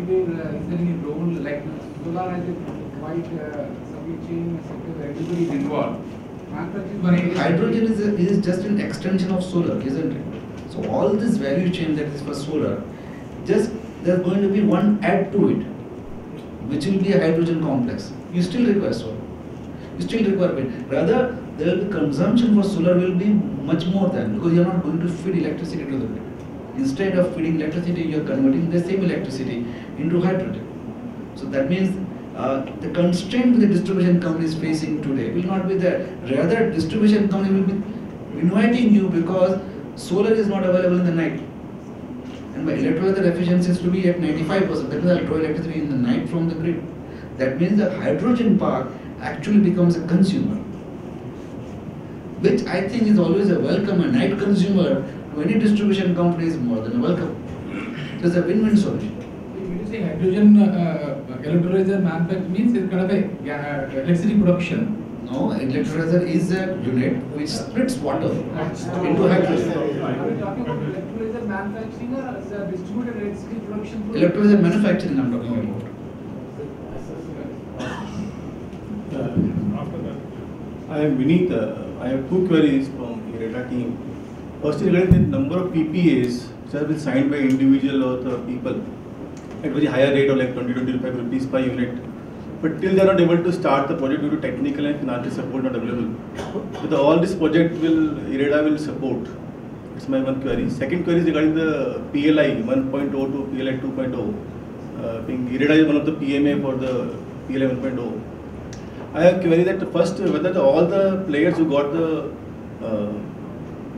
any role like solar has a wide supply chain sector where everybody is involved? Hydrogen is just an extension of solar, isn't it? So all this value chain that is for solar, just there's going to be one add to it, which will be a hydrogen complex. You still require solar. You still require wind. Rather, the consumption for solar will be much more than, because you are not going to feed electricity to the grid. Instead of feeding electricity, you are converting the same electricity into hydrogen. So that means the constraint the distribution company is facing today will not be there. Rather, distribution company will be inviting you, because solar is not available in the night. And by electrolyzer efficiency is to be at 95%. That means I draw electricity in the night from the grid. That means the hydrogen park actually becomes a consumer, which I think is always a welcome. A night consumer to any distribution company is more than a welcome. So it's a win-win solution. When you say hydrogen electrolyzer manufacturing, means it's kind of a electricity production. No, electrolyzer is a unit which splits water into hydrogen. Are we talking about electrolyzer manufacturing or as a distributed electricity production? Electrolyzer manufacturing I'm talking about. After that, I am Vineet. I have two queries from IREDA team. First is regarding the number of PPAs which have been signed by individual or the people at very higher rate of like 20-25 rupees per unit, but till they are not able to start the project due to technical and financial support not available. With all this project IREDA will support. It's my one query. Second query is regarding the PLI 1.0 to PLI 2.0. Being IREDA is one of the PMA for the PLI 1.0. I have queried that first whether all the players who got the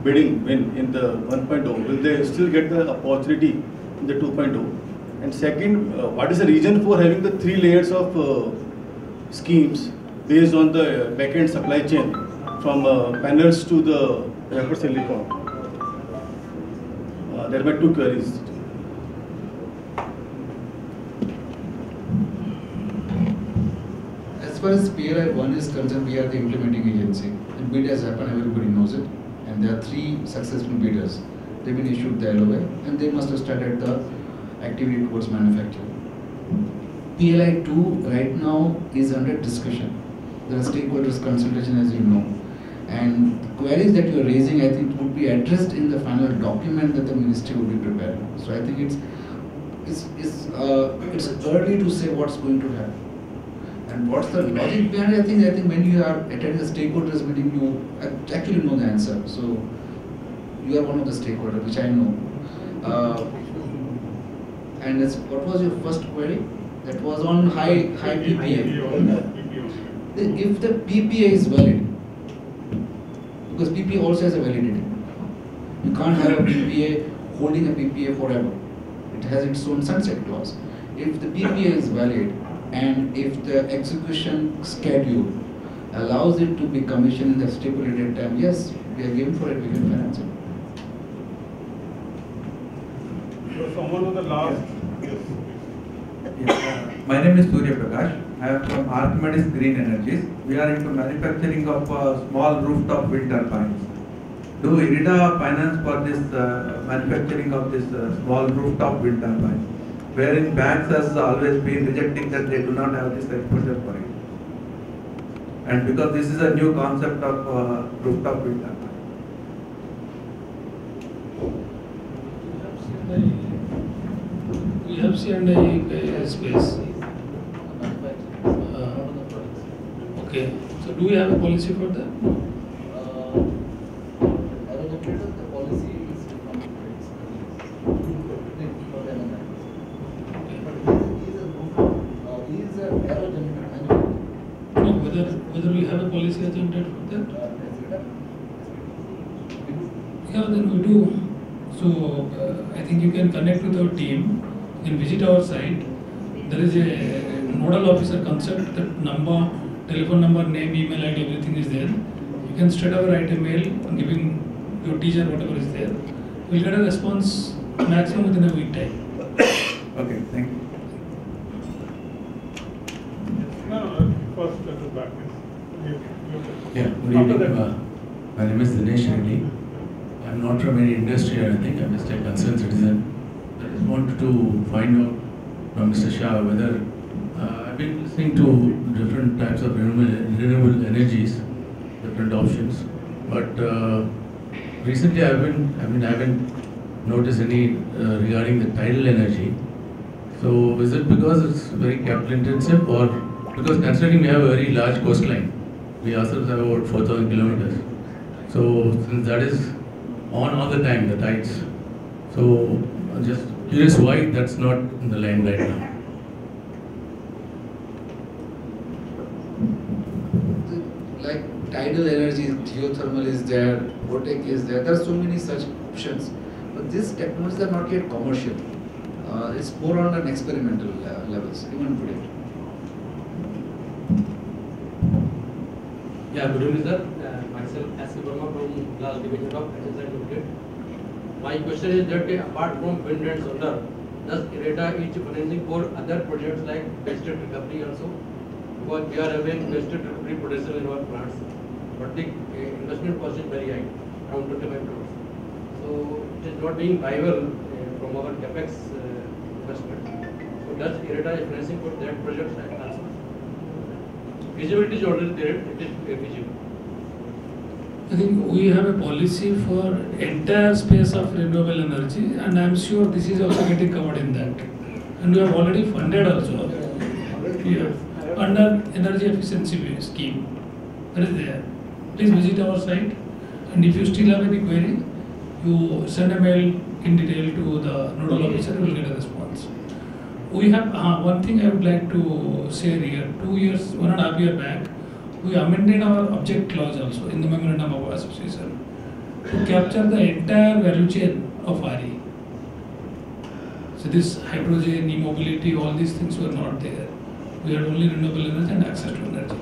bidding win in the 1.0, will they still get the opportunity in the 2.0? And second, what is the reason for having the three layers of schemes based on the back-end supply chain from panels to the wafer silicon? There were two queries. As far as PLI 1 is concerned, we are the implementing agency. And bid has happened, everybody knows it. And there are three successful bidders. They've been issued the LOA and they must have started the activity towards manufacturing. PLI 2 right now is under discussion. There are stakeholders' consultation, as you know. And the queries that you are raising, I think, would be addressed in the final document that the ministry would be preparing. So I think it's early to say what's going to happen. And what's the logic behind it? I think when you are attending a stakeholders meeting, you actually know the answer. So you are one of the stakeholders, which I know. And what was your first query? That was on high PPA. If the PPA is valid, because PPA also has a validity. You can't have a PPA holding a PPA forever. It has its own sunset clause. If the PPA is valid, and if the execution schedule allows it to be commissioned in the stipulated time, yes, we are game for it, we can finance it. So someone on the last. Yes. Yes. My name is Surya Prakash. I am from Archimedes Green Energies. We are into manufacturing of small rooftop wind turbines. Do IREDA finance for this manufacturing of this small rooftop wind turbines? Wherein banks has always been rejecting that they do not have this exposure for it. And because this is a new concept of rooftop wind turbine. We have seen a space. Okay, so do we have a policy for that? The policy is to come for the whether we have a policy agenda for that? Yeah, then we do. So I think you can connect with our team, you can visit our site. There is a nodal officer concept, that number, telephone number, name, email ID, everything is there. You can straight away write a mail giving your teacher whatever is there. We'll get a response maximum within a week time. Okay, thank you. First, let us back. Yeah, good evening. My name is Dinesh Reddy. I'm not from any industry, I think. I'm just a concerned citizen. I just wanted to find out from Mr. Shah whether I've been listening to different types of renewable energies, different options, but recently I haven't noticed any regarding the tidal energy. So is it because it's very capital intensive, or because considering we have a very large coastline, we ourselves have about 4,000 kilometers. So since that is on all the time, the tides. So I'm just curious why that's not in the line right now. Tidal energy, geothermal is there, vortex is there. There are so many such options, but these technologies are not yet commercial. It's more on an experimental levels, even today. Yeah, good evening, sir. Myself, Asil Verma from Glass Division of Ajay Mishra. My question is that apart from wind and solar, does IREDA is financing for other projects like waste recovery also? Because we are having waste recovery potential in our plants. But the investment cost is very high, around 25 crores. So it is not being viable from our capex investment. So does IREDA is financing for that project and also? Feasibility is already there, it is feasible. I think we have a policy for entire space of renewable energy, and I am sure this is also getting covered in that. And we have already funded also under energy efficiency scheme. That is there. Please visit our site, and if you still have any query, you send a mail in detail to the nodal officer, you will get a response. We have one thing I would like to say here. 1.5 years back, we amended our object clause also in the memorandum of association to capture the entire value chain of RE. So this hydrogen, e-mobility, all these things were not there. We had only renewable energy and access to energy.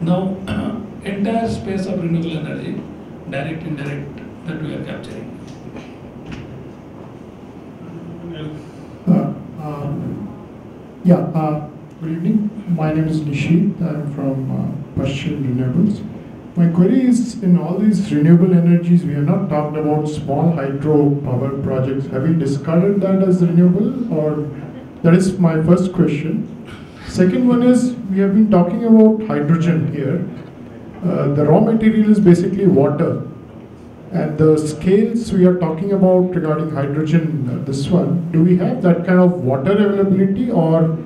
Now, entire space of renewable energy, direct, indirect, that we are capturing. Good evening. My name is Nishit. I'm from Pashchim Renewables. My query is, in all these renewable energies, we have not talked about small hydro power projects. Have we discarded that as renewable? Or that is my first question. Second one is, we have been talking about hydrogen here. The raw material is basically water. And the scales we are talking about regarding hydrogen, this one, do we have that kind of water availability? Or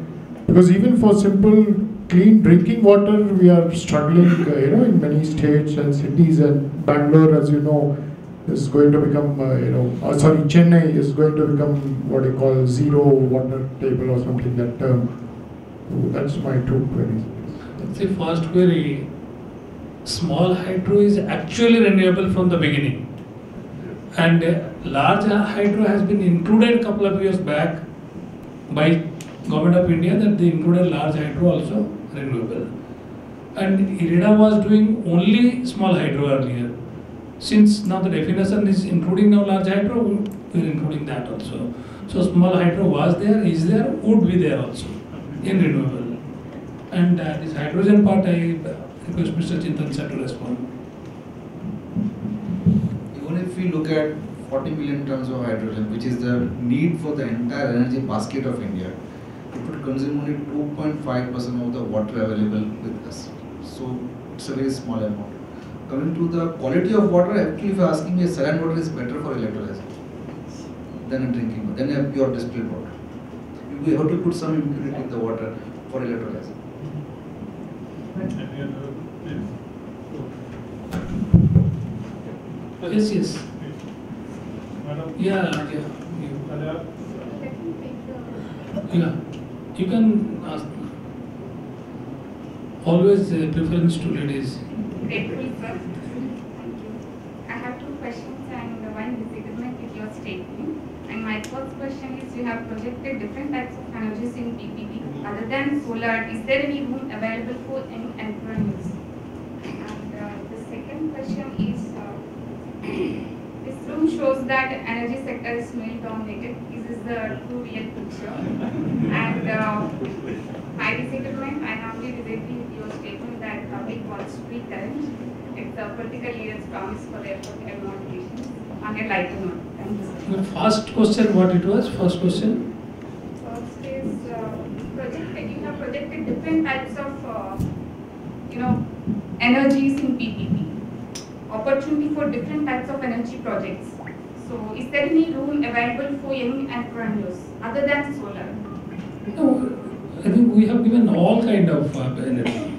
because even for simple clean drinking water, we are struggling, in many states and cities. And Bangalore, as you know, is going to become, Chennai is going to become what you call zero water table or something, that term. So that's my two queries. That's the first query. Small hydro is actually renewable from the beginning, and large hydro has been included a couple of years back by Government of India, that they included large hydro also renewable. And IREDA was doing only small hydro earlier. Since now the definition is including now large hydro, we are including that also. So small hydro was there, is there, would be there also in renewable. And this hydrogen part, I request Mr. Chintan Cha to respond. Even if we look at 40 million tons of hydrogen, which is the need for the entire energy basket of India, it would consume only 2.5% of the water available with us. So it's a very small amount. Coming to the quality of water, actually, if you're asking me, saline water is better for electrolyzer than a drinking water, than a pure distilled water. We have to put some impurity in the water for electrolyzer. Yes. Madam? Yeah. You can ask. Always preference to ladies. Grateful, sir. Thank you. I have two questions, and the one disagreement with your statement. And my first question is, you have projected different types of energies in PPP. Other than solar, is there any room available for any other use? And the second question is, this room shows that energy sector is male dominated. This is the true real picture. And my disagreement, I humbly disagree with your statement that public wants free current. It's a political leader's promise for their political motivations. On a lighter note, thank you. The first question, what it was? First question? First is, you have projected different types of, energies in PPP. Opportunity for different types of energy projects. So, is there any room available for young entrepreneurs other than solar? No, I think we have given all kind of energy.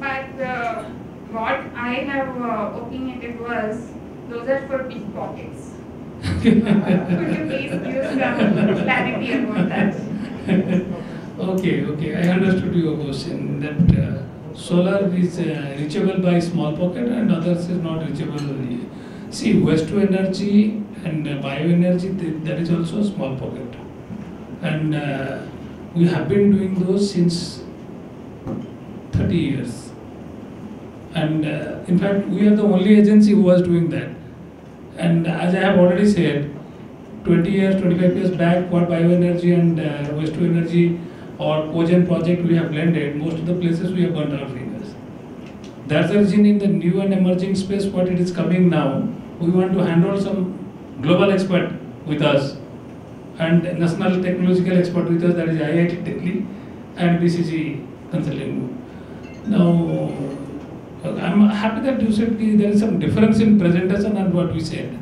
But what I have opinionated was, those are for big pockets. Could you please give some clarity about that? Okay. I understood your question that solar is reachable by small pocket and others is not reachable. See, waste to energy and bioenergy, that is also a small pocket. And we have been doing those since 30 years. And in fact, we are the only agency who was doing that. And as I have already said, 20 years, 25 years back, what bioenergy and waste to energy or cogen project we have blended, most of the places we have burnt our fingers. That's the reason in the new and emerging space, what it is coming now, we want to handle some global expert with us and national technological expert with us, that is IIT Delhi and BCG Consulting. Now, I'm happy that you said there is some difference in presentation and what we said.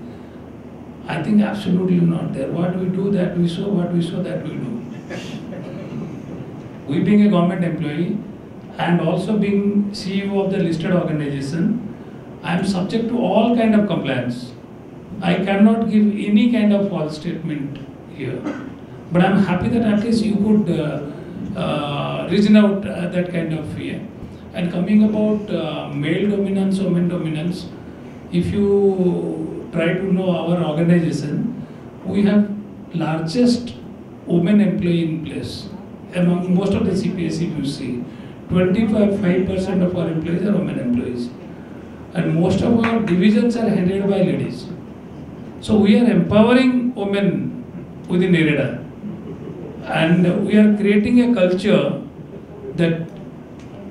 I think absolutely not there. What we do, that we show, what we show, that we do. We being a government employee and also being CEO of the listed organization, I am subject to all kind of compliance. I cannot give any kind of false statement here. But I am happy that at least you could reason out that kind of fear. And coming about male dominance, women dominance, if you try to know our organization, we have largest women employee in place. Among most of the CPSE you see, 25% of our employees are women employees. And most of our divisions are headed by ladies. So we are empowering women within IREDA. And we are creating a culture that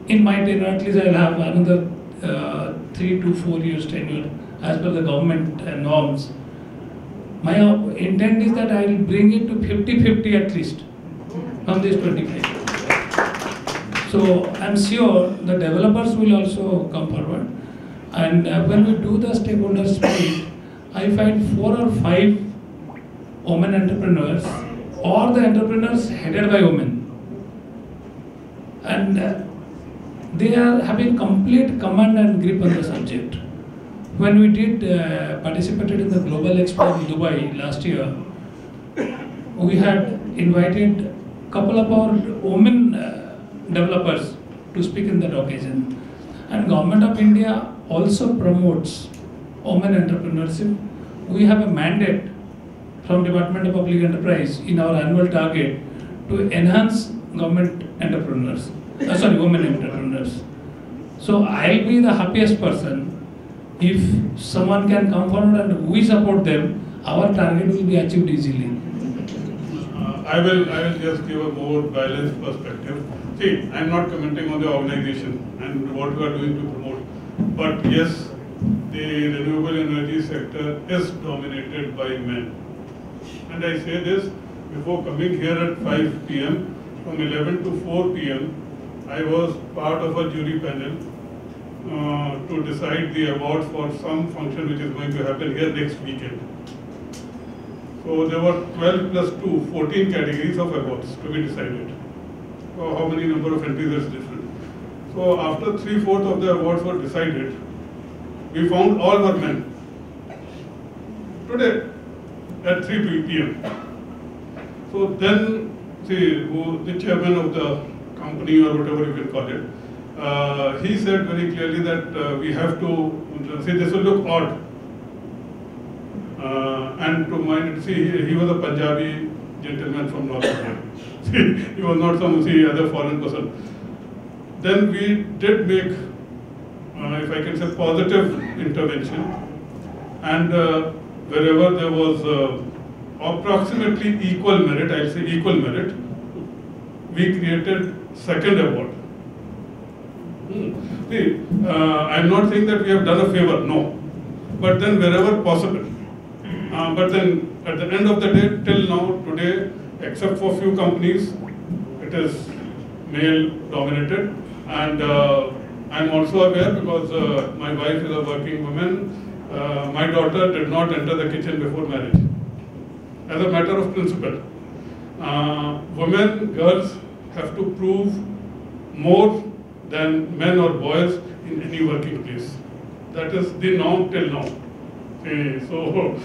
in my tenure, at least I'll have another 3 to 4 years tenure as per the government norms. My intent is that I will bring it to 50-50 at least from this 25. So I'm sure the developers will also come forward. And when we do the stakeholders meet, I find 4 or 5 women entrepreneurs or the entrepreneurs headed by women. And they are having complete command and grip on the subject. When we did participated in the Global Expo in Dubai last year, we had invited a couple of our women developers to speak in that occasion. And Government of India also promotes women entrepreneurship. We have a mandate from Department of Public Enterprise in our annual target to enhance government entrepreneurs, women entrepreneurs. So I'll be the happiest person if someone can come forward and we support them, our target will be achieved easily. I will just give a more balanced perspective. See, I'm not commenting on the organization and what we are doing to promote. But yes, the renewable energy sector is dominated by men. And I say this before coming here at 5 p.m. From 11 to 4 p.m. I was part of a jury panel to decide the award for some function which is going to happen here next weekend. So there were 12 plus 2, 14 categories of awards to be decided. So how many number of entries is different. So after 3/4 of the awards were decided, we found all were men. Today at 3 p.m. So then see, the chairman of the company or whatever you can call it, he said very clearly that we have to see this will look odd. And to mind, see, he was a Punjabi gentleman from North India. See, he was not some other foreign person. Then we did make, if I can say, positive intervention, and wherever there was approximately equal merit, I'll say equal merit, we created second award. See, I'm not saying that we have done a favor, no. But then wherever possible. But then at the end of the day, till now, today, except for few companies, it is male dominated. And I'm also aware because my wife is a working woman. My daughter did not enter the kitchen before marriage. As a matter of principle, women, girls have to prove more than men or boys in any working place. That is the norm till now. So, no,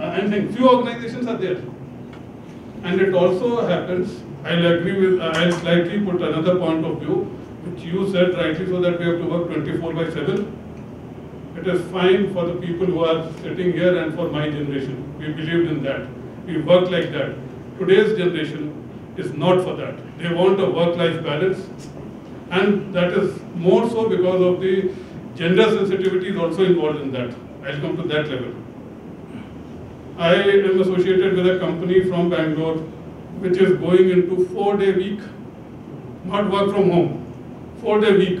I'm saying few organizations are there. And it also happens, I'll agree with, I'll slightly put another point of view, which you said rightly, so that we have to work 24/7. It is fine for the people who are sitting here and for my generation. We believed in that. We worked like that. Today's generation is not for that. They want a work-life balance, and that is more so because of the gender sensitivity is also involved in that. I'll come to that level. I am associated with a company from Bangalore which is going into 4-day week, not work from home, 4-day week,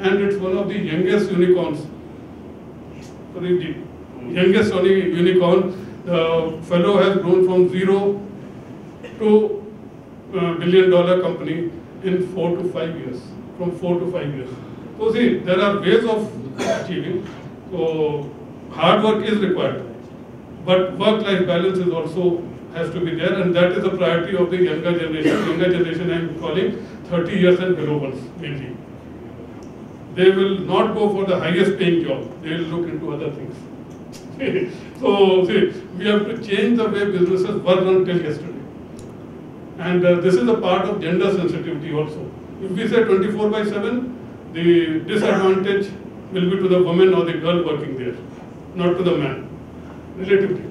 and it's one of the youngest unicorns. The youngest unicorn, the fellow has grown from zero to $1 billion company in 4 to 5 years. From 4 to 5 years. So see, there are ways of achieving. So hard work is required, but work-life balance is also has to be there, and that is the priority of the younger generation. Younger generation, I am calling 30 years and below ones mainly. They will not go for the highest paying job. They will look into other things. So, see, we have to change the way businesses were run till yesterday. And this is a part of gender sensitivity also. If we say 24/7, the disadvantage will be to the woman or the girl working there, not to the man, relatively.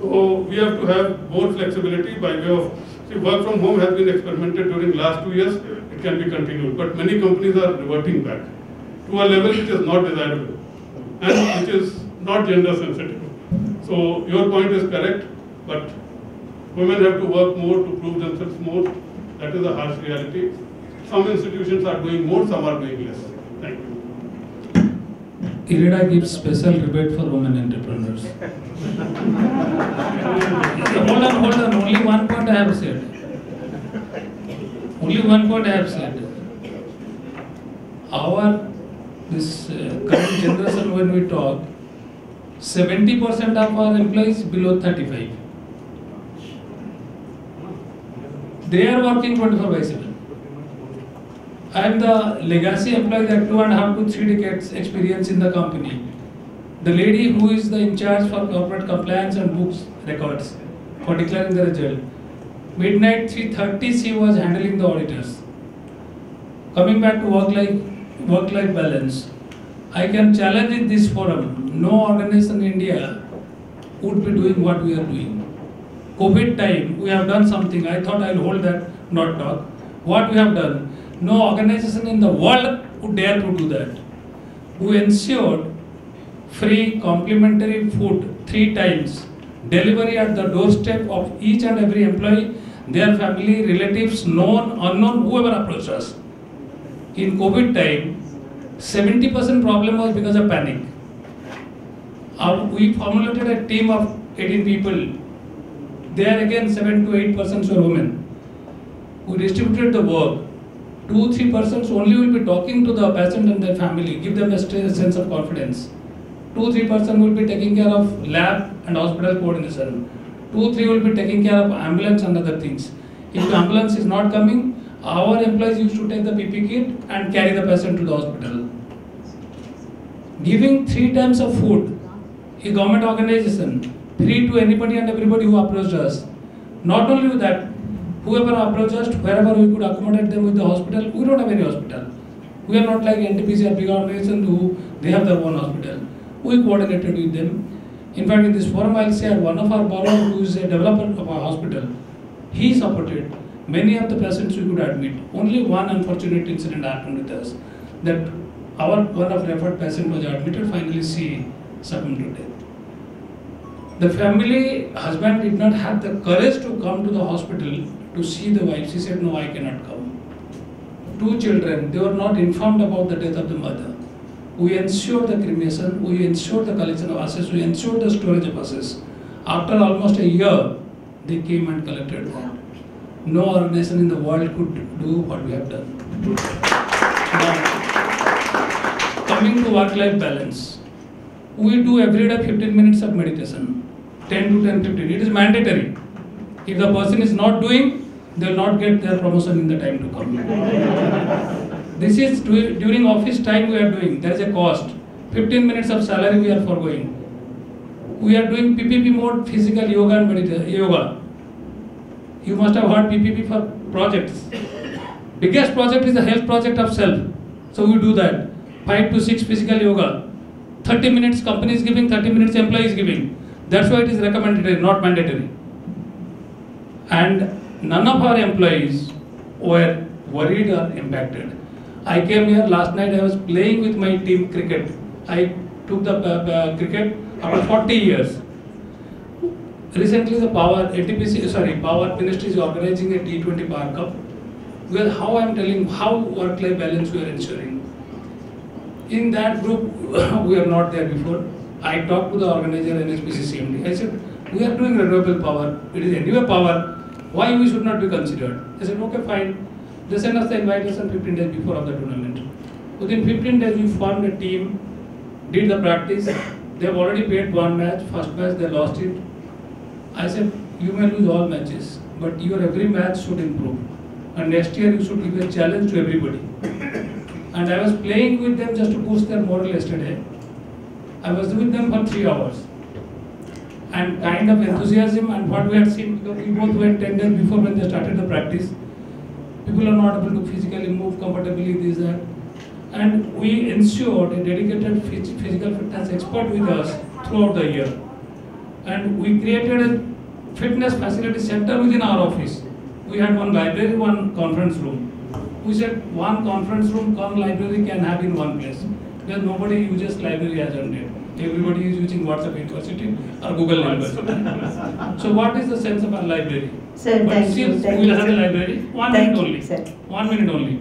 So, So we have to have more flexibility by way of, see, work from home has been experimented during last 2 years. It can be continued, but many companies are reverting back to a level which is not desirable and which is not gender sensitive. So your point is correct, but women have to work more to prove themselves more. That is a harsh reality. Some institutions are doing more, some are doing less. Thank you. IREDA gives special rebate for women entrepreneurs. Hold on. Only one point I have said. This current generation, when we talk, 70% of our employees below 35. They are working 24/7. I am the legacy employee that 2.5 to 3 decades experience in the company. The lady who is the in charge for corporate compliance and books records for declaring the result. Midnight 3:30, she was handling the auditors. Coming back to work-life balance, I can challenge in this forum. No organization in India would be doing what we are doing. COVID time, we have done something. I thought I'll hold that, not talk. What we have done. No organization in the world would dare to do that. We ensured free complimentary food 3 times, delivery at the doorstep of each and every employee, their family, relatives, known, unknown, whoever approached us. In COVID time, 70% problem was because of panic. We formulated a team of 18 people. They are again 7 to 8% were women. We distributed the work. 2-3 persons only will be talking to the patient and their family, give them a sense of confidence. 2-3 persons will be taking care of lab and hospital coordination. 2-3 will be taking care of ambulance and other things. If the ambulance is not coming, our employees used to take the PP kit and carry the patient to the hospital. Giving 3 times of food, a government organization, free to anybody and everybody who approached us. Not only with that, whoever approached us, wherever we could accommodate them with the hospital, we don't have any hospital. We are not like NTPC or big organizations who they have their own hospital. We coordinated with them. In fact, in this forum, I'll say one of our borrowers who is a developer of our hospital, he supported many of the patients we could admit. Only one unfortunate incident happened with us, that one of referred patient was admitted, finally she succumbed to death. The family, husband did not have the courage to come to the hospital to see the wife. She said, no, I cannot come. 2 children, they were not informed about the death of the mother. We ensured the cremation, we ensured the collection of ashes, we ensured the storage of ashes. After almost a year, they came and collected that. No organization in the world could do what we have done. Now, coming to work-life balance. We do every day 15 minutes of meditation, 10 to 10:15. It is mandatory. If the person is not doing, they will not get their promotion in the time to come. This is during office time we are doing. There is a cost. 15 minutes of salary we are foregoing. We are doing PPP mode, physical yoga and meditation. Yoga. You must have heard PPP for projects. Biggest project is the health project of self. So we do that. 5 to 6 physical yoga. 30 minutes company is giving, 30 minutes employee is giving. That's why it is recommended, not mandatory. And none of our employees were worried or impacted. I came here last night, I was playing with my team cricket. I took the cricket after 40 years. Recently the Power Ministry is organizing a T20 Power Cup. Well, how I am telling, how work-life balance we are ensuring. In that group, we are not there before. I talked to the organizer, NSPC CMD. I said, we are doing renewable power. It is anyway power. Why we should not be considered? They said, okay, fine. They sent us the invitation 15 days before of the tournament. Within 15 days, we formed a team, did the practice. They have already played one match. First match, they lost it. I said, you may lose all matches, but your every match should improve. And next year, you should give a challenge to everybody. And I was playing with them just to boost their morale yesterday. I was with them for 3 hours. And kind of enthusiasm and what we had seen, because we both went 10 days before when they started the practice. People are not able to physically move comfortably, this, that. And we ensured a dedicated physical fitness expert with us throughout the year. and we created a fitness facility center within our office. We had one library, one conference room. We said one conference room, one library can have in one place. Because nobody uses library as on date. Everybody is using WhatsApp University or Google University. So what is the sense of our library? Sir, but since we have a library, one minute only.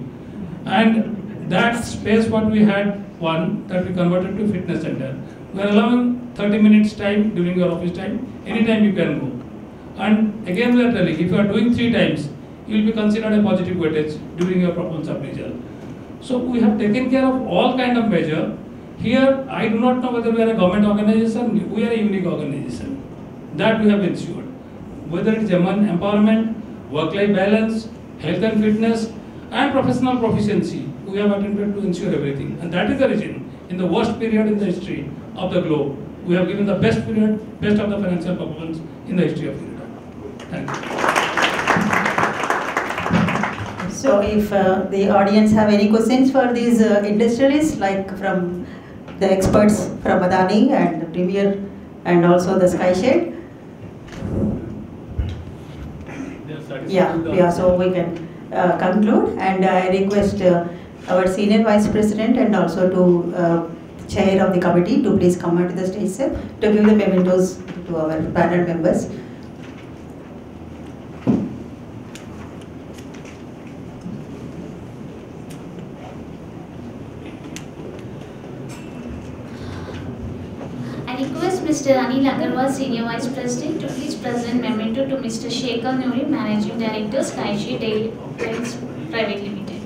And that space what we had, one that we converted to fitness center. We are allowing 30 minutes time during your office time. Anytime you can go. And again we are telling, if you are doing 3 times, you will be considered a positive weightage during your proposal measure. So we have taken care of all kind of measure. Here I do not know whether we are a government organization. We are a unique organization. That we have ensured. Whether it is empowerment, work-life balance, health and fitness, and professional proficiency, we have attempted to ensure everything. And that is the reason. In the worst period in the history of the globe, we have given the best period, best of the financial performance in the history of IREDA. Thank you. So if the audience have any questions for these industrialists, like from the experts from Adani and the Premier and also the Sky Shade. Yeah, so we can conclude, and I request our senior vice president and also to chair of the committee to please come out to the stage, sir, to give the mementos to our panel members. I request Mr. Anil Agarwal, Senior Vice President, to please present memento to Mr. Shekhar Nouri, Managing Director, Sky Shade Elements Private Limited.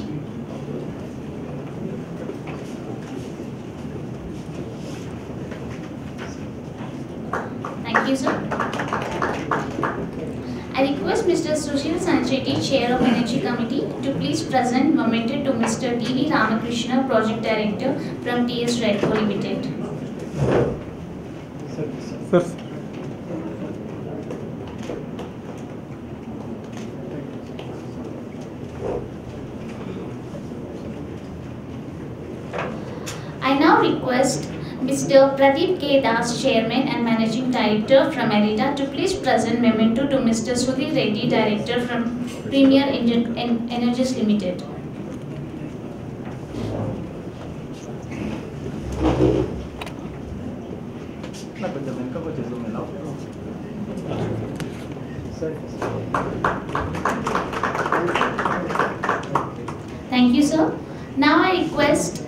Thank you, sir. I request Mr. Sunil Sanjay, Chair of Energy Committee, to please present memento to Mr. T.V. Ramakrishna, Project Director from TSREDCO Limited. Sir. I now request Mr. Pradeep K. Das, Chairman and Managing Director from IREDA, to please present memento to Mr. Sudhir Reddy, Director from Premier Engineers Limited. Thank you, sir. Now I request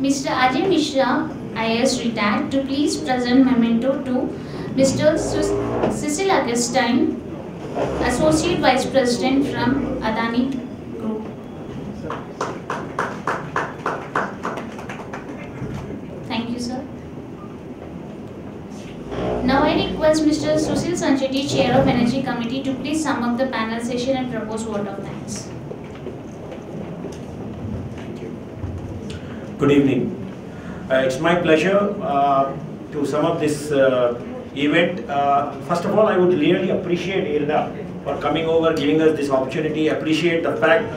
Mr. Ajay Mishra, IAS retired, to please present memento to Mr. Cecil Augustine, Associate Vice President from Adani Group. Thank you, sir. Now I request Mr. Sushil Sancheti, Chair of Energy Committee, to please sum up the panel session and propose vote of thanks. Good evening. It's my pleasure to sum up this event. First of all, I would really appreciate IREDA for coming over, giving us this opportunity. Appreciate the fact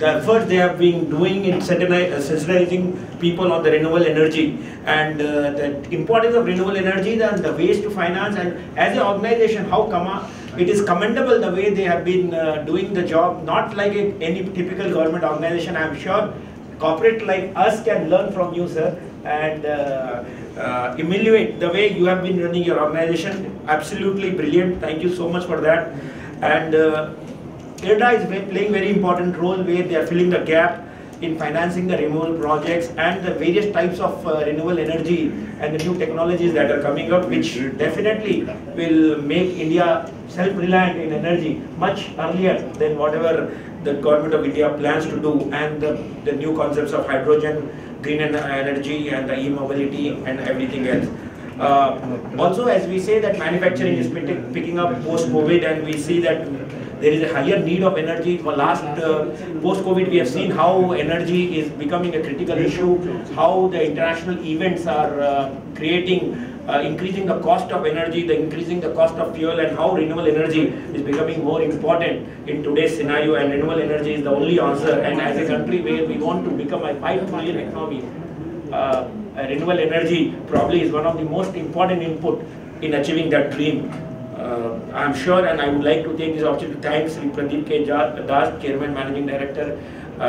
the effort they have been doing in sensitizing people on the renewable energy and the importance of renewable energy and the ways to finance. And as an organization, it is commendable the way they have been doing the job. Not like any typical government organization, I am sure. Corporate like us can learn from you, sir, and emulate the way you have been running your organization. Absolutely brilliant. Thank you so much for that. And IREDA is playing very important role where they are filling the gap in financing the renewable projects and the various types of renewable energy and the new technologies that are coming up, which definitely will make India self-reliant in energy much earlier than whatever the Government of India plans to do, and the new concepts of hydrogen, green energy and the e-mobility and everything else. Also, as we say that manufacturing is picking up post-COVID, and we see that there is a higher need of energy. For last post-COVID, we have seen how energy is becoming a critical issue, how the international events are increasing the cost of energy, increasing the cost of fuel, and how renewable energy is becoming more important in today's scenario, and renewable energy is the only answer. And as a country where we want to become a 5 trillion economy, renewable energy probably is one of the most important input in achieving that dream. I am sure, and I would like to take this opportunity to thank Sri Pradeep K. Das, Chairman, Managing Director,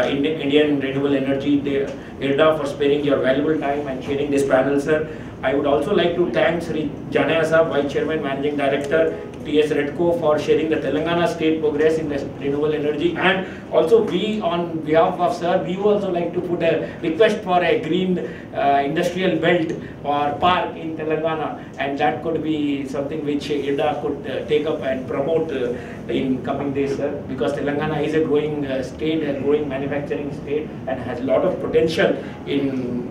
Indian Renewable Energy, IREDA, for sparing your valuable time and sharing this panel, sir. I would also like to thank Sri Janaiah, Vice Chairman, Managing Director, TSREDCO, for sharing the Telangana state progress in renewable energy. And also we, on behalf of sir, we also like to put a request for a green industrial belt or park in Telangana. And that could be something which IREDA could take up and promote in coming days, sir. Because Telangana is a growing state, a growing manufacturing state, and has a lot of potential in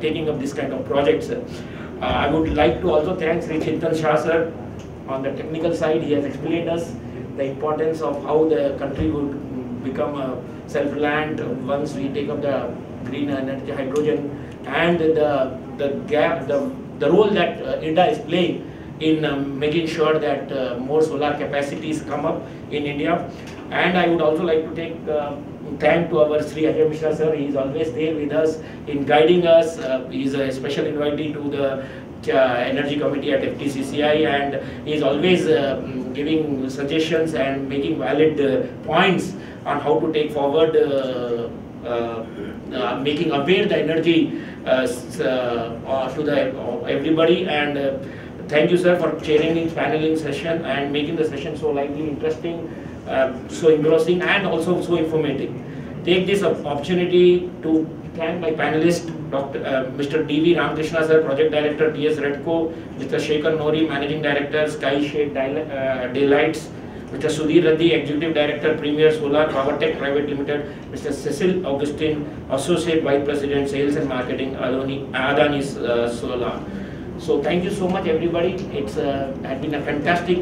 taking up this kind of projects. I would like to also thank Sri Chintan Shah, sir. On the technical side, he has explained us the importance of how the country would become self-reliant once we take up the green energy, hydrogen, and the role that IREDA is playing in making sure that more solar capacities come up in India. And I would also like to take thank to our Sri Ajay Mishra, sir. He is always there with us in guiding us. He is a special invitee to the Energy Committee at FTCCI, and he is always giving suggestions and making valid points on how to take forward, making aware the energy to the everybody. And thank you, sir, for chairing this paneling session and making the session so lively, interesting, so engrossing, and also so informative. Take this opportunity to thank my panelists, Dr. Mr. T.V. Ramakrishna, sir, Project Director, TSREDCO, Mr. Shekhar Nouri, Managing Director, Sky Shade Daylights, Mr. Sudhir Reddy, Executive Director, Premier Solar Power Tech Private Limited, Mr. Cecil Augustine, Associate Vice President, Sales and Marketing, Adani Solar. So thank you so much, everybody. It's has been a fantastic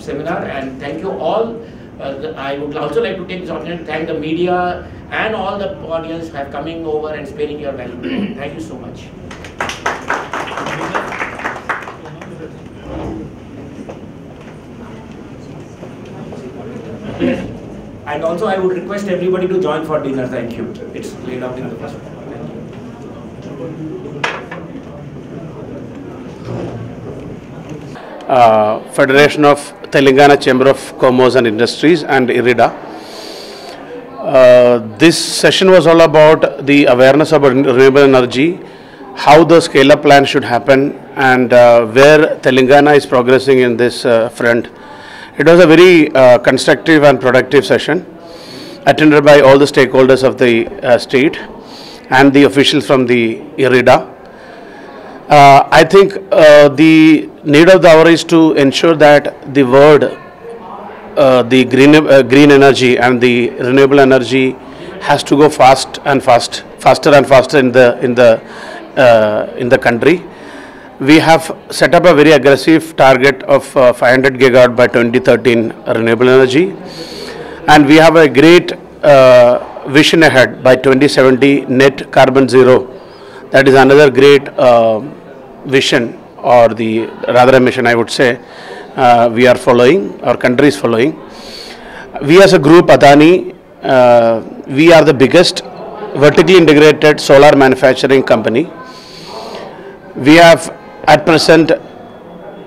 seminar, and thank you all. I would also like to take this opportunity to thank the media and all the audience for coming over and sparing your valuable time. Thank you so much. And also I would request everybody to join for dinner. Thank you. It's laid out in the first one. Federation of Telangana Chamber of Commerce and Industries and IREDA. This session was all about the awareness about renewable energy, how the scale-up plan should happen, and where Telangana is progressing in this front. It was a very constructive and productive session attended by all the stakeholders of the state and the officials from the IREDA. I think the need of the hour is to ensure that the word, the green energy and the renewable energy has to go fast and fast, faster and faster in the country. We have set up a very aggressive target of 500 gigawatt by 2013 renewable energy, and we have a great vision ahead by 2070 net carbon zero. That is another great vision, or the rather a mission I would say, we are following, our country is following. We as a group Adani, we are the biggest vertically integrated solar manufacturing company. We have at present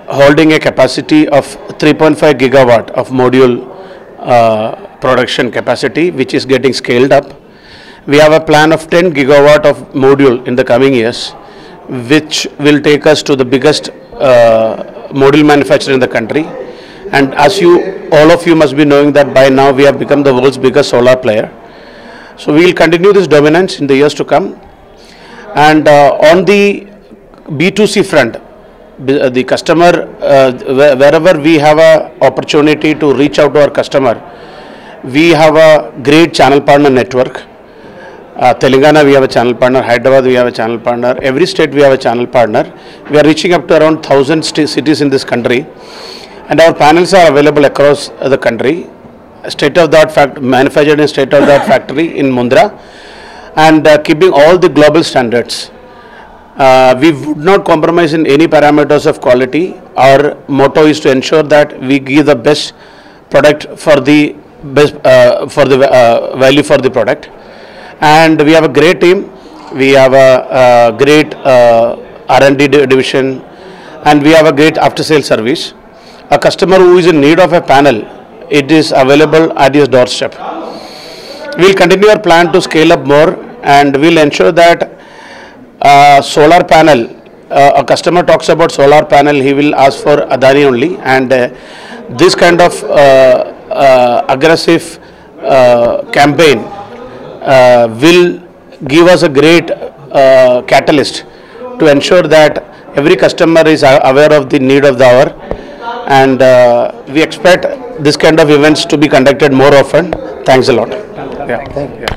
holding a capacity of 3.5 gigawatt of module production capacity, which is getting scaled up. We have a plan of 10 gigawatt of module in the coming years, which will take us to the biggest module manufacturer in the country. And as you, all of you must be knowing that by now we have become the world's biggest solar player. So we will continue this dominance in the years to come. And on the B2C front, the customer, wherever we have an opportunity to reach out to our customer, we have a great channel partner network. Telangana we have a channel partner, Hyderabad we have a channel partner, every state we have a channel partner. We are reaching up to around 1000 cities in this country, and our panels are available across the country. Manufactured in state-of-the-art factory in Mundra, and keeping all the global standards. We would not compromise in any parameters of quality. Our motto is to ensure that we give the best product for the best value for the product. And we have a great team. We have a great R&D division, and we have a great after-sale service. A customer who is in need of a panel, it is available at his doorstep. We will continue our plan to scale up more, and we will ensure that solar panel, a customer talks about solar panel, he will ask for Adani only, and this kind of aggressive campaign will give us a great catalyst to ensure that every customer is aware of the need of the hour, and we expect this kind of events to be conducted more often. Thanks a lot. Yeah. Thank you.